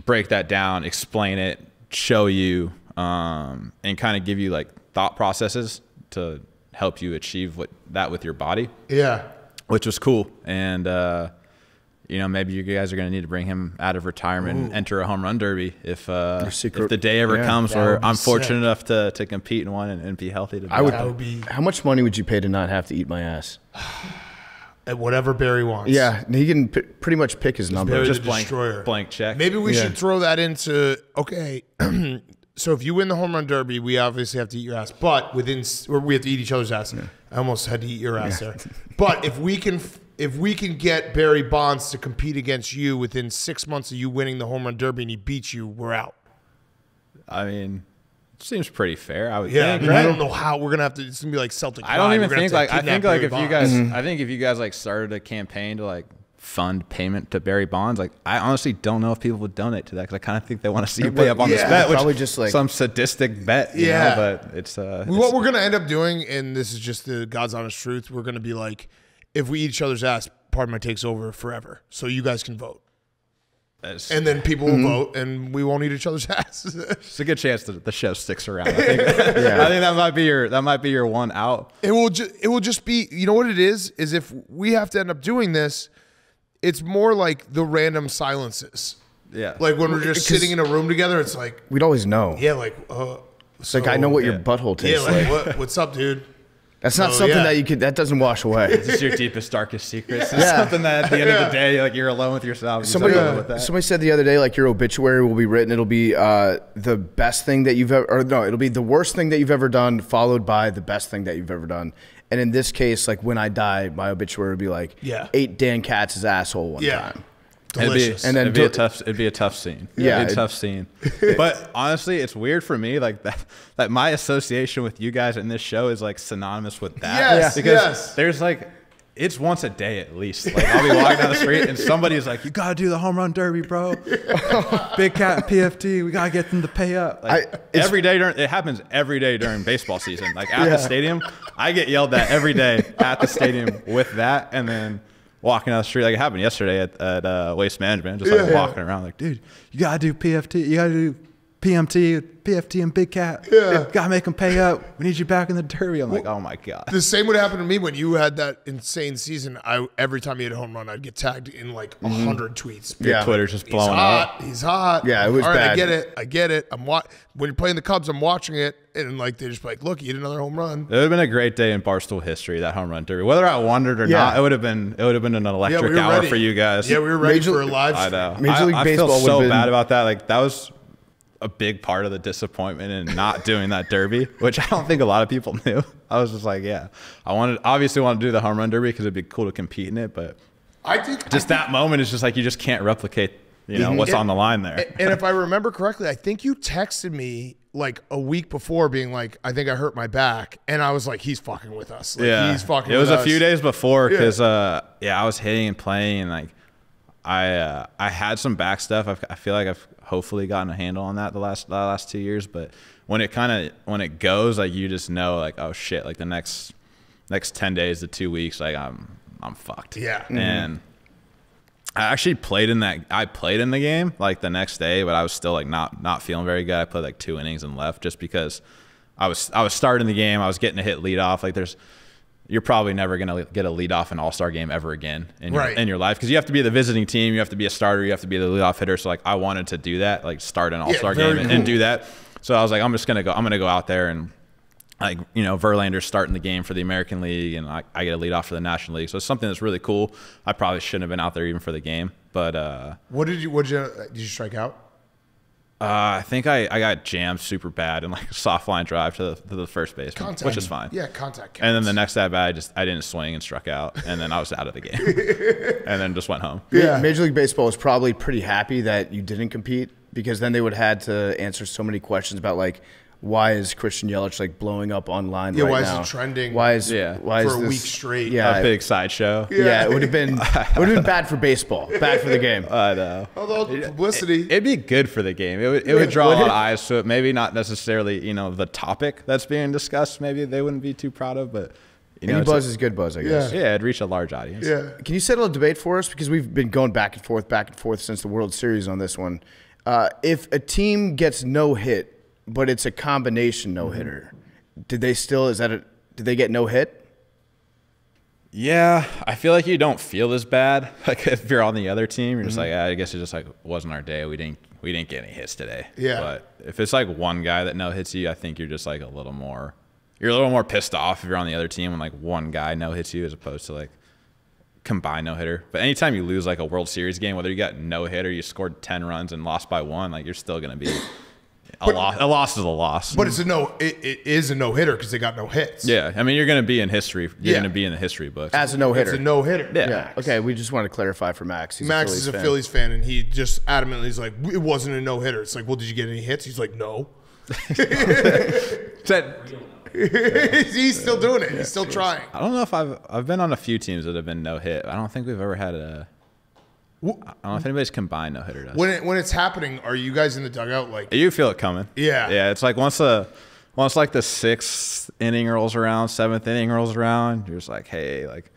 break that down, explain it, show you, um, and kind of give you like thought processes to help you achieve what that with your body. Yeah, which was cool. And uh, you know, maybe you guys are going to need to bring him out of retirement Ooh. and enter a home run derby if uh, secret, if the day ever yeah, comes where I'm sick. fortunate enough to, to compete in one and, and be healthy. To be I would, that would be. How much money would you pay to not have to eat my ass? At whatever Barry wants. Yeah, he can p pretty much pick his number. Barry Just the blank, destroyer. blank check. Maybe we yeah. should throw that into okay. So if you win the home run derby, we obviously have to eat your ass, but within or we have to eat each other's ass. Yeah. I almost had to eat your ass yeah. there. But if we can. If we can get Barry Bonds to compete against you within six months of you winning the home run derby and he beats you, we're out. I mean, it seems pretty fair. I would yeah, think. Right? I don't know how we're gonna have to. It's gonna be like Celtic. I don't even think like I think like if you guys, mm-hmm. I think if you guys like started a campaign to like fund payment to Barry Bonds, like I honestly don't know if people would donate to that because I kind of think they want to see you pay up on yeah, this bet, which probably just like some sadistic bet. You yeah, know, but it's uh, what it's, we're gonna end up doing, and this is just the God's honest truth. We're gonna be like. If we eat each other's ass, Pardon My takes over forever. So you guys can vote. That's, and then people will mm-hmm. vote and we won't eat each other's ass. It's a good chance that the show sticks around. I think, yeah. I think that might be your that might be your one out. It will ju it will just be, you know what it is, is if we have to end up doing this, it's more like the random silences. Yeah. Like when we're just sitting in a room together, it's like we'd always know. Yeah, like uh it's so, like I know what yeah. your butthole tastes yeah, like. like. What, what's up, dude? That's not oh, something yeah. that you could. That doesn't wash away. It's just your deepest, darkest secrets. It's yeah. something that at the end yeah. of the day, like you're alone with yourself. Somebody, alone with that. somebody said the other day, like your obituary will be written. It'll be uh, the best thing that you've ever, or no, it'll be the worst thing that you've ever done, followed by the best thing that you've ever done. And in this case, like when I die, my obituary would be like, yeah. ate Dan Katz's asshole one yeah. time. Delicious. It'd be, and then it'd be a tough. It'd be a tough scene. Yeah, it'd be a tough scene. But honestly, it's weird for me. Like that. That my association with you guys in this show is like synonymous with that. Yes. Because yes. there's like, it's once a day at least. Like I'll be walking down the street and somebody's like, "You gotta do the home run derby, bro. Big Cat P F T. We gotta get them to pay up." Like I, every day during it happens every day during baseball season. Like at yeah. the stadium, I get yelled at every day at the stadium with that, and then. Walking down the street, like it happened yesterday at, at uh, Waste Management, just like yeah, walking yeah. around, like, dude, you gotta do P F T, you gotta do P M T, P F T and Big Cat. Yeah. Gotta make them pay up. We need you back in the derby. I'm well, like, oh my God. The same would happen to me when you had that insane season. I every time you hit a home run, I'd get tagged in like a hundred mm-hmm. tweets. Your yeah. Twitter's just blowing he's hot, up. He's hot. Yeah, it was All bad. Right, I get it. I get it. I'm watching. When you're playing the Cubs, I'm watching it, and like they just like, look, you hit another home run. It would have been a great day in Barstool history, that home run derby. Whether I wondered or yeah. not, it would have been it would have been an electric yeah, we hour ready. for you guys. Yeah, we were ready Major, for a live stream. I know. Major League I, Baseball. I feel so been... bad about that. Like that was a big part of the disappointment in not doing that derby, which I don't think a lot of people knew. I was just like, yeah, I wanted obviously want to do the home run derby because it'd be cool to compete in it, but I think just I think, that moment is just like you just can't replicate. You know, what's and, on the line there. And if I remember correctly, I think you texted me like a week before being like, I think I hurt my back. And I was like, he's fucking with us. Like, yeah. He's fucking it with us. It was a few days before because, yeah. Uh, yeah, I was hitting and playing. And like, I uh, I had some back stuff. I've, I feel like I've hopefully gotten a handle on that the last, the last two years. But when it kind of, when it goes, like, you just know, like, oh shit, like the next, next ten days to two weeks, like, I'm, I'm fucked. Yeah. And, mm-hmm. I actually played in that. I played in the game like the next day, but I was still like not not feeling very good. I played like two innings and left just because I was I was starting the game. I was getting a hit lead off. Like there's, you're probably never gonna get a lead off an All Star game ever again in your, right. in your life because you have to be the visiting team, you have to be a starter, you have to be the lead off hitter. So like I wanted to do that, like start an All Star yeah, game cool. and, and do that. So I was like, I'm just gonna go. I'm gonna go out there and like you know Verlander's starting the game for the American League and I, I get a lead off for the National League, so it's something that's really cool. I probably shouldn't have been out there even for the game, but uh what did you what did you, did you strike out? uh I think I I got jammed super bad and like a soft line drive to the, to the first base, which is fine. Yeah, contact counts. And then the next at bat I just I didn't swing and struck out, and then I was out of the game and then just went home. Yeah, Major League Baseball is probably pretty happy that you didn't compete because then they would have had to answer so many questions about like, why is Christian Yelich like blowing up online yeah, right now? Yeah, why is it trending? Why is yeah. why for is a this, week straight? Yeah, a big sideshow. Yeah. yeah, it would have been it would have been bad for baseball, bad for the game. I know. Although publicity, it, it'd be good for the game. It would it would draw a lot of eyes to it. Maybe not necessarily you know the topic that's being discussed. Maybe they wouldn't be too proud of, but. You know, Any buzz a, is good buzz, I guess. Yeah. yeah, it'd reach a large audience. Yeah. Can you settle a debate for us? Because we've been going back and forth, back and forth since the World Series on this one. Uh, if a team gets no hit, but it's a combination no hitter. Did they still is that a did they get no hit? Yeah, I feel like you don't feel as bad. Like if you're on the other team, you're just mm-hmm. like, I guess it just like wasn't our day. We didn't we didn't get any hits today. Yeah. But if it's like one guy that no hits you, I think you're just like a little more you're a little more pissed off if you're on the other team when like one guy no hits you as opposed to like combined no hitter. But anytime you lose like a World Series game, whether you got no hit or you scored ten runs and lost by one, like you're still gonna be A, but, loss, a loss is a loss. But it's a no. It, it is a no hitter because they got no hits. Yeah, I mean you're going to be in history. You're yeah. going to be in the history books as a no hitter. It's a no hitter. Yeah. yeah. Okay, we just want to clarify for Max. He's Max a is a fan. Phillies fan, and he just adamantly is like, it wasn't a no hitter. It's like, well, did you get any hits? He's like, no. that, he's still doing it. He's still trying. I don't know if I've I've been on a few teams that have been no hit. I don't think we've ever had a. I don't know if anybody's combined no hitter does. When it, when it's happening, are you guys in the dugout like? You feel it coming. Yeah, yeah. It's like once the once like the sixth inning rolls around, seventh inning rolls around, you're just like, hey, like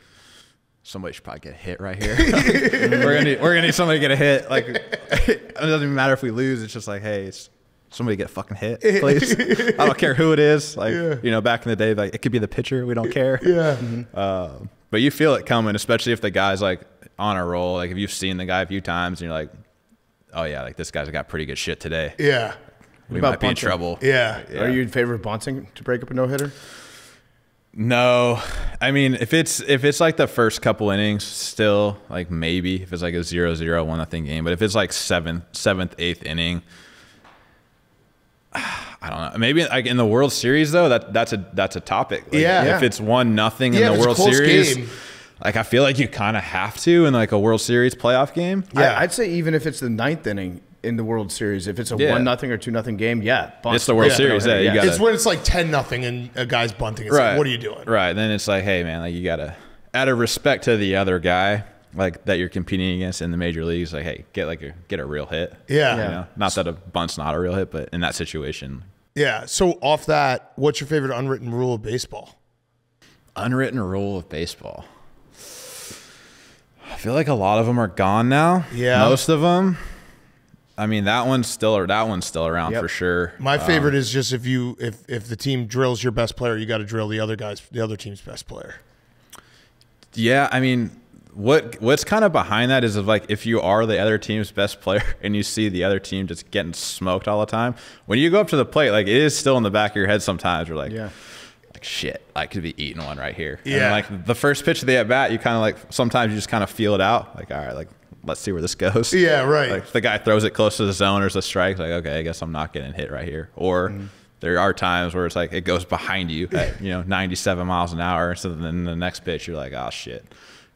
somebody should probably get hit right here. we're gonna need, we're gonna need somebody to get a hit. Like it doesn't even matter if we lose. It's just like, hey, it's, somebody get fucking hit, please. I don't care who it is. Like yeah. you know, back in the day, like it could be the pitcher. We don't care. Yeah. Mm-hmm. um, but you feel it coming, especially if the guy's like. On a roll, like if you've seen the guy a few times and you're like, oh yeah, like this guy's got pretty good shit today. Yeah. We might be in trouble. Yeah. yeah. Are you in favor of bunting to break up a no hitter? No. I mean, if it's if it's like the first couple innings still, like maybe if it's like a zero zero, one nothing game. But if it's like seventh, seventh, eighth inning, I don't know. Maybe like in the World Series though, that that's a that's a topic. Like, yeah. If it's one nothing in yeah, the World Series. Game. Like, I feel like you kind of have to in like a World Series playoff game. Yeah, I, I'd say even if it's the ninth inning in the World Series, if it's a yeah. one nothing or two nothing game, yeah, bunt. It's the World yeah. Series. Yeah, you gotta, it's when it's like ten nothing and a guy's bunting. It's right. like, what are you doing? Right. Then it's like, hey man, like you gotta, out of respect to the other guy, like that you're competing against in the major leagues, like hey, get like a, get a real hit. Yeah. You know? Not that a bunt's not a real hit, but in that situation. Yeah. So off that, what's your favorite unwritten rule of baseball? Unwritten rule of baseball. I feel like a lot of them are gone now. Yeah, most of them. I mean, that one's still or that one's still around yep. for sure. My favorite um, is just if you if if the team drills your best player, you got to drill the other guys, the other team's best player. Yeah, I mean, what what's kind of behind that is of like if you are the other team's best player and you see the other team just getting smoked all the time, when you go up to the plate, like it is still in the back of your head sometimes. You're like, yeah. Like, shit, I could be eating one right here. Yeah. And like the first pitch of the at bat, you kind of like sometimes you just kind of feel it out. Like, all right, like let's see where this goes. Yeah, right. Like if the guy throws it close to the zone or it's a strike, like okay, I guess I'm not getting hit right here. Or mm. there are times where it's like it goes behind you at you know ninety-seven miles an hour. So then the next pitch, you're like, oh shit.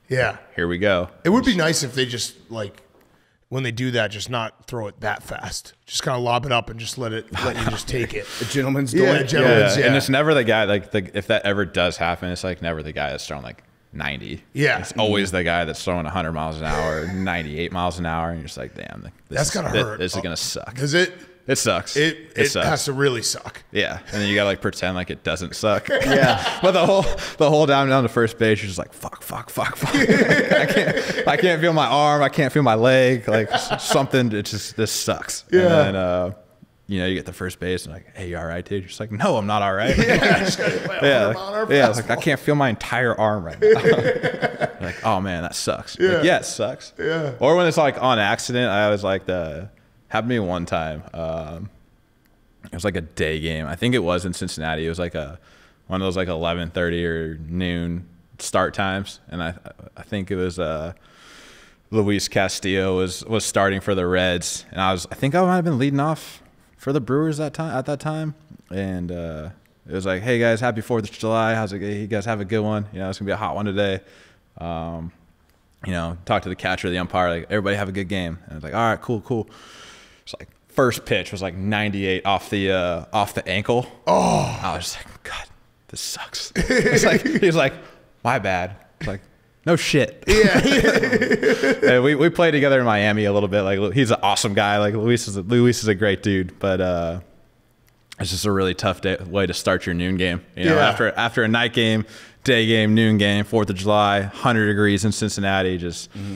Yeah. Here we go. It would be nice if they just like. When they do that, just not throw it that fast. Just kind of lob it up and just let it, let you just take it. The gentleman's doing yeah, gentleman's, yeah. yeah. And it's never the guy, like, the, if that ever does happen, it's like never the guy that's throwing like ninety. Yeah. It's always the guy that's throwing one hundred miles an hour, ninety-eight miles an hour. And you're just like, damn, this that's going to hurt. This is going to suck. Because it, it sucks. It, it, it sucks. Has to really suck. Yeah. And then you got to like pretend like it doesn't suck. Yeah. But the whole, the whole down down to first base, you're just like, fuck, fuck, fuck, fuck. I can't, I can't feel my arm. I can't feel my leg. Like something, it just, this sucks. Yeah. And then, uh, you know, you get the first base and like, hey, you all right, dude? You're just like, no, I'm not all right. Yeah. Just gotta play yeah. Like, yeah like, I can't feel my entire arm right now. Like, oh man, that sucks. Yeah. Like, yeah, it sucks. Yeah. Or when it's like on accident, I was like the, happened to me one time. Um, it was like a day game. I think it was in Cincinnati. It was like a one of those like eleven thirty or noon start times. And I I think it was uh, Luis Castillo was was starting for the Reds. And I was I think I might have been leading off for the Brewers that time at that time. And uh, it was like, hey guys, happy Fourth of July. How's it? You guys have a good one. You know, it's gonna be a hot one today. Um, you know, talk to the catcher, the umpire. Like everybody have a good game. And I was like, all right, cool, cool. It's like first pitch was like ninety-eight off the uh, off the ankle. Oh, I was like, God, this sucks. It's like he was like, my bad. It's like, no shit. Yeah. And we we played together in Miami a little bit. Like he's an awesome guy. Like Luis is a, Luis is a great dude, but uh, it's just a really tough day, way to start your noon game. You know, yeah. after after a night game, day game, noon game, Fourth of July, hundred degrees in Cincinnati, just. Mm-hmm.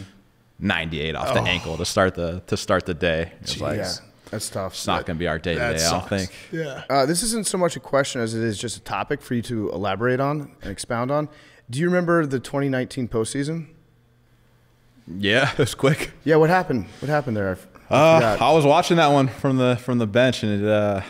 ninety-eight off the oh. ankle to start the to start the day. It's like, yeah, that's tough. It's not that, gonna be our day today. I don't think. Yeah. Uh, this isn't so much a question as it is just a topic for you to elaborate on and expound on. Do you remember the twenty nineteen postseason? Yeah, it was quick. Yeah, what happened? What happened there? I, uh, I was watching that one from the from the bench, and it uh,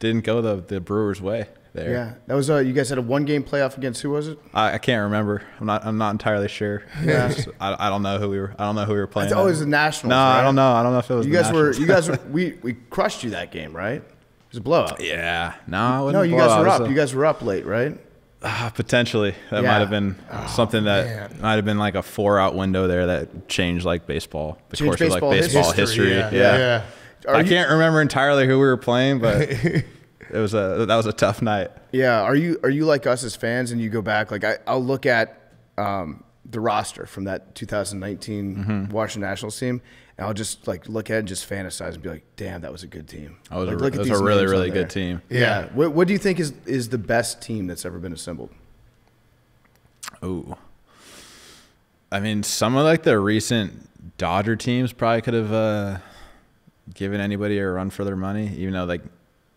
didn't go the the Brewers' way. There. Yeah, that was uh, you guys had a one-game playoff against who was it? I, I can't remember. I'm not. I'm not entirely sure. Yeah, just, I, I don't know who we were. I don't know who we were playing. It's always the Nationals. No, right? I don't know. I don't know if it was. You the guys Nationals. were. You guys were, we we crushed you that game, right? It was a blowout. Yeah. No. It no, you blowout. guys were up. A, you guys were up late, right? Uh, potentially, that yeah. might have been oh, something that man. might have been like a four-out window there that changed like baseball, the Change course baseball, of like baseball history. history. Yeah. yeah. yeah. yeah. I you, can't remember entirely who we were playing, but. It was a that was a tough night. Yeah, are you are you like us as fans, and you go back like I, I'll look at um, the roster from that two thousand nineteen mm-hmm. Washington Nationals team, and I'll just like look at it and just fantasize and be like, damn, that was a good team. I was like, a, look at was these a really really good team. Yeah. yeah. What What do you think is is the best team that's ever been assembled? Oh, I mean, some of like the recent Dodger teams probably could have uh, given anybody a run for their money, even though like.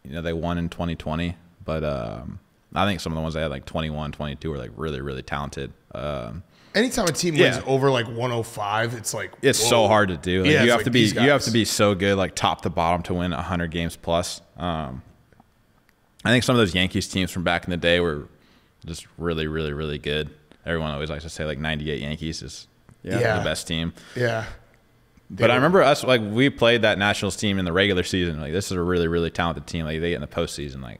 You know, they won in twenty twenty, but um, I think some of the ones they had, like twenty-one, twenty-two, are like really, really talented. Um, Anytime a team yeah. wins over like one oh five, it's like it's whoa. so hard to do. Like, yeah, you have like to be you have to be so good, like top to bottom, to win one hundred games plus. Um, I think some of those Yankees teams from back in the day were just really, really, really good. Everyone always likes to say like ninety-eight Yankees is yeah, yeah. the best team. Yeah. They but were. I remember us, like, we played that Nationals team in the regular season. Like, this is a really, really talented team. Like, they get in the postseason, like,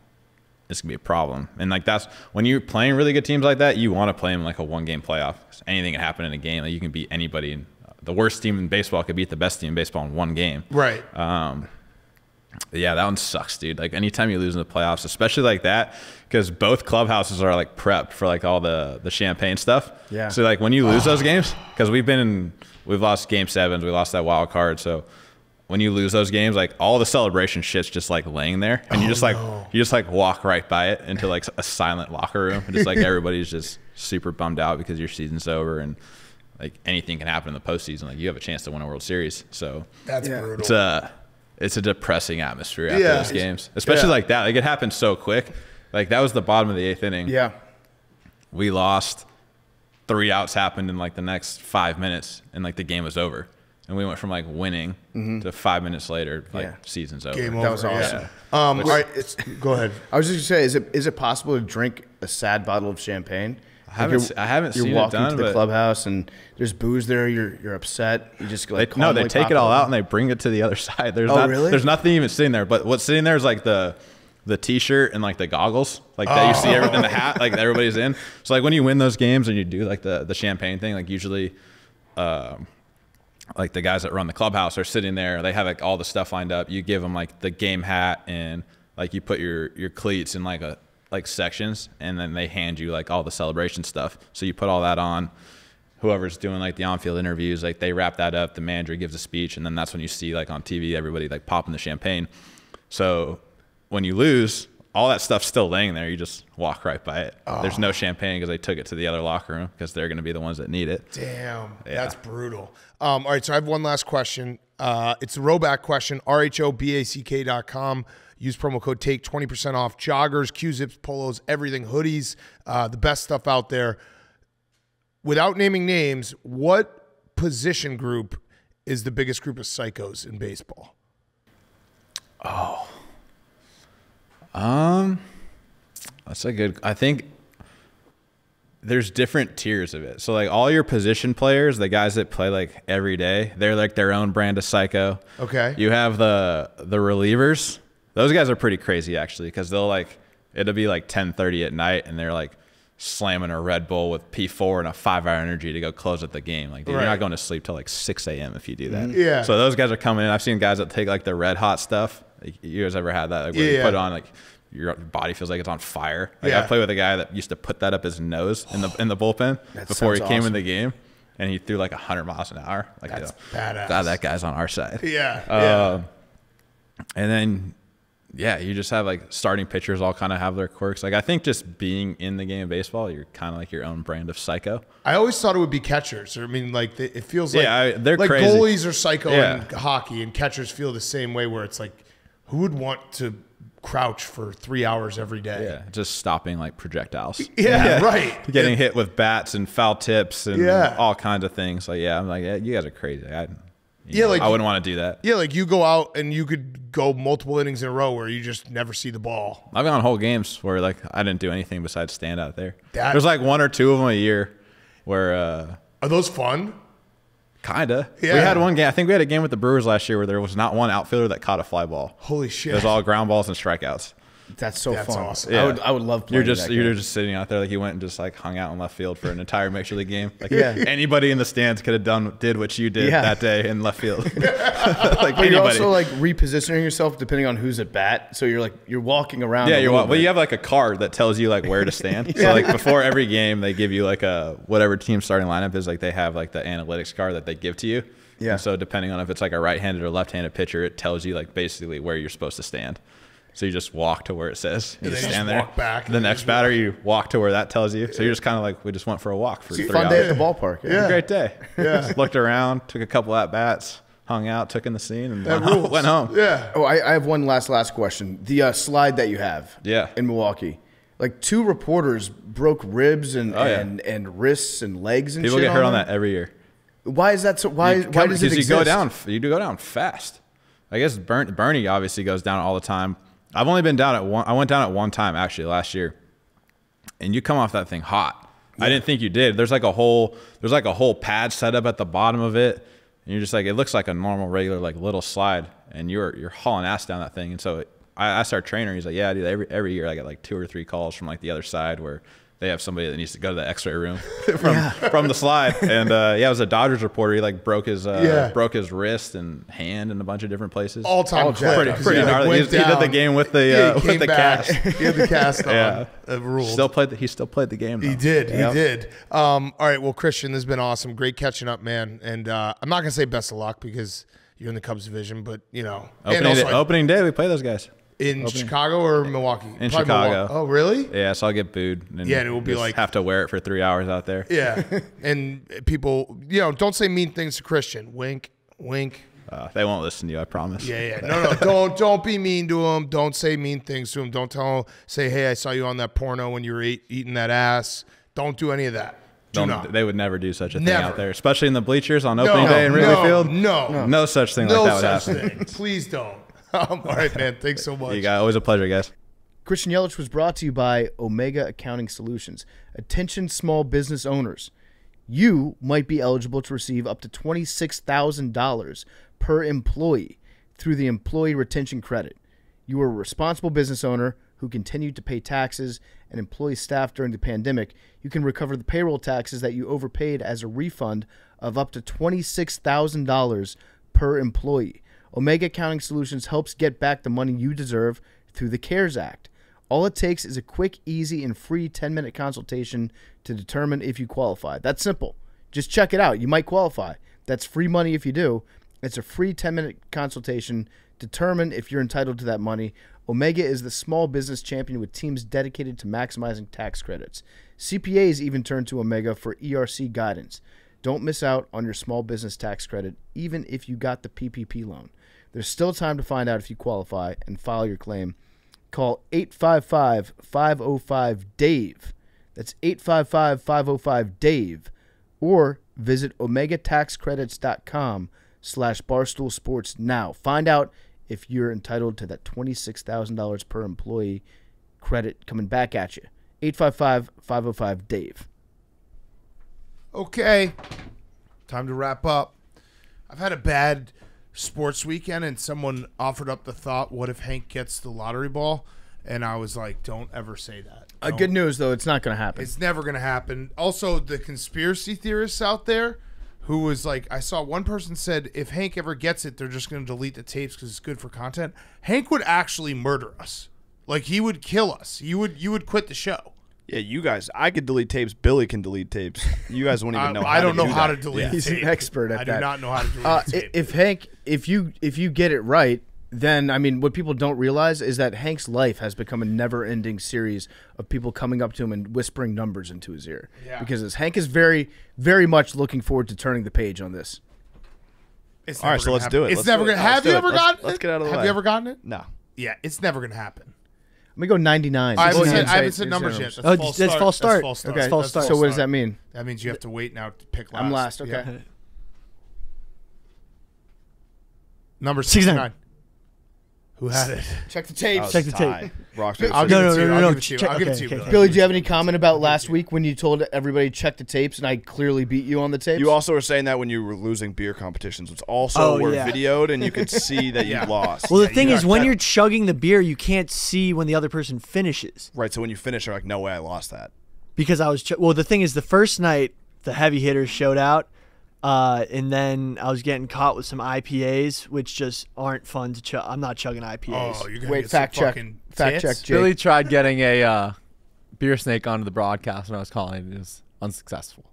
it's gonna be a problem. And like that's when you're playing really good teams like that, you want to play them like a one-game playoff. Anything can happen in a game. Like you can beat anybody. In, the worst team in baseball could beat the best team in baseball in one game. Right. Um, yeah, that one sucks, dude. Like anytime you lose in the playoffs, especially like that, because both clubhouses are like prepped for like all the the champagne stuff. Yeah. So like when you lose oh. those games, because we've been in, we've lost game sevens, we lost that wild card, so. When you lose those games, like all the celebration shit's just like laying there, and oh, you just like no. you just like walk right by it into like a silent locker room, and it's like everybody's just super bummed out because your season's over, and like anything can happen in the postseason. Like you have a chance to win a World Series, so that's yeah. brutal. It's a it's a depressing atmosphere after yeah. those games, especially yeah. like that. Like it happened so quick. Like that was the bottom of the eighth inning. Yeah, we lost. Three outs happened in like the next five minutes, and like the game was over. And we went from like winning mm-hmm. to five minutes later, like yeah. season's over. Game over. That was awesome. Yeah. Um, Which, all right, it's, go ahead. I was just gonna say, is it is it possible to drink a sad bottle of champagne? I haven't. Like I haven't seen it done. You're walking to the clubhouse and there's booze there. You're you're upset. You just like they, no. They take it all out and they bring it to the other side. There's oh, not, really? There's nothing even sitting there. But what's sitting there is like the the t-shirt and like the goggles, like oh. that you see everything, the hat, like everybody's in. So like when you win those games and you do like the the champagne thing, like usually. Um, like the guys that run the clubhouse are sitting there. They have like all the stuff lined up. You give them like the game hat and like you put your, your cleats in like a, like sections, and then they hand you like all the celebration stuff. So you put all that on. Whoever's doing like the on-field interviews, like they wrap that up. The manager gives a speech, and then that's when you see like on T V, everybody like popping the champagne. So when you lose, all that stuff's still laying there. You just walk right by it. Oh. There's no champagne because they took it to the other locker room because they're going to be the ones that need it. Damn, yeah. That's brutal. Um, all right, so I have one last question. Uh, it's a Roback question, R H O B A C K dot com. Use promo code TAKE, twenty percent off. Joggers, Q-Zips, polos, everything, hoodies, uh, the best stuff out there. Without naming names, what position group is the biggest group of psychos in baseball? Oh, Um, that's a good, I think there's different tiers of it. So like all your position players, the guys that play like every day, they're like their own brand of psycho. Okay. You have the, the relievers. Those guys are pretty crazy actually. Cause they'll like, it'll be like ten thirty at night and they're like slamming a Red Bull with P four and a five hour energy to go close at the game. Like dude, right. You're not going to sleep till like six A M if you do that. Yeah. So those guys are coming in. I've seen guys that take like the red hot stuff. Like, you guys ever had that? Like, where yeah, you put it on, like, your body feels like it's on fire. Like, yeah. I played with a guy that used to put that up his nose in the in the bullpen that before he came awesome. in the game, and he threw like a hundred miles an hour. Like, that's you know, badass. God, that guy's on our side. Yeah. Uh, yeah. And then, yeah, you just have like starting pitchers all kind of have their quirks. Like, I think just being in the game of baseball, you're kind of like your own brand of psycho. I always thought it would be catchers. I mean, like, it feels like, yeah, I, they're like crazy. Goalies are psycho yeah. in hockey, and catchers feel the same way where it's like, who would want to crouch for three hours every day? Yeah, just stopping like projectiles. Yeah, yeah. right. Getting yeah. hit with bats and foul tips and yeah. all kinds of things. Like, yeah, I'm like, yeah, you guys are crazy. I, yeah, know, like I wouldn't you, want to do that. Yeah, like you go out and you could go multiple innings in a row where you just never see the ball. I've gone whole games where like I didn't do anything besides stand out there. That, There's like one or two of them a year where. Uh, are those fun? Kinda. Yeah. We had one game. I think we had a game with the Brewers last year where there was not one outfielder that caught a fly ball. Holy shit! It was all ground balls and strikeouts. That's so That's fun. Awesome. Yeah. I would. I would love. Playing you're just. That you're game. just sitting out there like you went and just like hung out in left field for an entire major league game. Like yeah. anybody in the stands could have done did what you did yeah. that day in left field. like but you're also like repositioning yourself depending on who's at bat. So you're like you're walking around. Yeah, you're. Well, bit. you have like a card that tells you like where to stand. yeah. So like before every game, they give you like a whatever team starting lineup is. Like they have like the analytics card that they give to you. Yeah. And so depending on if it's like a right-handed or left-handed pitcher, it tells you like basically where you're supposed to stand. So you just walk to where it says. You just stand there. Walk back. The next batter, you walk to where that tells you. So you're just kind of like, we just went for a walk for three hours. Fun day at the ballpark. Yeah. It was a great day. Yeah. Just looked around, took a couple at bats, hung out, took in the scene, and went home, went home. Yeah. Oh, I, I have one last last question. The uh, slide that you have. Yeah. In Milwaukee, like two reporters broke ribs and oh, yeah. and, and wrists and legs and. People shit get hurt on, on that every year. Why is that so? Why you, why does it exist? You go down. You do go down fast. I guess Bern, Bernie obviously goes down all the time. I've only been down at one. I went down at one time actually last year, and you come off that thing hot. Yeah. I didn't think you did. There's like a whole there's like a whole pad set up at the bottom of it, and you're just like it looks like a normal regular like little slide, and you're you're hauling ass down that thing. And so it, I asked our trainer, he's like, yeah, dude, every, every year I get like two or three calls from like the other side where they have somebody that needs to go to the x-ray room from, yeah. from the slide. And uh, yeah, it was a Dodgers reporter. He like broke his uh, yeah. broke his wrist and hand in a bunch of different places. All time, All time pretty, pretty yeah, gnarly. He, he did the game with the yeah, uh, with the back. cast. He had the cast on. Yeah. Uh, rules. Still played. The, he still played the game. Though. He did. Yep. He did. Um, all right. Well, Christian, this has been awesome. Great catching up, man. And uh, I'm not gonna say best of luck because you're in the Cubs division, but you know, opening, also, day, opening day we play those guys. In Opening. Chicago or Milwaukee? In Probably Chicago. Milwaukee. Oh, really? Yeah, so I'll get booed. And yeah, and it will be like have to wear it for three hours out there. Yeah, and people, you know, don't say mean things to Christian. Wink, wink. Uh, they won't listen to you, I promise. Yeah, yeah. No, no, don't don't be mean to them. Don't say mean things to them. Don't tell them. Say, hey, I saw you on that porno when you were eat, eating that ass. Don't do any of that. Do don't, not. They would never do such a never. thing out there, especially in the bleachers on opening no, day in Wrigley no, Field. No, no, no such thing no like that would happen. Thing. Please don't. Um, all right, man. Thanks so much. You got always a pleasure, guys. Christian Yelich was brought to you by Omega Accounting Solutions. Attention, small business owners. You might be eligible to receive up to twenty-six thousand dollars per employee through the Employee Retention Credit. You are a responsible business owner who continued to pay taxes and employ staff during the pandemic. You can recover the payroll taxes that you overpaid as a refund of up to twenty-six thousand dollars per employee. Omega Accounting Solutions helps get back the money you deserve through the CARES Act. All it takes is a quick, easy, and free ten-minute consultation to determine if you qualify. That's simple. Just check it out. You might qualify. That's free money if you do. It's a free ten-minute consultation. Determine if you're entitled to that money. Omega is the small business champion with teams dedicated to maximizing tax credits. C P As even turn to Omega for E R C guidance. Don't miss out on your small business tax credit, even if you got the P P P loan. There's still time to find out if you qualify and file your claim. Call eight five five, five oh five, D A V E. That's eight five five, five oh five, D A V E. Or visit omegataxcredits.com slash Barstool Sports now. Find out if you're entitled to that twenty-six thousand dollars per employee credit coming back at you. eight five five, five oh five, D A V E. Okay, time to wrap up. I've had a bad sports weekend, and someone offered up the thought, what if Hank gets the lottery ball? And I was like, don't ever say that. Uh, good news, though, it's not going to happen. It's never going to happen. Also, the conspiracy theorists out there who was like, I saw one person said, if Hank ever gets it, they're just going to delete the tapes because it's good for content. Hank would actually murder us. Like, he would kill us. You would, you would quit the show. Yeah, you guys. I could delete tapes. Billy can delete tapes. You guys won't even know. I, how I don't to know do how that. to delete. Yeah. He's an expert at I that. I do not know how to delete. Uh, tape. If Hank, if you, if you get it right, then I mean, what people don't realize is that Hank's life has become a never-ending series of people coming up to him and whispering numbers into his ear. Yeah. Because this, Hank is very, very much looking forward to turning the page on this. It's All right, so let's happen. do it. It's let's never gonna. It. Have let's you ever gotten? Let's, it? Let's get out of the have way. Have you ever gotten it? No. Yeah, it's never gonna happen. Let me go ninety-nine. I haven't said, I haven't said numbers yet. That's oh, false that's false start. That's false start. Okay. That's false start. So what does that mean? That means you have to wait now to pick last. I'm last, okay. Yeah. Number sixty-nine. Who had it? Check the tapes. Check the tape. I'll give it to you. I'll give it to you. I'll give it to you. Billy, do you have any comment about last week when you told everybody check the tapes and I clearly beat you on the tapes? You also were saying that when you were losing beer competitions, which also oh, were yeah. videoed and you could see that you yeah. lost. Well, the yeah, thing is, when you're chugging the beer, you can't see when the other person finishes. Right, so when you finish, you're like, no way I lost that. Because I was – well, the thing is, the first night, the heavy hitters showed out. Uh, and then I was getting caught with some I P As, which just aren't fun to chug. I'm not chugging I P As. Oh, you're gonna Wait, get fact some check. Fucking fact check. Jake. Billy tried getting a uh, beer snake onto the broadcast when I was calling. It was unsuccessful.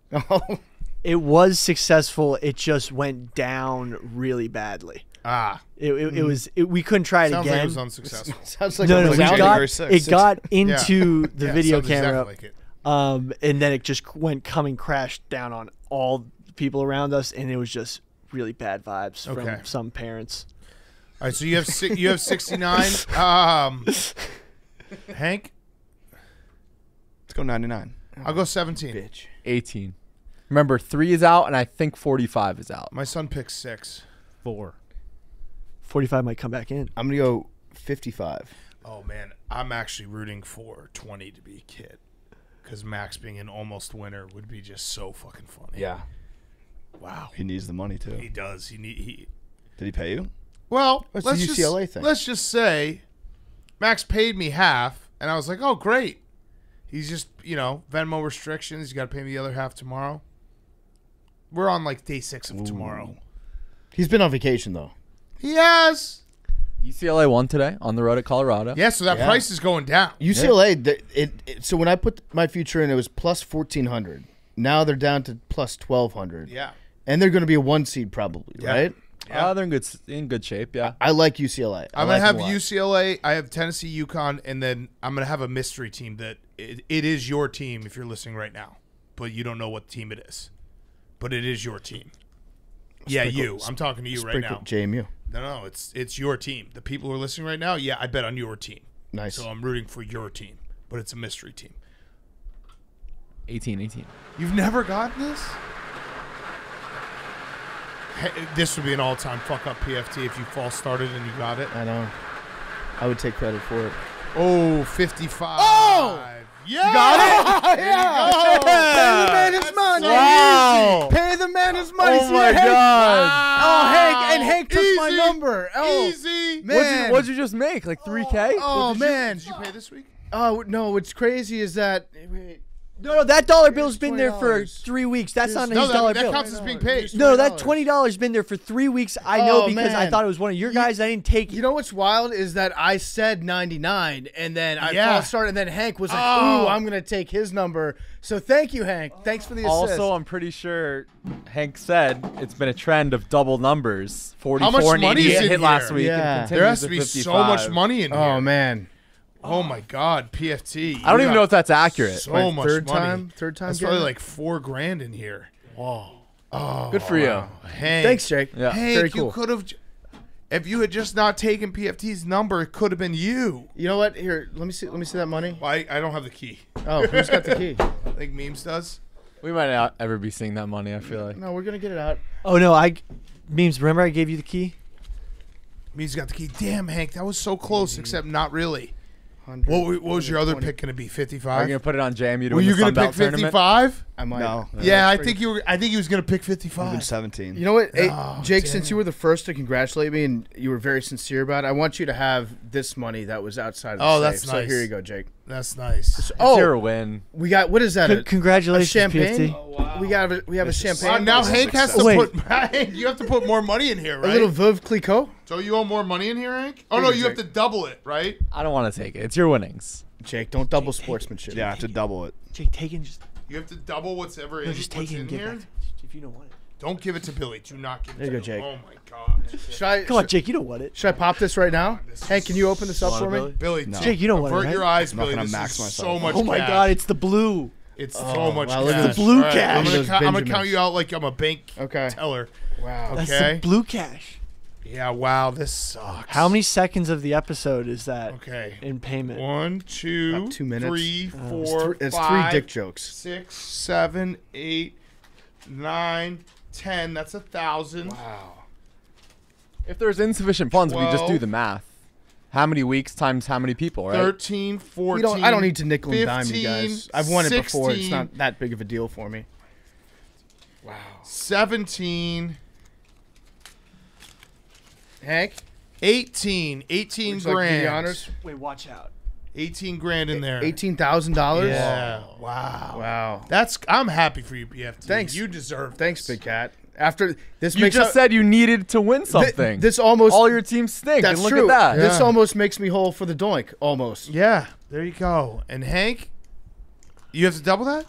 It was successful. It just went down really badly. Ah, it it, it was it, we couldn't try it sounds again. Like it was unsuccessful. It sounds like no, no, it, no, got, it got into yeah. the yeah, video camera, exactly like um, and then it just went coming crashed down on all. people around us, and it was just really bad vibes okay. from some parents. All right, so you have si you have sixty-nine. Um, Hank, let's go ninety-nine. I'll go seventeen. Bitch, eighteen. Remember, three is out, and I think forty-five is out. My son picks six, four. Forty-five might come back in. I'm gonna go fifty-five. Oh man, I'm actually rooting for twenty to be Kid, because Max being an almost winner would be just so fucking funny. Yeah. Wow, he needs the money too. He does. He need. He did he pay you? Well, it's let's the U C L A just thing. let's just say Max paid me half, and I was like, oh, great. He's just, you know, Venmo restrictions. You got to pay me the other half tomorrow. We're on, like, day six of Ooh. tomorrow. He's been on vacation, though. He has. U C L A won today on the road at Colorado. Yeah, so that yeah. price is going down. U C L A, yeah. it, it, so when I put my future in, it was plus fourteen hundred. Now they're down to plus twelve hundred. Yeah. And they're going to be a one seed probably, yeah. right? Yeah, uh, they're in good in good shape, yeah. I, I like U C L A. I'm going to have U C L A, I have Tennessee, UConn, and then I'm going to have a mystery team that it, it is your team if you're listening right now, but you don't know what team it is. But it is your team. Yeah, sprinkle, you. I'm talking to you right now. J M U. No, no, it's it's your team. The people who are listening right now, yeah, I bet on your team. Nice. So I'm rooting for your team, but it's a mystery team. eighteen eighteen. You've never gotten this? Hey, this would be an all-time fuck-up P F T if you false started and you got it. I know. I would take credit for it. Oh, fifty-five. Oh! Yeah! You got it? Yeah! Oh, yeah. Pay the man his That's money. Wow. Pay the man his money. Oh, so my Hank, God. Wow. Oh, Hank. And Hank took Easy. my number. Oh, Easy. Man. What'd you, what'd you just make? Like three K? Oh, oh did man. You, did you pay this week? Oh, no. What's crazy is that... Wait. No, no, that dollar bill's been there for three weeks. That's Here's, not his no, that, dollar that bill. That counts as being paid. No, that twenty dollars been there for three weeks. I know oh, because man. I thought it was one of your guys. You, I didn't take it. You know what's wild is that I said ninety nine, and then I yeah. started, and then Hank was like, oh. "Ooh, I'm gonna take his number." So thank you, Hank. Thanks for the assist. Also, I'm pretty sure Hank said it's been a trend of double numbers. Forty-four and eighty-eight hit here? last week. Yeah. There has to be fifty-five. So much money in oh, here. Oh man. Oh, my God, P F T. I don't even know if that's accurate. So like much third money. Time, third time? That's probably like four grand in here. Whoa. Oh, good for wow. you. Hank. Thanks, Jake. Yeah. Hank, Very cool. you could have... If you had just not taken P F T's number, it could have been you. You know what? Here, let me see Let me see that money. Well, I, I don't have the key. Oh, who's got the key? I think Memes does. We might not ever be seeing that money, I feel like. No, we're going to get it out. Oh, no. I Memes, remember I gave you the key? Memes got the key. Damn, Hank, that was so close, mm-hmm. except not really. What, what was your other pick going to be? fifty-five? Are you going to put it on J M U to win the Sun Belt tournament? Were you going to pick fifty-five? I might. No. Yeah, I think you were. I think he was going to pick fifty-five. seventeen. You know what, oh, Jake? Damn. Since you were the first to congratulate me and you were very sincere about it, I want you to have this money that was outside of the Oh, safe. That's so nice. So here you go, Jake. That's nice. Oh, you're a win. We got what is that? C a, congratulations, a champagne. Oh, wow. We got a, we have this a champagne. Uh, now Hank has to Wait. put. You have to put more money in here, right? A little Veuve Clicquot. So you owe more money in here, Hank? Oh no, you Jake. have to double it, right? I don't want to take it. It's your winnings, Jake. Don't double Jake, sportsmanship. Jake, yeah, Jake, to double it. Jake, take it. Just you have to double what's ever no, in, just take what's it and in here. That, if you don't want it, don't give it to Billy. Do not give there it. There you to go, him. Jake. Oh my God. Should I, Come should, on, Jake. You don't want it. Should I pop this right now? This hey, can you open this up for me, Billy? Billy no. Jake, you don't Avert want it. Avert your right? eyes, I'm Billy. This max is so much. Oh my cash. God, it's the blue. It's oh, so much. Wow, cash. It's the blue right, cash. I'm gonna, I'm gonna count you out like I'm a bank okay. teller. Wow. Okay. That's the blue cash. Yeah. Wow. This sucks. How many seconds of the episode is that? Okay. In payment. One, two, two minutes. Three, four, uh, it's three dick jokes. Six, seven, eight, nine. ten, that's a thousand. Wow. If there's insufficient funds, twelve, we just do the math. How many weeks times how many people, right? thirteen, fourteen, don't, I don't need to nickel and dime you guys. I've won sixteen, it before. It's not that big of a deal for me. Wow. seventeen. Hank? eighteen. eighteen Looks grand. Like the honors. Wait, watch out. eighteen grand in there. eighteen thousand dollars? Yeah. Wow. Wow. That's I'm happy for you, P F T. Thanks. You deserve it. Thanks, Big Cat. After this You makes just said you needed to win something. Th this almost all your teams stink. That's and look true. at that. Yeah. This almost makes me whole for the doink almost. Yeah. There you go. And Hank, you have to double that?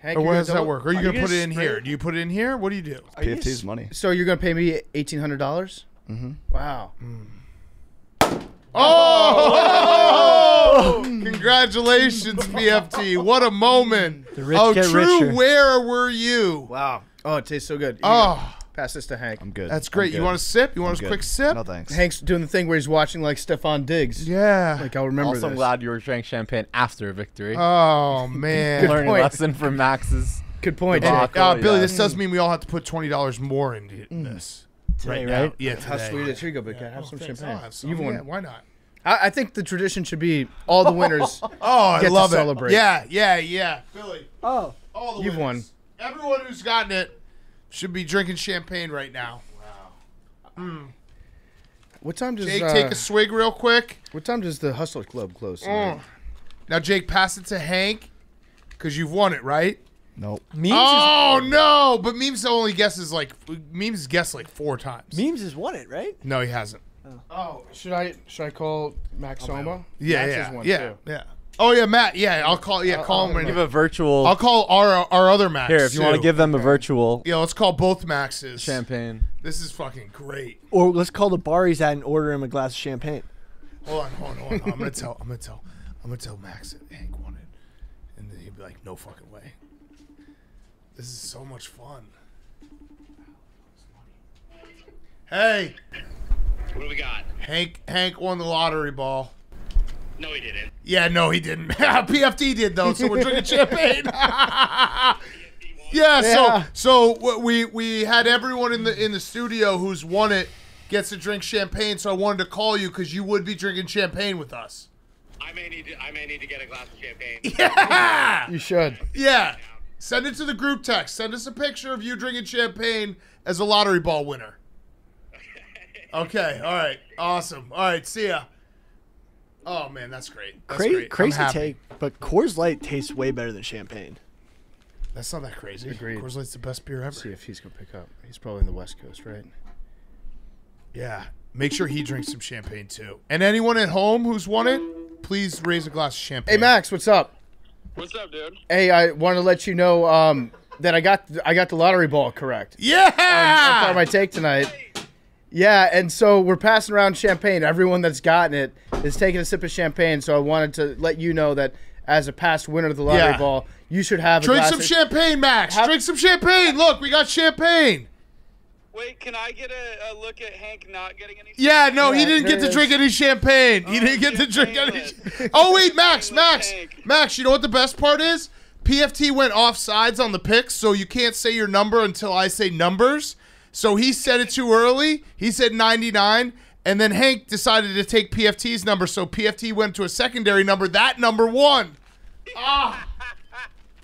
Hank, or where does that work? Or are you are gonna, you gonna put it in here? Do you put it in here? What do you do? P F T's money. So you're gonna pay me eighteen hundred dollars? Mm-hmm. Wow. Mm. Oh! Congratulations, B F T. What a moment. The rich oh, get Drew, richer. Where were you? Wow. Oh, it tastes so good. You oh. Pass this to Hank. I'm good. That's great. Good. You want a sip? You I'm want a good. quick sip? No, thanks. Hank's doing the thing where he's watching like Stefan Diggs. Yeah. Like, I'll remember also this. I'm glad you were drinking champagne after a victory. Oh, man. Learning a lesson from Max's. Good point. And, uh, Billy, yeah. this does mean we all have to put twenty dollars more into mm. this. Today, right, right? Yeah, how sweet it is. Here you go, Big Cat. Have some champagne. You've won. Why not? I, I think the tradition should be all the winners oh, I get love to celebrate. It. Yeah, yeah, yeah. Billy. Oh, all the you've winners. won. Everyone who's gotten it should be drinking champagne right now. Wow. Mm. What time does Jake uh, take a swig real quick? What time does the Hustler Club close? Mm. Now, Jake, pass it to Hank because you've won it, right? Nope. Memes oh is no! But Memes only guesses like Memes guessed like four times. Memes has won it, right? No, he hasn't. Oh, oh should I should I call Max Soma? Yeah, Max yeah, has won yeah, too. yeah. Oh yeah, Matt. Yeah, I'll call. Yeah, I'll, call I'll, him. I'll give a virtual. I'll call our our other Max. Here, if you too. want to give them a virtual. Yeah, let's call both Maxes. Champagne. This is fucking great. Or let's call the bar he's at and order him a glass of champagne. Hold on, hold on, hold on. I'm gonna tell. I'm gonna tell. I'm gonna tell Max that Hank won it, and then he'd be like, "No fucking way." This is so much fun. Hey! What do we got? Hank Hank won the lottery ball. No, he didn't. Yeah, no, he didn't. P F T did, though, so we're drinking champagne. yeah, yeah, so so we we had everyone in the in the studio who's won it gets to drink champagne, so I wanted to call you because you would be drinking champagne with us. I may need to, I may need to get a glass of champagne. Yeah! You should. Yeah. Send it to the group text. Send us a picture of you drinking champagne as a lottery ball winner. Okay. All right. Awesome. All right. See ya. Oh, man. That's great. That's crazy, great. Crazy take, but Coors Light tastes way better than champagne. That's not that crazy. Agreed. Coors Light's the best beer ever. Let's see if he's going to pick up. He's probably in the West Coast, right? Yeah. Make sure he drinks some champagne, too. And anyone at home who's won it, please raise a glass of champagne. Hey, Max, what's up? What's up, dude? Hey, I want to let you know um, that I got I got the lottery ball correct. Yeah, on, on part of my take tonight. Yeah, and so we're passing around champagne. Everyone that's gotten it is taking a sip of champagne. So I wanted to let you know that as a past winner of the lottery yeah. ball, you should have a drink some champagne, Max. Have drink some champagne. Look, we got champagne. Wait, can I get a, a look at Hank not getting any champagne? Yeah, no, yeah, he didn't get to drink any champagne. Oh, he didn't get to drink any champagne. Oh, wait, Max, Max, Max, you know what the best part is? P F T went off sides on the picks, so you can't say your number until I say numbers. So he said it too early. He said ninety-nine, and then Hank decided to take P F T's number, so P F T went to a secondary number. That number won. Ah.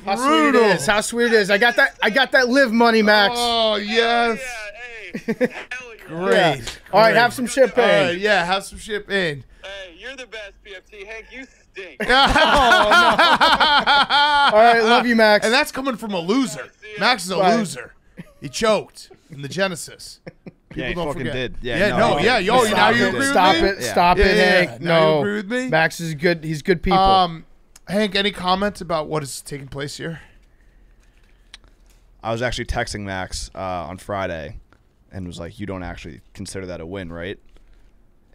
How sweet it is. How sweet it is. I got that I got that live money, Max. Oh, yes. Yeah. Great. Yeah. Great. All right, have some champagne. All right, yeah, have some champagne. Hey, you're the best, P F T. Hank, you stink. Oh, no. All right, love you, Max. And that's coming from a loser. Max is a Bye. loser. He choked in the Genesis. People yeah, he don't fucking forget. did. Yeah, yeah no, no, yeah, yo, now you agree with me? Stop it, yeah. stop yeah, it, yeah, Hank. Yeah. No, you agree with me? Max is good. He's good people. Um, Hank, any comments about what is taking place here? I was actually texting Max uh, on Friday. And was like, you don't actually consider that a win, right?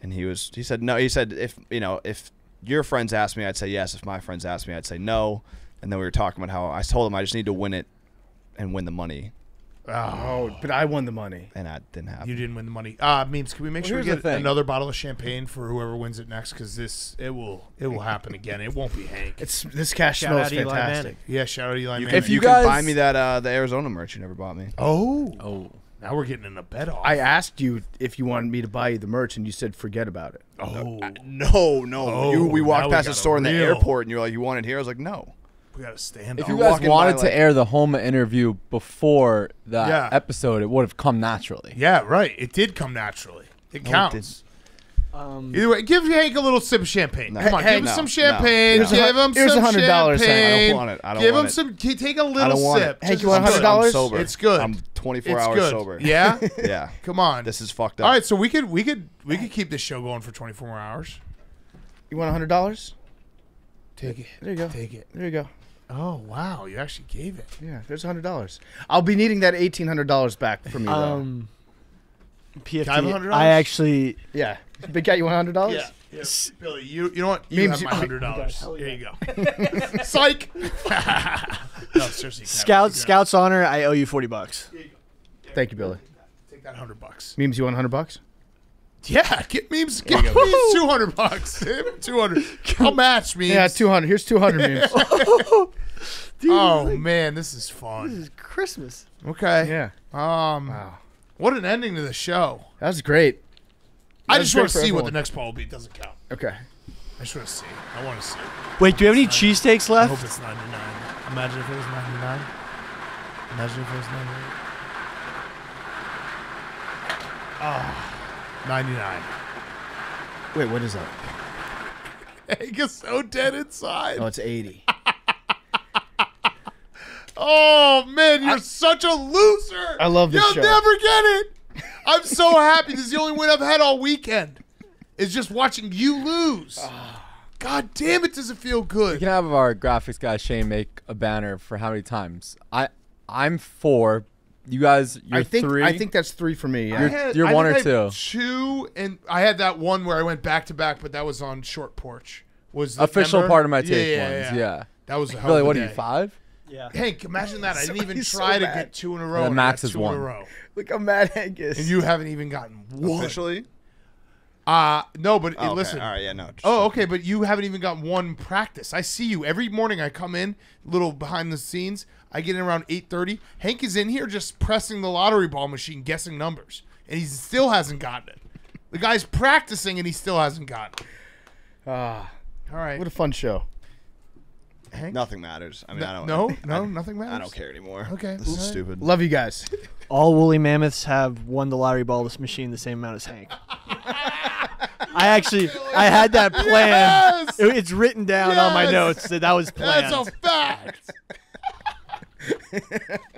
And he was, he said, no. He said, if you know, if your friends asked me, I'd say yes. If my friends asked me, I'd say no. And then we were talking about how I told him I just need to win it and win the money. Oh, oh. But I won the money, and I didn't have. You didn't win the money. Uh, Memes, can we make well, sure we get another bottle of champagne for whoever wins it next? Because this, it will, it will happen again. It won't be Hank. It's this cash shout smells fantastic. Yeah, shout out Eli Manning. If you, you guys can buy me that uh, the Arizona merch you never bought me. Oh, oh. Now we're getting in a bet off. I asked you if you wanted me to buy you the merch, and you said forget about it. Oh. No, no. Oh, you, we walked past the store in the airport, and you were like, you want it here? I was like, no. We got to stand up. If you guys wanted to air the Homa interview before that yeah. episode, it would have come naturally. Yeah, right. It did come naturally. It no, counts. It um, Either way, give Hank a little sip of champagne. No, come on, hey, give no, him some champagne. No, no. Give him Here's some one hundred dollars champagne. I don't want it. I don't give want him it. some. Take a little sip. It. Hank, you want one hundred dollars? Sober. It's good. I'm twenty-four it's hours good. sober. Yeah, yeah. Come on, this is fucked up. All right, so we could we could we could keep this show going for twenty-four more hours. You want a hundred dollars? Take it. There you go. Take it. There you go. Oh wow, you actually gave it. Yeah, there's a hundred dollars. I'll be needing that eighteen hundred dollars back from you. Um, P F T. one hundred dollars? I actually. Yeah, Big Cat, you want a hundred dollars? Yeah. Yeah, Billy, you you know what? You Memes, have my hundred dollars. Here you go. Psych. No, seriously. Scout, Scout's honor. I owe you forty bucks. You yeah, Thank you, Billy. Take that hundred bucks. Memes, you want hundred bucks? Yeah, get Memes. Get Memes two hundred bucks. Two hundred. I'll match Memes. Yeah, two hundred. Here's two hundred Memes. Dude, oh like, man, this is fun. This is Christmas. Okay. Yeah. Um. Wow. What an ending to the show. That was great. I just want to see everyone. What the next poll will be. It doesn't count. Okay. I just want to see. I want to see. Wait, do you have any cheesesteaks left? I hope it's ninety-nine. Imagine if it was ninety-nine. Imagine if it was ninety-nine. Oh, ninety-nine. Wait, what is that? Egg is so dead inside. Oh, it's eighty. Oh, man, you're I, such a loser. I love this You'll show. You'll never get it. I'm so happy. This is the only win I've had all weekend. It's just watching you lose. God damn it, does it feel good. We can have our graphics guy, Shane, make a banner for how many times. I, I'm four. You guys, you're I think, three. I think that's three for me. Yeah. You're, had, you're one or two. Two, and I had that one where I went back-to-back, -back, but that was on Short Porch. Was the Official member? part of my take yeah, yeah, ones, yeah. yeah. That was a hell Really, what day. are you, five? Yeah. Hank, imagine that. I didn't even so try so to mad. get two in a row. The max is two one. In a row. Look how mad Hank is. And you haven't even gotten one. Officially? Uh, no, but oh, okay. listen. All right, yeah, no. Oh, okay, but you haven't even gotten one practice. I see you. Every morning I come in, little behind the scenes. I get in around eight thirty. Hank is in here just pressing the lottery ball machine, guessing numbers, and he still hasn't gotten it. The guy's practicing, and he still hasn't gotten it. Uh, all right. What a fun show. Hank? Nothing matters. I mean, no, I don't. No, I, no, I, nothing matters. I don't care anymore. Okay, this right. is stupid. Love you guys. All woolly mammoths have won the lottery ball this machine the same amount as Hank. I actually, I had that plan. Yes! It, it's written down yes! on my notes that that was planned. That's a fact.